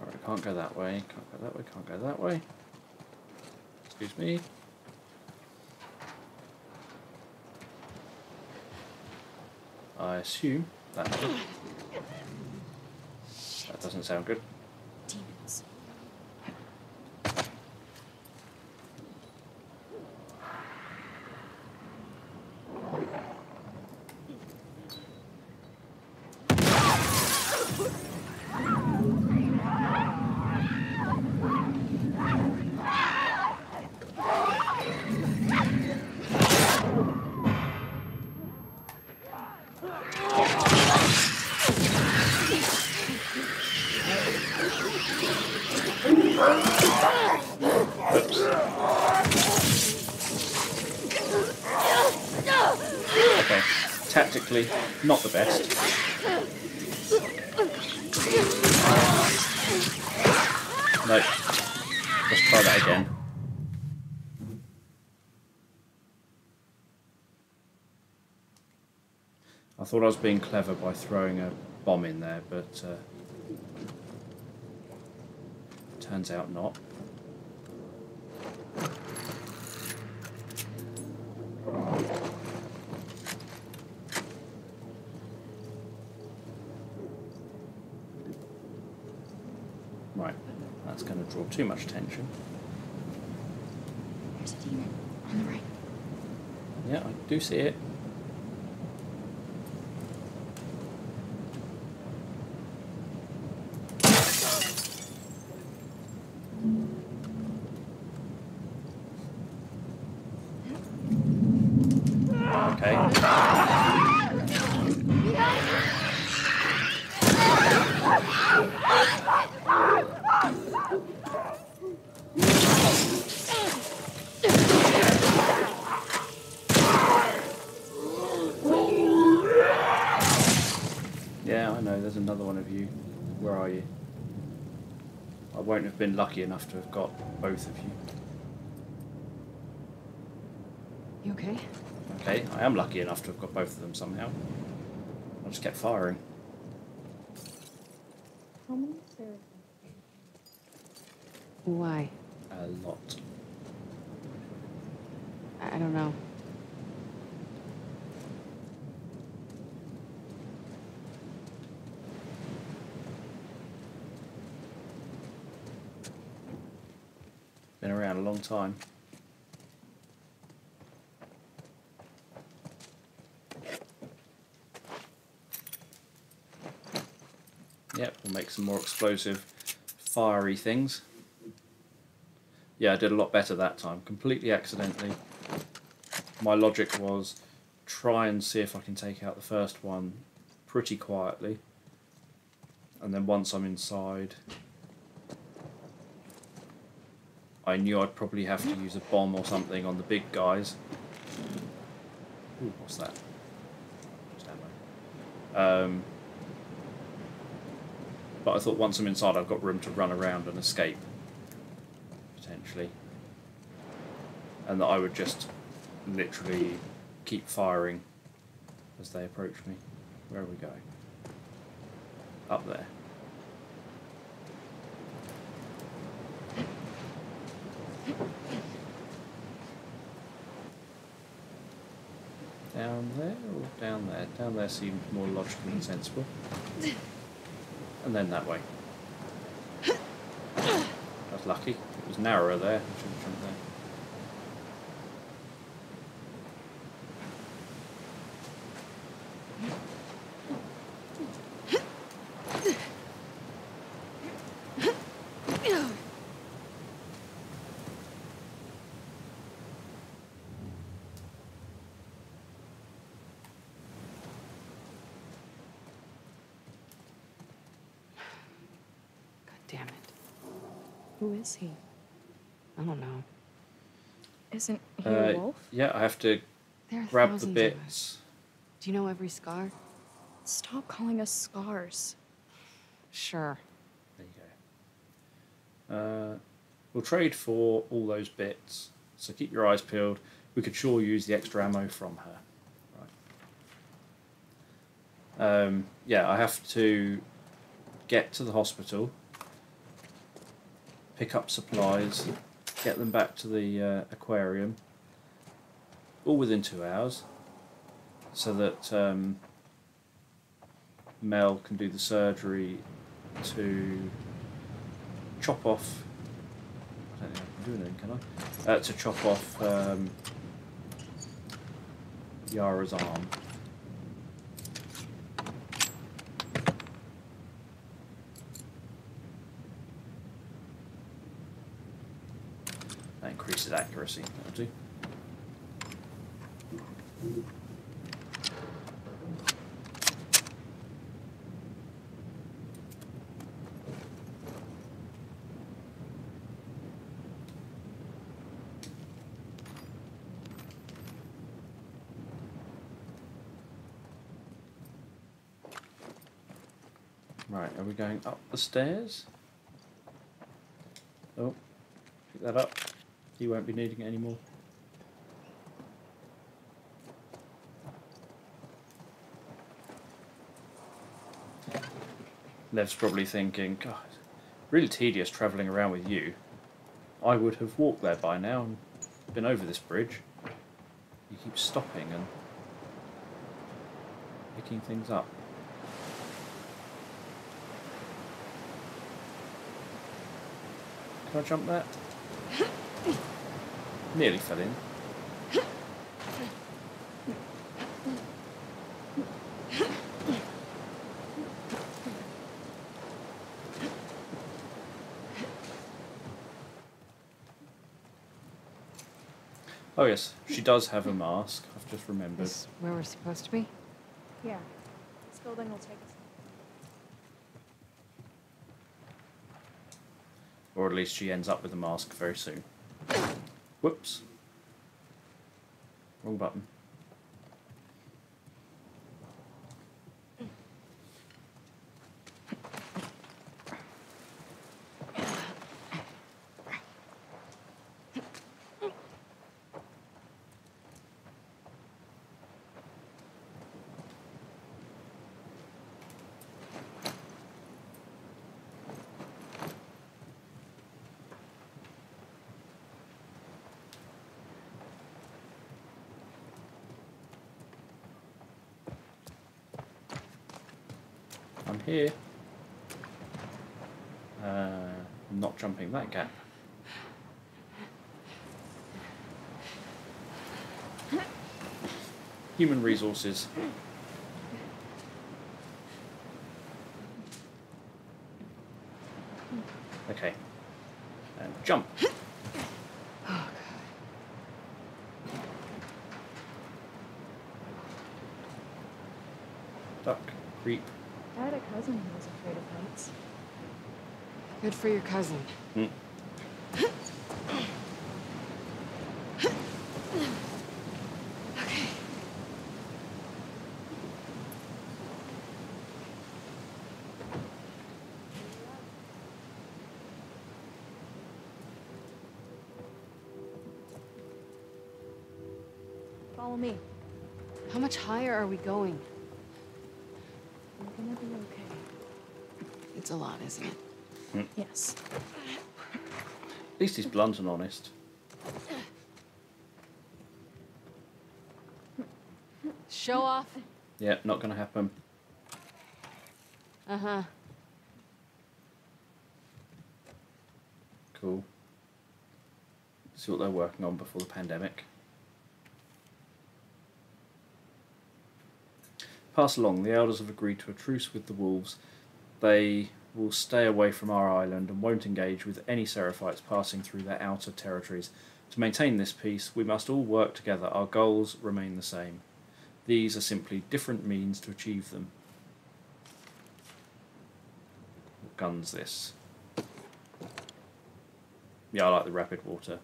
Alright, can't go that way, can't go that way, can't go that way. Excuse me. I assume that doesn't sound good. Demons. Tactically, not the best. Nope. Let's try that again. I thought I was being clever by throwing a bomb in there, but turns out not. Too much attention. There's a demon on the right. Yeah, I do see it. I've been lucky enough to have got both of you. You okay? Okay, I am lucky enough to have got both of them somehow. I just kept firing. How many is there? Why? A lot. I don't know. Been around a long time. Yep, we'll make some more explosive, fiery things. Yeah, I did a lot better that time, completely accidentally. My logic was try and see if I can take out the first one pretty quietly, and then once I'm inside I knew I'd probably have to use a bomb or something on the big guys. Ooh, what's that? Just ammo. But I thought once I'm inside I've got room to run around and escape, potentially. And that I would just literally keep firing as they approach me. Where are we going? Up there. Down there or down there? Down there seemed more logical and sensible. And then that way. That's lucky. It was narrower there. Damn it. Who is he? I don't know. Isn't he a wolf? Yeah, I have to grab the bits. Do you know every scar? Stop calling us scars. Sure. There you go. We'll trade for all those bits, so keep your eyes peeled. We could sure use the extra ammo from her. Right. Yeah, I have to get to the hospital, pick up supplies, get them back to the aquarium, all within 2 hours, so that Mel can do the surgery to chop off, I don't think I can do anything, can I? To chop off Yara's arm. Increases accuracy, that'll do. Right, are we going up the stairs? Oh, pick that up. He won't be needing it anymore. Lev's probably thinking, God, really tedious travelling around with you. I would have walked there by now and been over this bridge. You keep stopping and picking things up. Can I jump that? Nearly fell in. Oh yes, she does have a mask, I've just remembered. Is where we're supposed to be? Yeah. This building will take us. Or at least she ends up with a mask very soon. Whoops. Wrong button. Here. Not jumping that gap. Human resources. Okay. And jump. Oh, God. Duck, creep. I had a cousin who was afraid of heights. Good for your cousin. Mm. Follow me. How much higher are we going? We're gonna be okay. It's a lot, isn't it? Mm. Yes. At least he's blunt and honest. Show off. Yeah, not gonna happen. Uh-huh. Cool. See what they're working on before the pandemic. Pass along. The elders have agreed to a truce with the wolves. They will stay away from our island and won't engage with any Seraphites passing through their outer territories. To maintain this peace, we must all work together. Our goals remain the same. These are simply different means to achieve them. What gun's this? Yeah, I like the rapid water.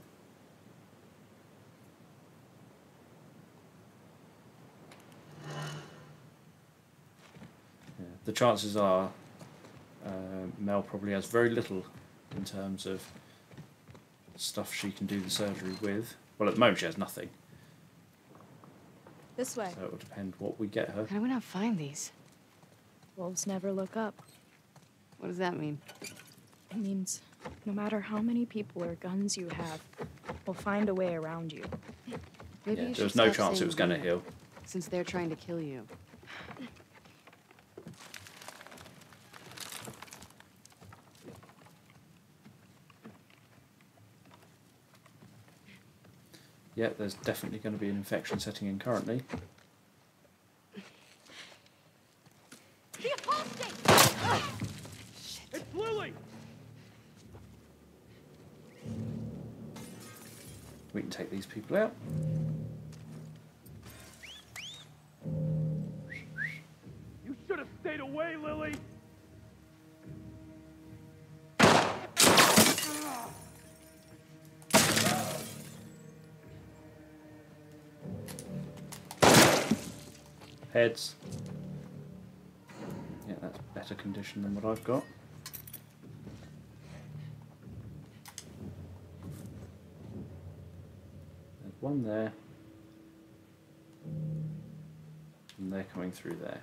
The chances are Mel probably has very little in terms of stuff she can do the surgery with. Well, at the moment she has nothing. This way. So it will depend what we get her. How do we not find these? Wolves never look up. What does that mean? It means no matter how many people or guns you have, we'll find a way around you. Maybe yeah, there was no chance it was going to heal. Since they're trying to kill you. Yeah, there's definitely going to be an infection setting in currently. Oh, shit. It's Lily. We can take these people out. You should have stayed away, Lily. Heads. Yeah, that's better condition than what I've got. There's one there. And they're coming through there.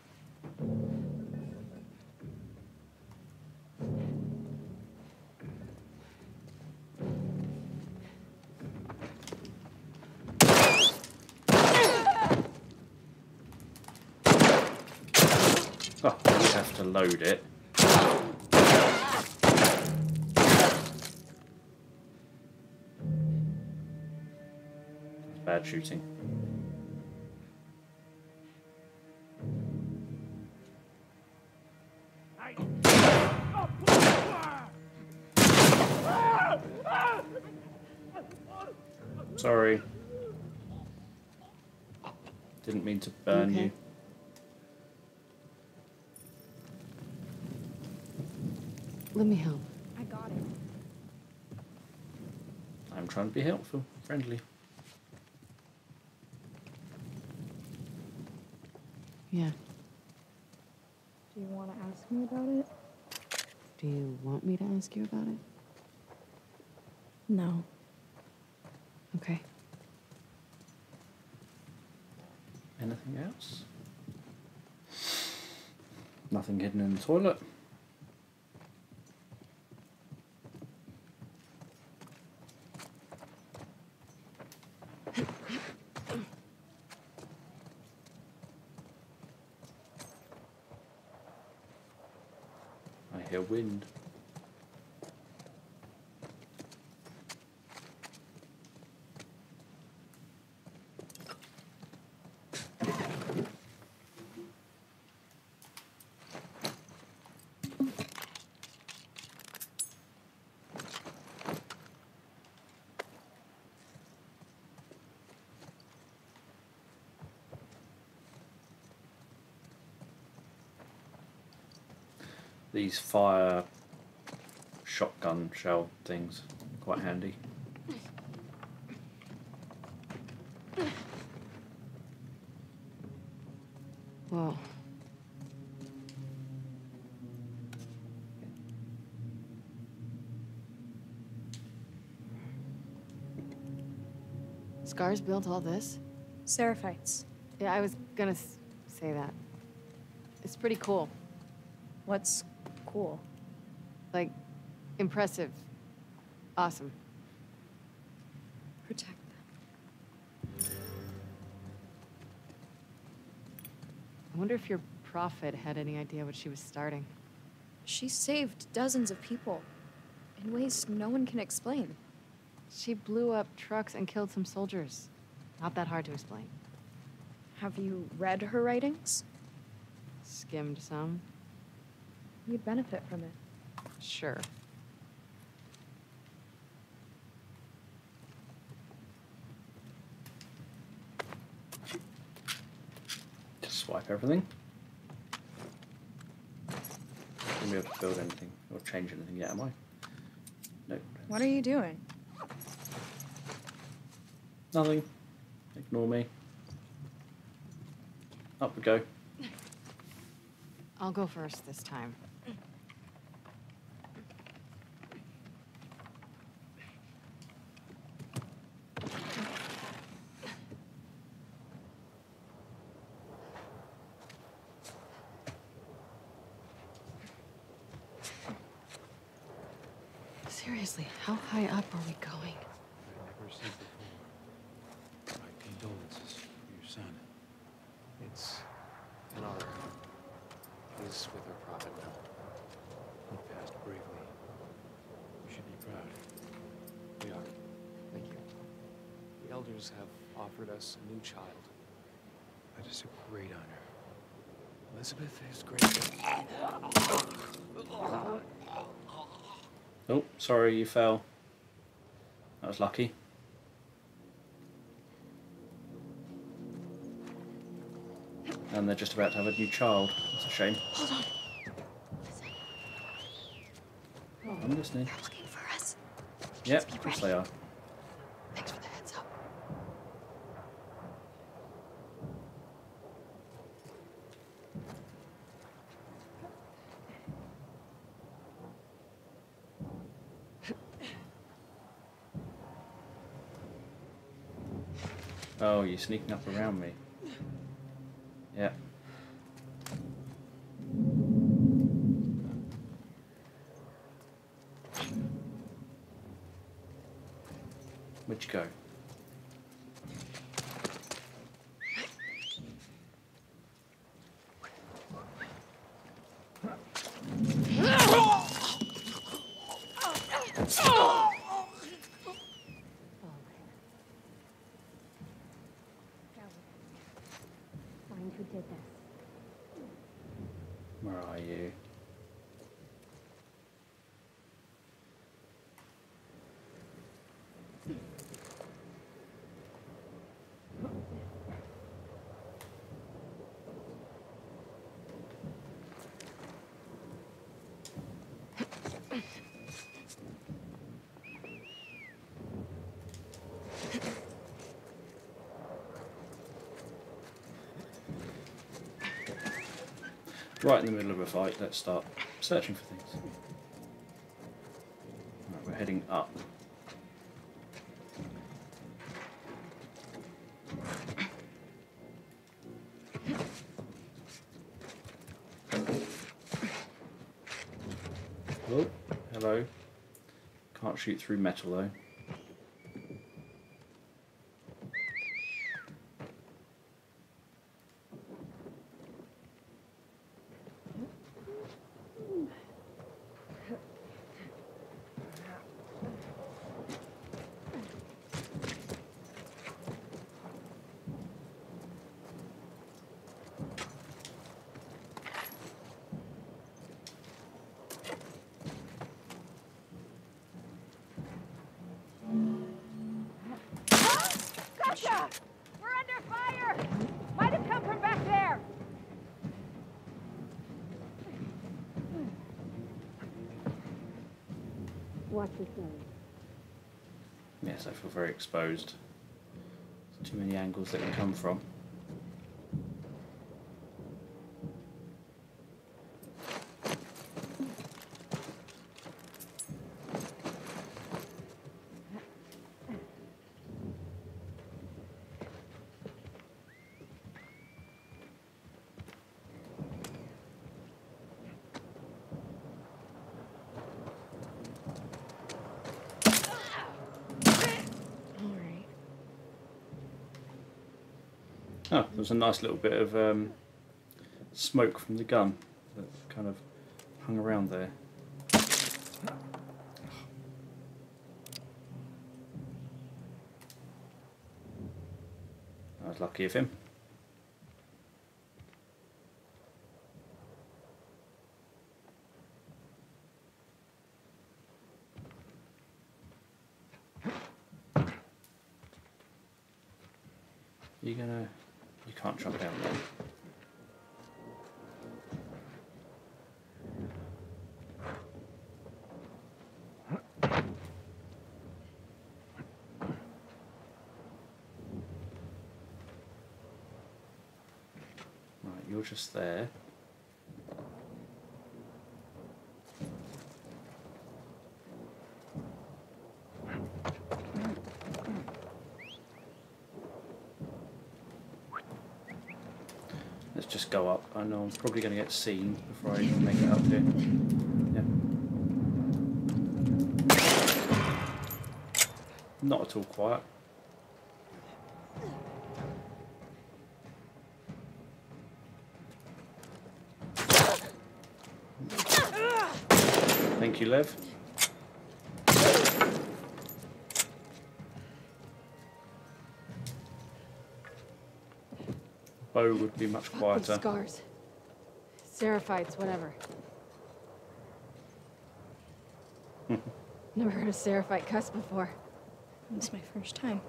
To load it. That's bad shooting. Sorry. Didn't mean to burn you. Let me help. I got it. I'm trying to be helpful, friendly. Yeah. Do you want to ask me about it? Do you want me to ask you about it? No. Okay. Anything else? Nothing hidden in the toilet. Wind. these fire shotgun shell things. Quite handy. Whoa. Scars built all this? Seraphites. Yeah, I was gonna say that. It's pretty cool. What's cool? Like, impressive. Awesome. Protect them. I wonder if your prophet had any idea what she was starting. She saved dozens of people in ways no one can explain. She blew up trucks and killed some soldiers. Not that hard to explain. Have you read her writings? Skimmed some. You'd benefit from it. Sure. Just swipe everything. Won't be able to build anything or change anything yet, am I? Nope. What are you doing? Nothing. Ignore me. Up we go. I'll go first this time. Seriously, how high up are we going? I've never seen before. My condolences for your son. It's an honor. He's with her prophet now. He passed bravely. You should be proud. We are. Thank you. The elders have offered us a new child. That is a great honor. Elizabeth is great. Oh, sorry, you fell. That was lucky. And they're just about to have a new child. That's a shame. Hold on. Listen. I'm listening. They're looking for us. Yep, of course they are. Thanks for the heads up. Oh, you're sneaking up around me. Yeah. Where'd you go? Where are you? Right in the middle of a fight, let's start searching for things. Right, we're heading up. Oh, hello. Can't shoot through metal though. what's his name. Yes, I feel very exposed. There's too many angles that can come from. Oh, there was a nice little bit of smoke from the gun that kind of hung around there. I was lucky of him. You're gonna... You can't jump down there. Right, you're just there. Just go up. I know I'm probably going to get seen before I even make it up here. Yeah. Not at all quiet. Thank you, Lev. Bow would be much quieter. Scars, xerophytes, whatever. Never heard a xerophite cuss before. It's my first time.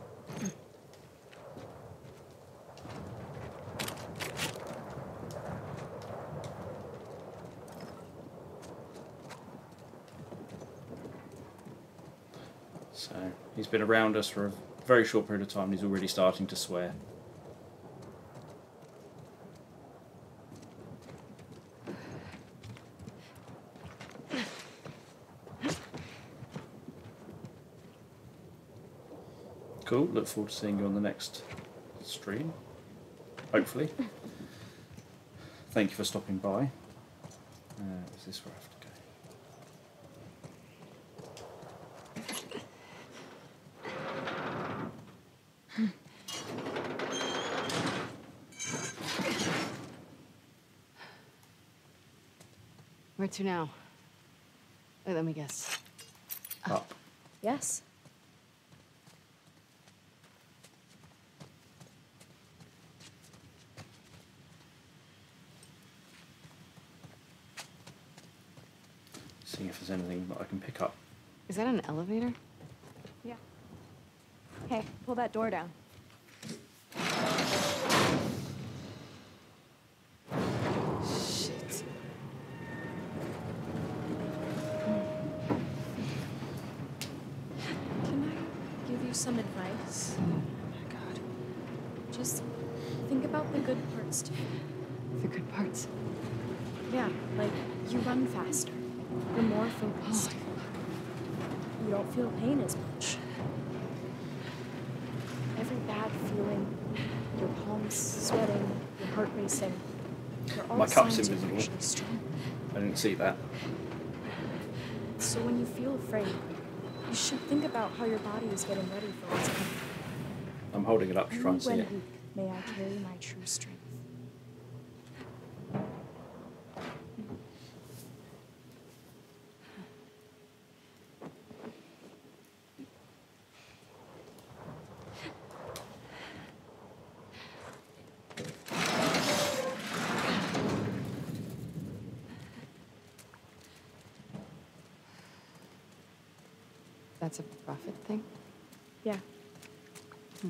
So he's been around us for a very short period of time and he's already starting to swear. Cool, look forward to seeing you on the next stream, hopefully. Thank you for stopping by. Is this where I have to go? Where to now? Oh, let me guess. Up. Yes. Seeing if there's anything that I can pick up. Is that an elevator? Yeah. Hey, pull that door down. Shit. Can I give you some advice? Oh my God. Just think about the good parts, too. The good parts? Yeah, like you run faster. You're more focused. Oh. You don't feel pain as much. Every bad feeling, your palms sweating, your heart racing. My cup's invisible. I didn't see that. So when you feel afraid, you should think about how your body is getting ready for what's coming. I'm holding it up to try and see it. May I carry my true strength. That's a prophet thing? Yeah. Hmm.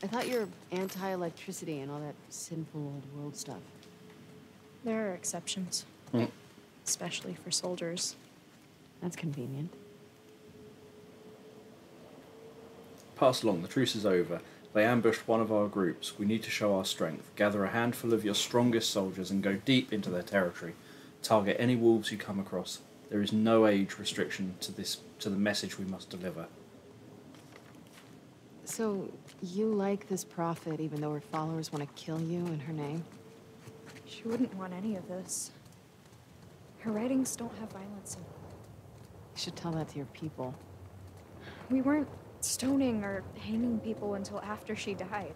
I thought you were anti-electricity and all that sinful old world stuff. There are exceptions. Especially for soldiers. That's convenient. Pass along. The truce is over. They ambushed one of our groups. We need to show our strength. Gather a handful of your strongest soldiers and go deep into their territory. Target any wolves you come across. There is no age restriction to the message we must deliver. So, you like this prophet even though her followers want to kill you in her name? She wouldn't want any of this. Her writings don't have violence in them. You should tell that to your people. We weren't stoning or hanging people until after she died.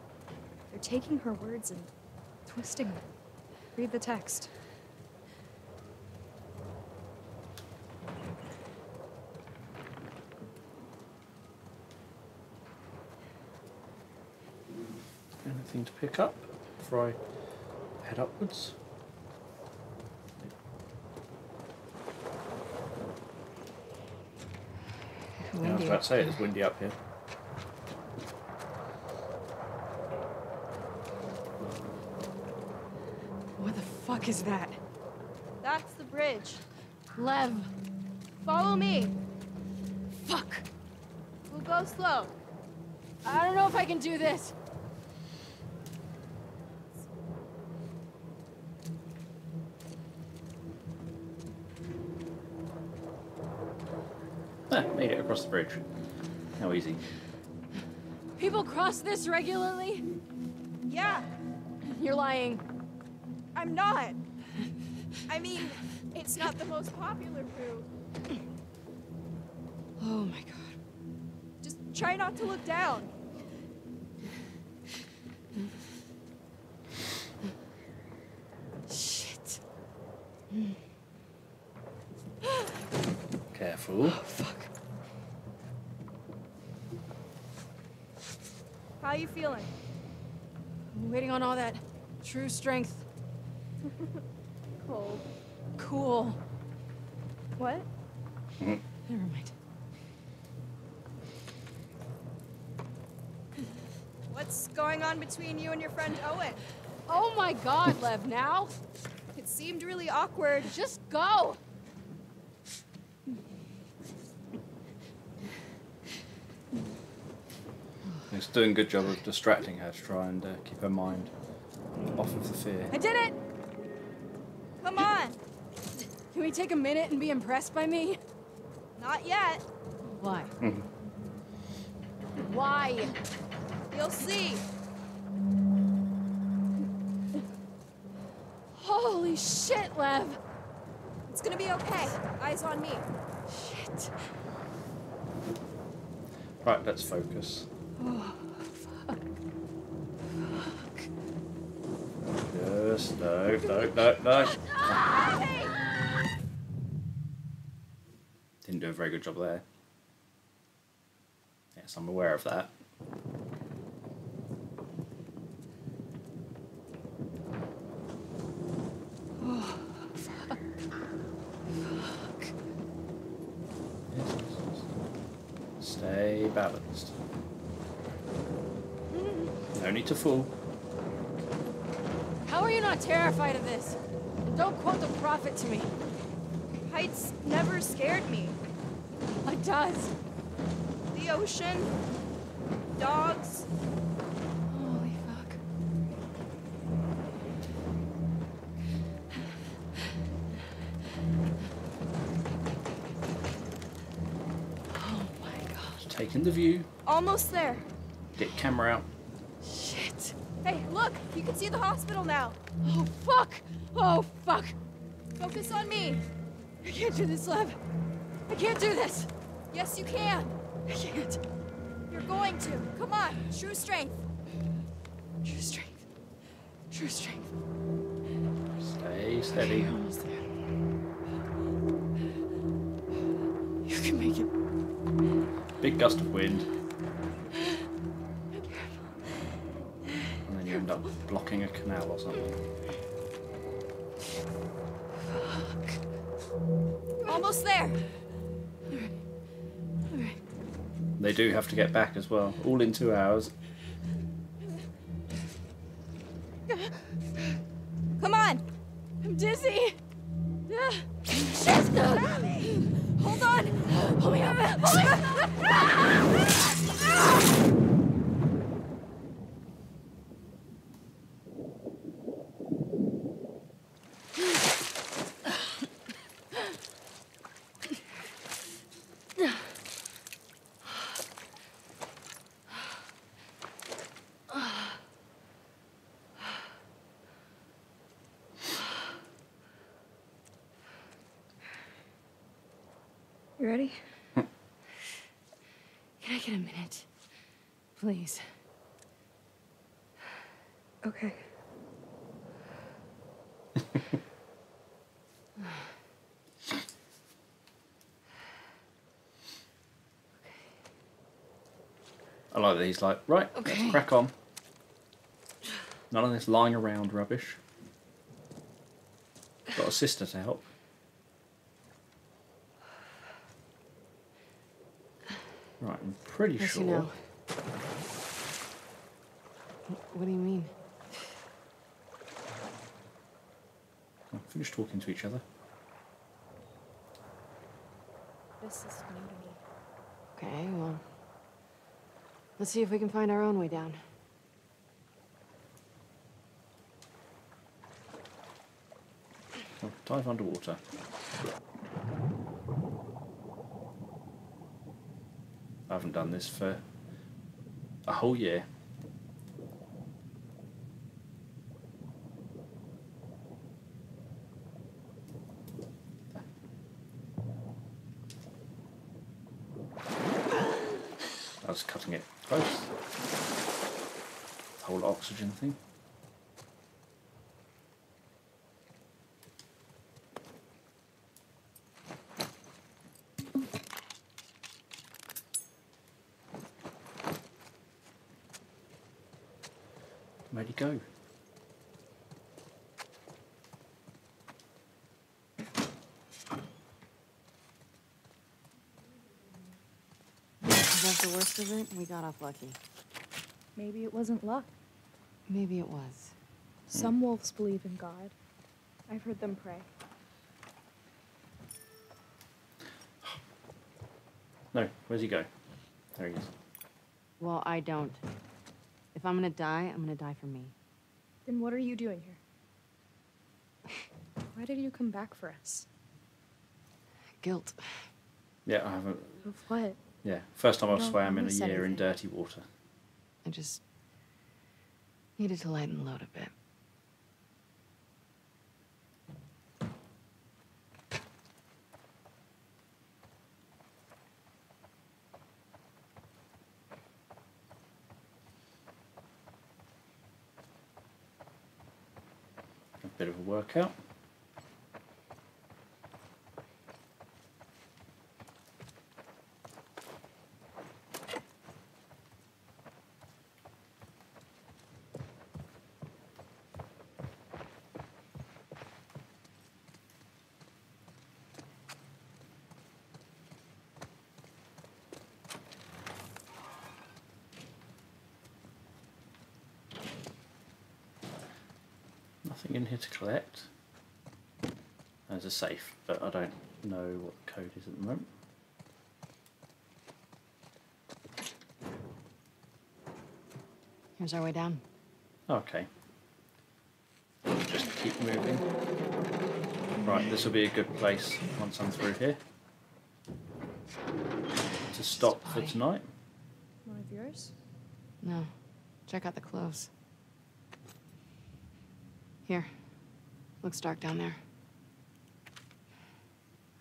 They're taking her words and twisting them. Read the text. Anything to pick up before I head upwards? Yeah, I was about to say, it's windy up here. What the fuck is that? That's the bridge. Lev, follow me. Fuck. We'll go slow. I don't know if I can do this. Made it across the bridge. How easy. People cross this regularly? Yeah. You're lying. I'm not. I mean, it's not the most popular route. Oh my god. Just try not to look down. Shit. Careful. Oh, fuck. How you feeling? I'm waiting on all that true strength. Cold. Cool. What? Never mind. What's going on between you and your friend Owen? Oh my god, Lev, now? It seemed really awkward. Just go! It's doing a good job of distracting her to try and keep her mind off of the fear. I did it! Come on! Can we take a minute and be impressed by me? Not yet. Why? Why? You'll see. Holy shit, Lev! It's gonna be okay. Eyes on me. Shit. Right, let's focus. Oh, fuck. Fuck. Yes, no. Didn't do a very good job there. Yes, I'm aware of that. Oh, fuck. Fuck. Yes. Stay balanced. No need to fool. How are you not terrified of this? And don't quote the prophet to me. Heights never scared me. It does. The ocean. Dogs. Holy fuck. Oh my god. Taking the view. Almost there. Get camera out. Hey, look! You can see the hospital now! Oh, fuck! Oh, fuck! Focus on me! I can't do this, Lev! I can't do this! Yes, you can! I can't! You're going to! Come on! True strength! True strength. True strength. Stay steady. Okay, almost there. You can make it. Big gust of wind. End up blocking a canal or something. Fuck. Almost there. All right. They do have to get back as well, all in 2 hours. Come on. I'm dizzy. Shit. Hold on! Hold me up! Hold me up! You ready? Can I get a minute? Please. Okay. I like that he's like, right, okay. Let's crack on. None of this lying around rubbish. Got a sister to help. Right, I'm pretty sure. You know. What do you mean? Well, finished talking to each other. This is new to me. Okay, well, let's see if we can find our own way down. I'll dive underwater. I haven't done this for a whole year. I was cutting it close. The whole oxygen thing. Where'd he go? Was that the worst of it? We got off lucky. Maybe it wasn't luck. Maybe it was. Some wolves believe in God. I've heard them pray. No, where's he go? There he is. Well, I don't. If I'm gonna die, I'm gonna die for me. Then what are you doing here? Why did you come back for us? Guilt. Yeah, I haven't... Of what? Yeah, first time I've swam in a year in dirty water. I just... needed to lighten the load a bit. Bit of a workout. Nothing in here to collect. There's a safe, but I don't know what the code is at the moment. Here's our way down. Okay. Just keep moving. Right, this will be a good place once I'm through here to stop for tonight. One of yours? No. Check out the clothes. Here. Looks dark down there.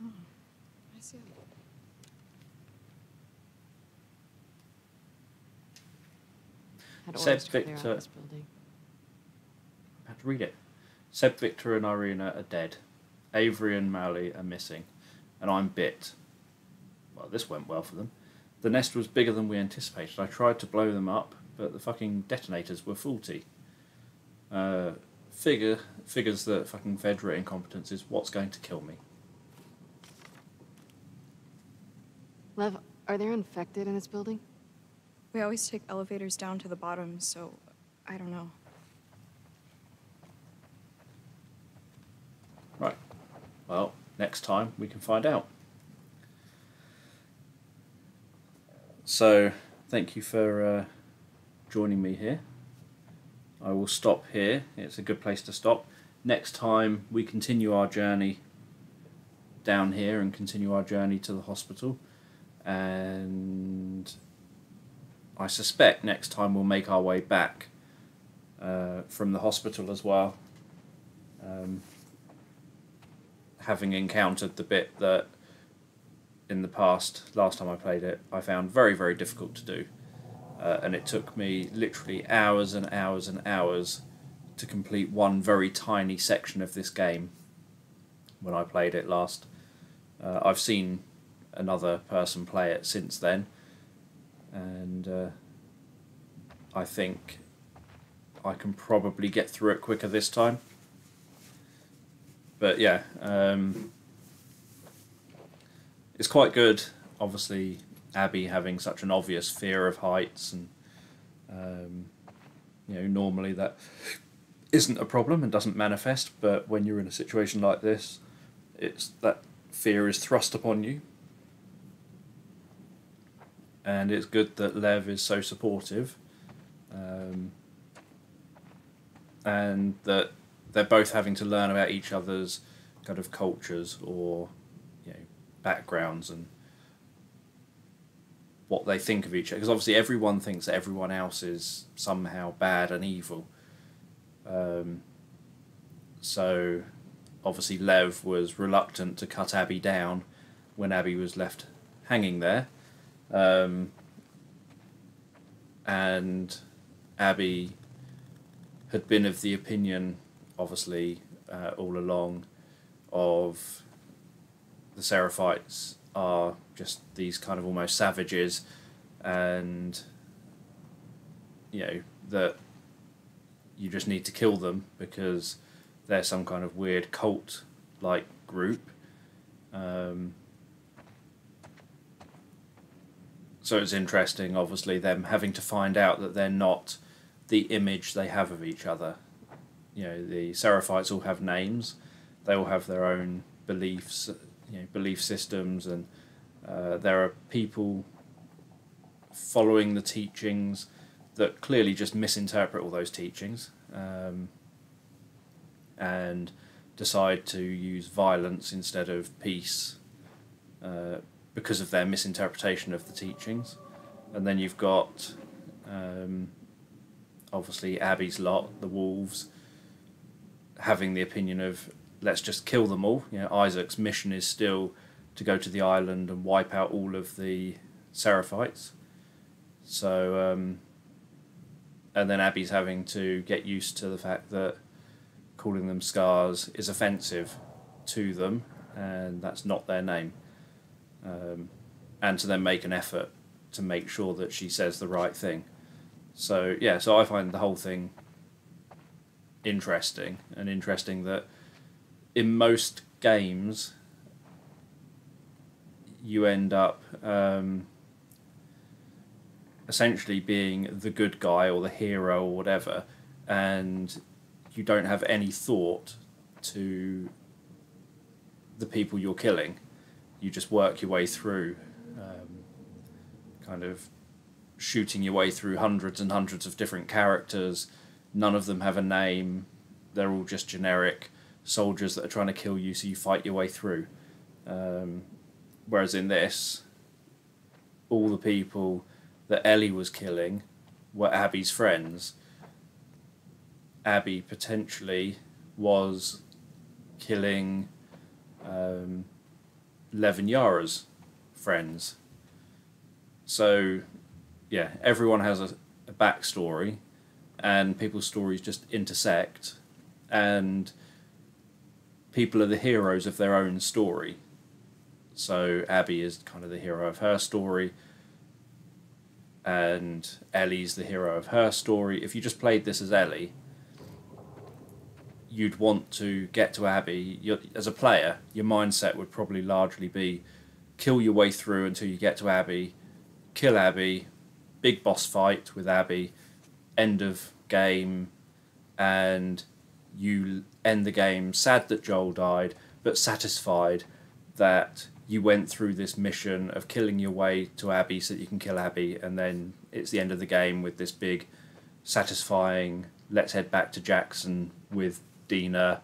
Oh, I see it. Seb, Victor... I have to read it. Seb, Victor and Irina are dead. Avery and Mally are missing. And I'm bit. Well, this went well for them. The nest was bigger than we anticipated. I tried to blow them up, but the fucking detonators were faulty. Figures that fucking Fedra incompetence is what's going to kill me. Lev, are there infected in this building? We always take elevators down to the bottom, so I don't know. Right. Well, next time we can find out. So thank you for joining me here. I will stop here. It's a good place to stop. Next time we continue our journey down here and continue our journey to the hospital, and I suspect next time we'll make our way back from the hospital as well, having encountered the bit that in the past, last time I played it, I found very, very difficult to do, and it took me literally hours and hours and hours to complete one very tiny section of this game when I played it last. I've seen another person play it since then, and I think I can probably get through it quicker this time. But yeah, it's quite good. Obviously, Abby having such an obvious fear of heights, and you know, normally that isn't a problem and doesn't manifest, but when you're in a situation like this, it's that fear is thrust upon you. And it's good that Lev is so supportive, and that they're both having to learn about each other's kind of cultures, or you know, backgrounds, and what they think of each other. Because obviously everyone thinks that everyone else is somehow bad and evil. So obviously Lev was reluctant to cut Abby down when Abby was left hanging there, and Abby had been of the opinion, obviously, all along, of the Seraphites are just these kind of almost savages, and you know, that you just need to kill them because they're some kind of weird cult-like group. So it's interesting, obviously, them having to find out that they're not the image they have of each other. You know, the Seraphites all have names. They all have their own beliefs, you know, belief systems, and there are people following the teachings that clearly just misinterpret all those teachings, and decide to use violence instead of peace because of their misinterpretation of the teachings. And then you've got obviously Abby's lot, the wolves, having the opinion of let's just kill them all. You know, Isaac's mission is still to go to the island and wipe out all of the Seraphites. So and then Abby's having to get used to the fact that calling them Scars is offensive to them, and that's not their name. And to then make an effort to make sure that she says the right thing. So yeah, so I find the whole thing interesting, and interesting that in most games you end up essentially being the good guy or the hero or whatever, and you don't have any thought to the people you're killing. You just work your way through, kind of shooting your way through hundreds and hundreds of different characters. None of them have a name. They're all just generic soldiers that are trying to kill you, so you fight your way through. Whereas in this, all the people that Ellie was killing were Abby's friends. Abby potentially was killing Lev and Yara's friends. So yeah, everyone has a backstory, and people's stories just intersect, and people are the heroes of their own story. So Abby is kind of the hero of her story, and Ellie's the hero of her story. If you just played this as Ellie, you'd want to get to Abby. As a player, your mindset would probably largely be kill your way through until you get to Abby, kill Abby, big boss fight with Abby, end of game, and you end the game sad that Joel died, but satisfied that you went through this mission of killing your way to Abby so that you can kill Abby, and then it's the end of the game with this big, satisfying, let's head back to Jackson with Dina,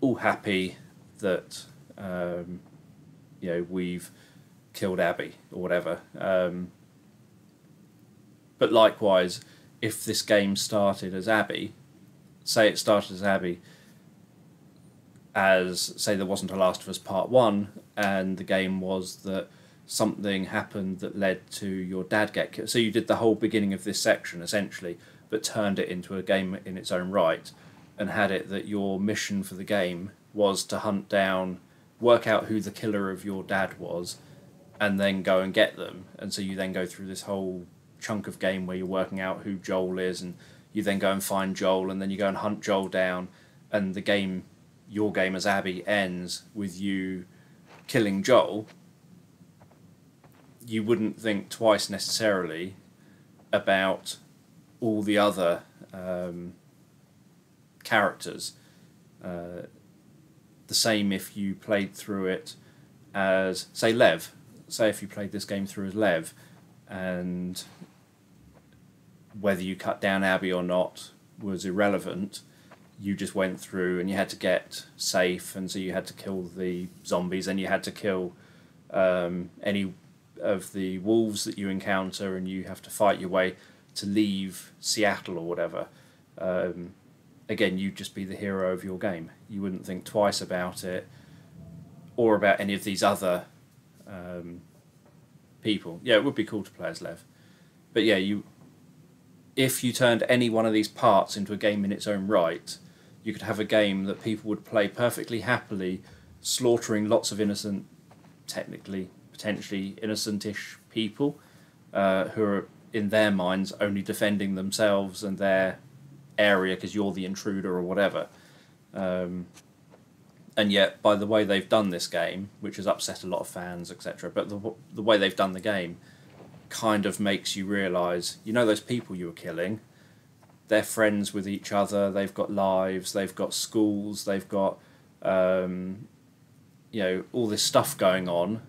all happy that, you know, we've killed Abby or whatever. But likewise, if this game started as Abby, say it started as Abby, as, say, there wasn't a Last of Us Part 1, and the game was that something happened that led to your dad get killed. So you did the whole beginning of this section, essentially, but turned it into a game in its own right, and had it that your mission for the game was to hunt down, work out who the killer of your dad was, and then go and get them. And so you then go through this whole chunk of game where you're working out who Joel is, and you then go and find Joel, and then you go and hunt Joel down, and the game, your game as Abby, ends with you killing Joel. You wouldn't think twice necessarily about all the other characters. The same if you played through it as, say, Lev. Say if you played this game through as Lev, and whether you cut down Abby or not was irrelevant. You just went through and you had to get safe, and so you had to kill the zombies, and you had to kill any of the wolves that you encounter, and you have to fight your way to leave Seattle or whatever. Again, you'd just be the hero of your game. You wouldn't think twice about it or about any of these other people. Yeah, it would be cool to play as Lev. But yeah, if you turned any one of these parts into a game in its own right, you could have a game that people would play perfectly happily, slaughtering lots of innocent, technically, potentially innocent-ish people who are, in their minds, only defending themselves and their area because you're the intruder or whatever. And yet, by the way they've done this game, which has upset a lot of fans, etc., but the way they've done the game kind of makes you realise, you know, those people you were killing, they're friends with each other, they've got lives, they've got schools, they've got, you know, all this stuff going on.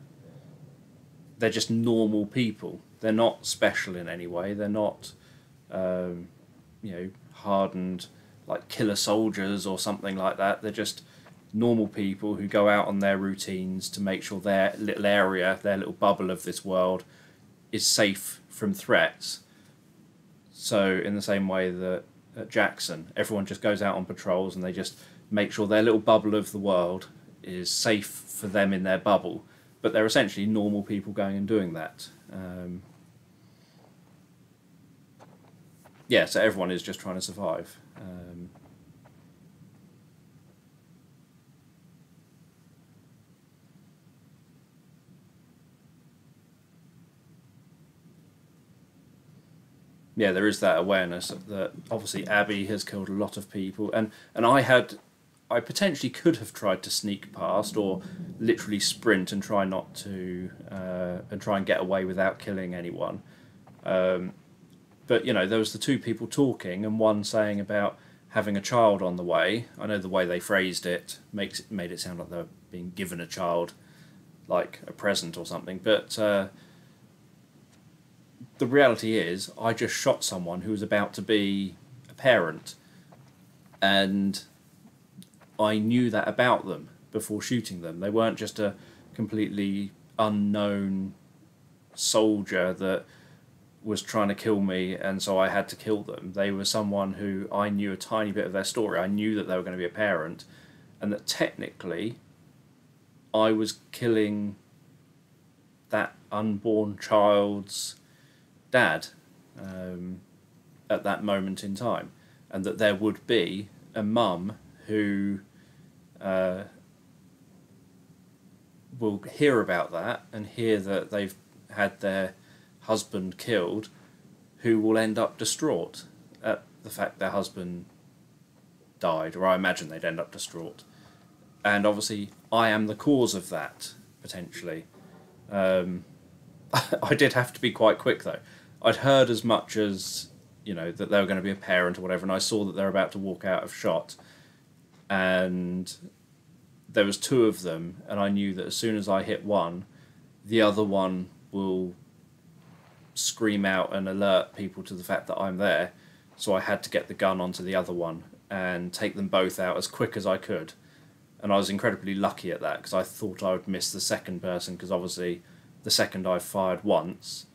They're just normal people. They're not special in any way. They're not, you know, hardened, like, killer soldiers or something like that. They're just normal people who go out on their routines to make sure their little area, their little bubble of this world, is safe from threats. So in the same way that at Jackson, everyone just goes out on patrols and they just make sure their little bubble of the world is safe for them in their bubble, but they're essentially normal people going and doing that. Yeah, so everyone is just trying to survive. Yeah, there is that awareness that obviously Abby has killed a lot of people, and I potentially could have tried to sneak past or literally sprint and try not to and try and get away without killing anyone. But you know, there was the two people talking, and one saying about having a child on the way. I know the way they phrased it made it sound like they're being given a child, like a present or something, but. The reality is, I just shot someone who was about to be a parent, and I knew that about them before shooting them. They weren't just a completely unknown soldier that was trying to kill me, and so I had to kill them. They were someone who I knew a tiny bit of their story. I knew that they were going to be a parent, and that technically I was killing that unborn child's dad at that moment in time, and that there would be a mum who will hear about that and hear that they've had their husband killed, who will end up distraught at the fact their husband died, or I imagine they'd end up distraught. And obviously I am the cause of that, potentially. I did have to be quite quick, though. I'd heard as much as, you know, that they were going to be a parent or whatever, and I saw that they're about to walk out of shot, and there was two of them, and I knew that as soon as I hit one, the other one will scream out and alert people to the fact that I'm there. So I had to get the gun onto the other one and take them both out as quick as I could. And I was incredibly lucky at that, because I thought I would miss the second person, because obviously the second I fired once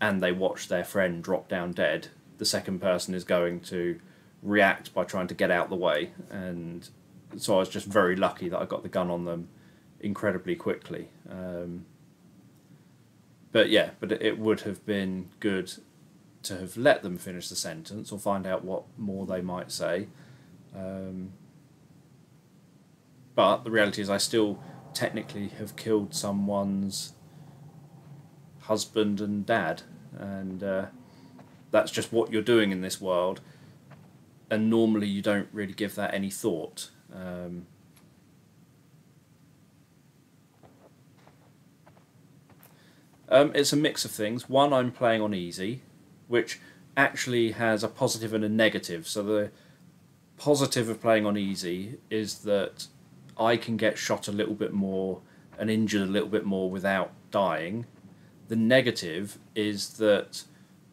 and they watched their friend drop down dead, the second person is going to react by trying to get out the way. And so I was just very lucky that I got the gun on them incredibly quickly. But it would have been good to have let them finish the sentence or find out what more they might say. But the reality is I still technically have killed someone's husband and dad, and that's just what you're doing in this world, and normally you don't really give that any thought. It's a mix of things. One, I'm playing on easy, which actually has a positive and a negative. So the positive of playing on easy is that I can get shot a little bit more and injured a little bit more without dying. The negative is that,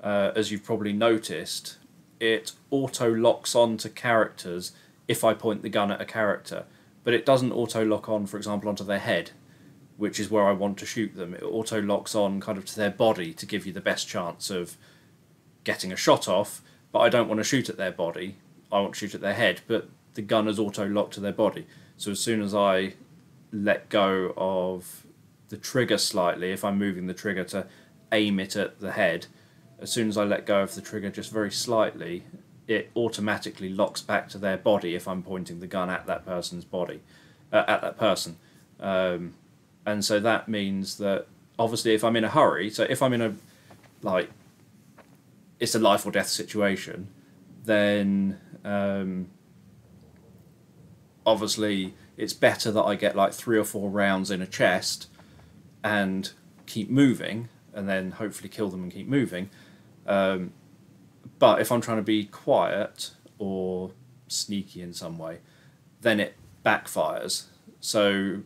as you've probably noticed, it auto-locks on to characters if I point the gun at a character. But it doesn't auto-lock on, for example, onto their head, which is where I want to shoot them. It auto-locks on kind of to their body to give you the best chance of getting a shot off, but I don't want to shoot at their body. I want to shoot at their head, but the gun is auto-locked to their body. So as soon as I let go of the trigger slightly, if I'm moving the trigger to aim it at the head, as soon as I let go of the trigger just very slightly, it automatically locks back to their body if I'm pointing the gun at that person's body, at that person. And so that means that, obviously, if I'm in a hurry, so if I'm in a, like, it's a life or death situation, then obviously it's better that I get like 3 or 4 rounds in a chest and keep moving, and then hopefully kill them and keep moving. But if I'm trying to be quiet or sneaky in some way, then it backfires. So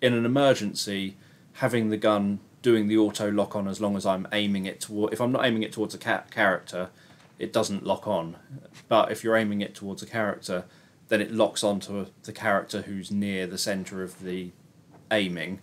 in an emergency, having the gun doing the auto lock on as long as I'm aiming it toward, if I'm not aiming it towards a character, it doesn't lock on. But if you're aiming it towards a character, then it locks onto the character who's near the center of the aiming,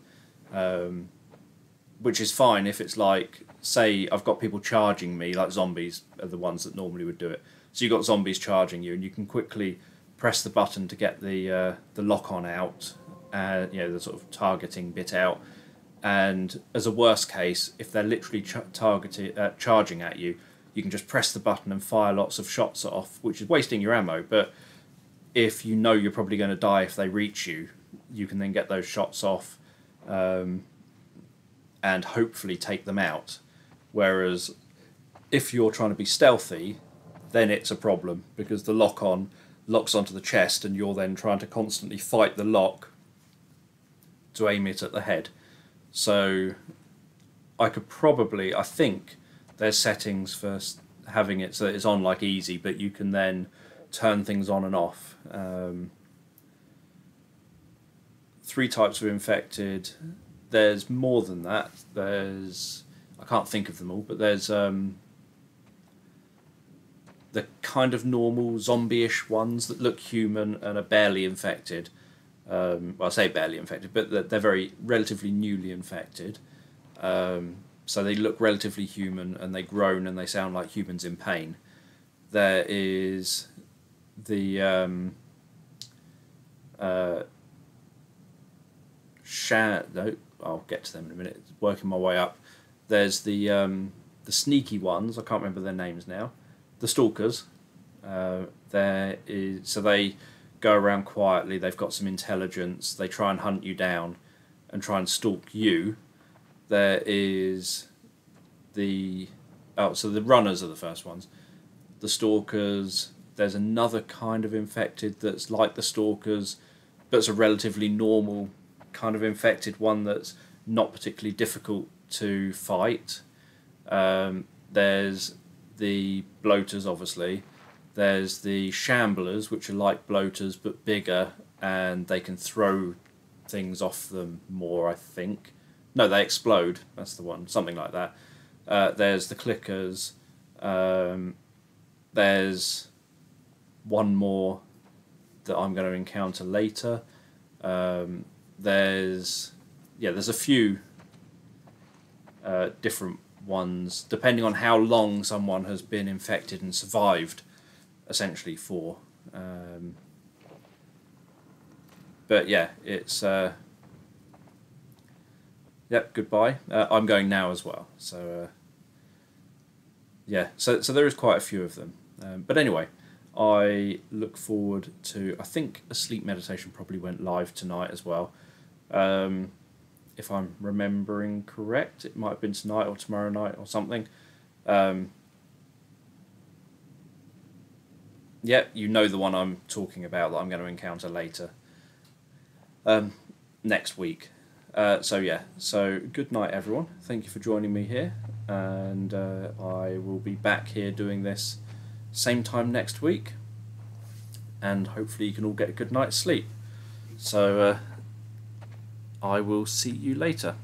which is fine if it's like, say I've got people charging me, like zombies are the ones that normally would do it. So you've got zombies charging you, and you can quickly press the button to get the lock on out, you know, the sort of targeting bit out. And as a worst case, if they're literally charging at you, you can just press the button and fire lots of shots off, which is wasting your ammo. But if you know you're probably going to die if they reach you, you can then get those shots off and hopefully take them out. Whereas if you're trying to be stealthy, then it's a problem, because the lock-on locks onto the chest and you're then trying to constantly fight the lock to aim it at the head. So I could probably, I think there's settings for having it so that it's on like easy, but you can then turn things on and off. 3 types of infected. There's more than that. There's, I can't think of them all, but there's the kind of normal zombie-ish ones that look human and are barely infected. Well, I say barely infected, but they're relatively newly infected. So they look relatively human, and they groan and they sound like humans in pain. There is the no, I'll get to them in a minute. Working my way up. There's the sneaky ones. I can't remember their names now. The stalkers. So they go around quietly, they've got some intelligence, they try and hunt you down and try and stalk you. There is the, oh, so the runners are the first ones. The stalkers, there's another kind of infected that's like the stalkers, but it's a relatively normal kind of infected one that's not particularly difficult to fight. There's the bloaters, obviously. There's the shamblers, which are like bloaters but bigger, and they can throw things off them more, I think. No, they explode. That's the one. Something like that. There's the clickers. There's one more that I'm going to encounter later. There's a few different ones depending on how long someone has been infected and survived, essentially, for. But yeah, it's yep. Goodbye. I'm going now as well. So yeah. So there is quite a few of them. But anyway, I look forward to. I think a sleep meditation probably went live tonight as well. If I'm remembering correct, it might have been tonight or tomorrow night or something. Yeah, you know the one I'm talking about that I'm going to encounter later. Next week. So yeah, so good night everyone. Thank you for joining me here, and I will be back here doing this same time next week, and hopefully you can all get a good night's sleep. So I will see you later.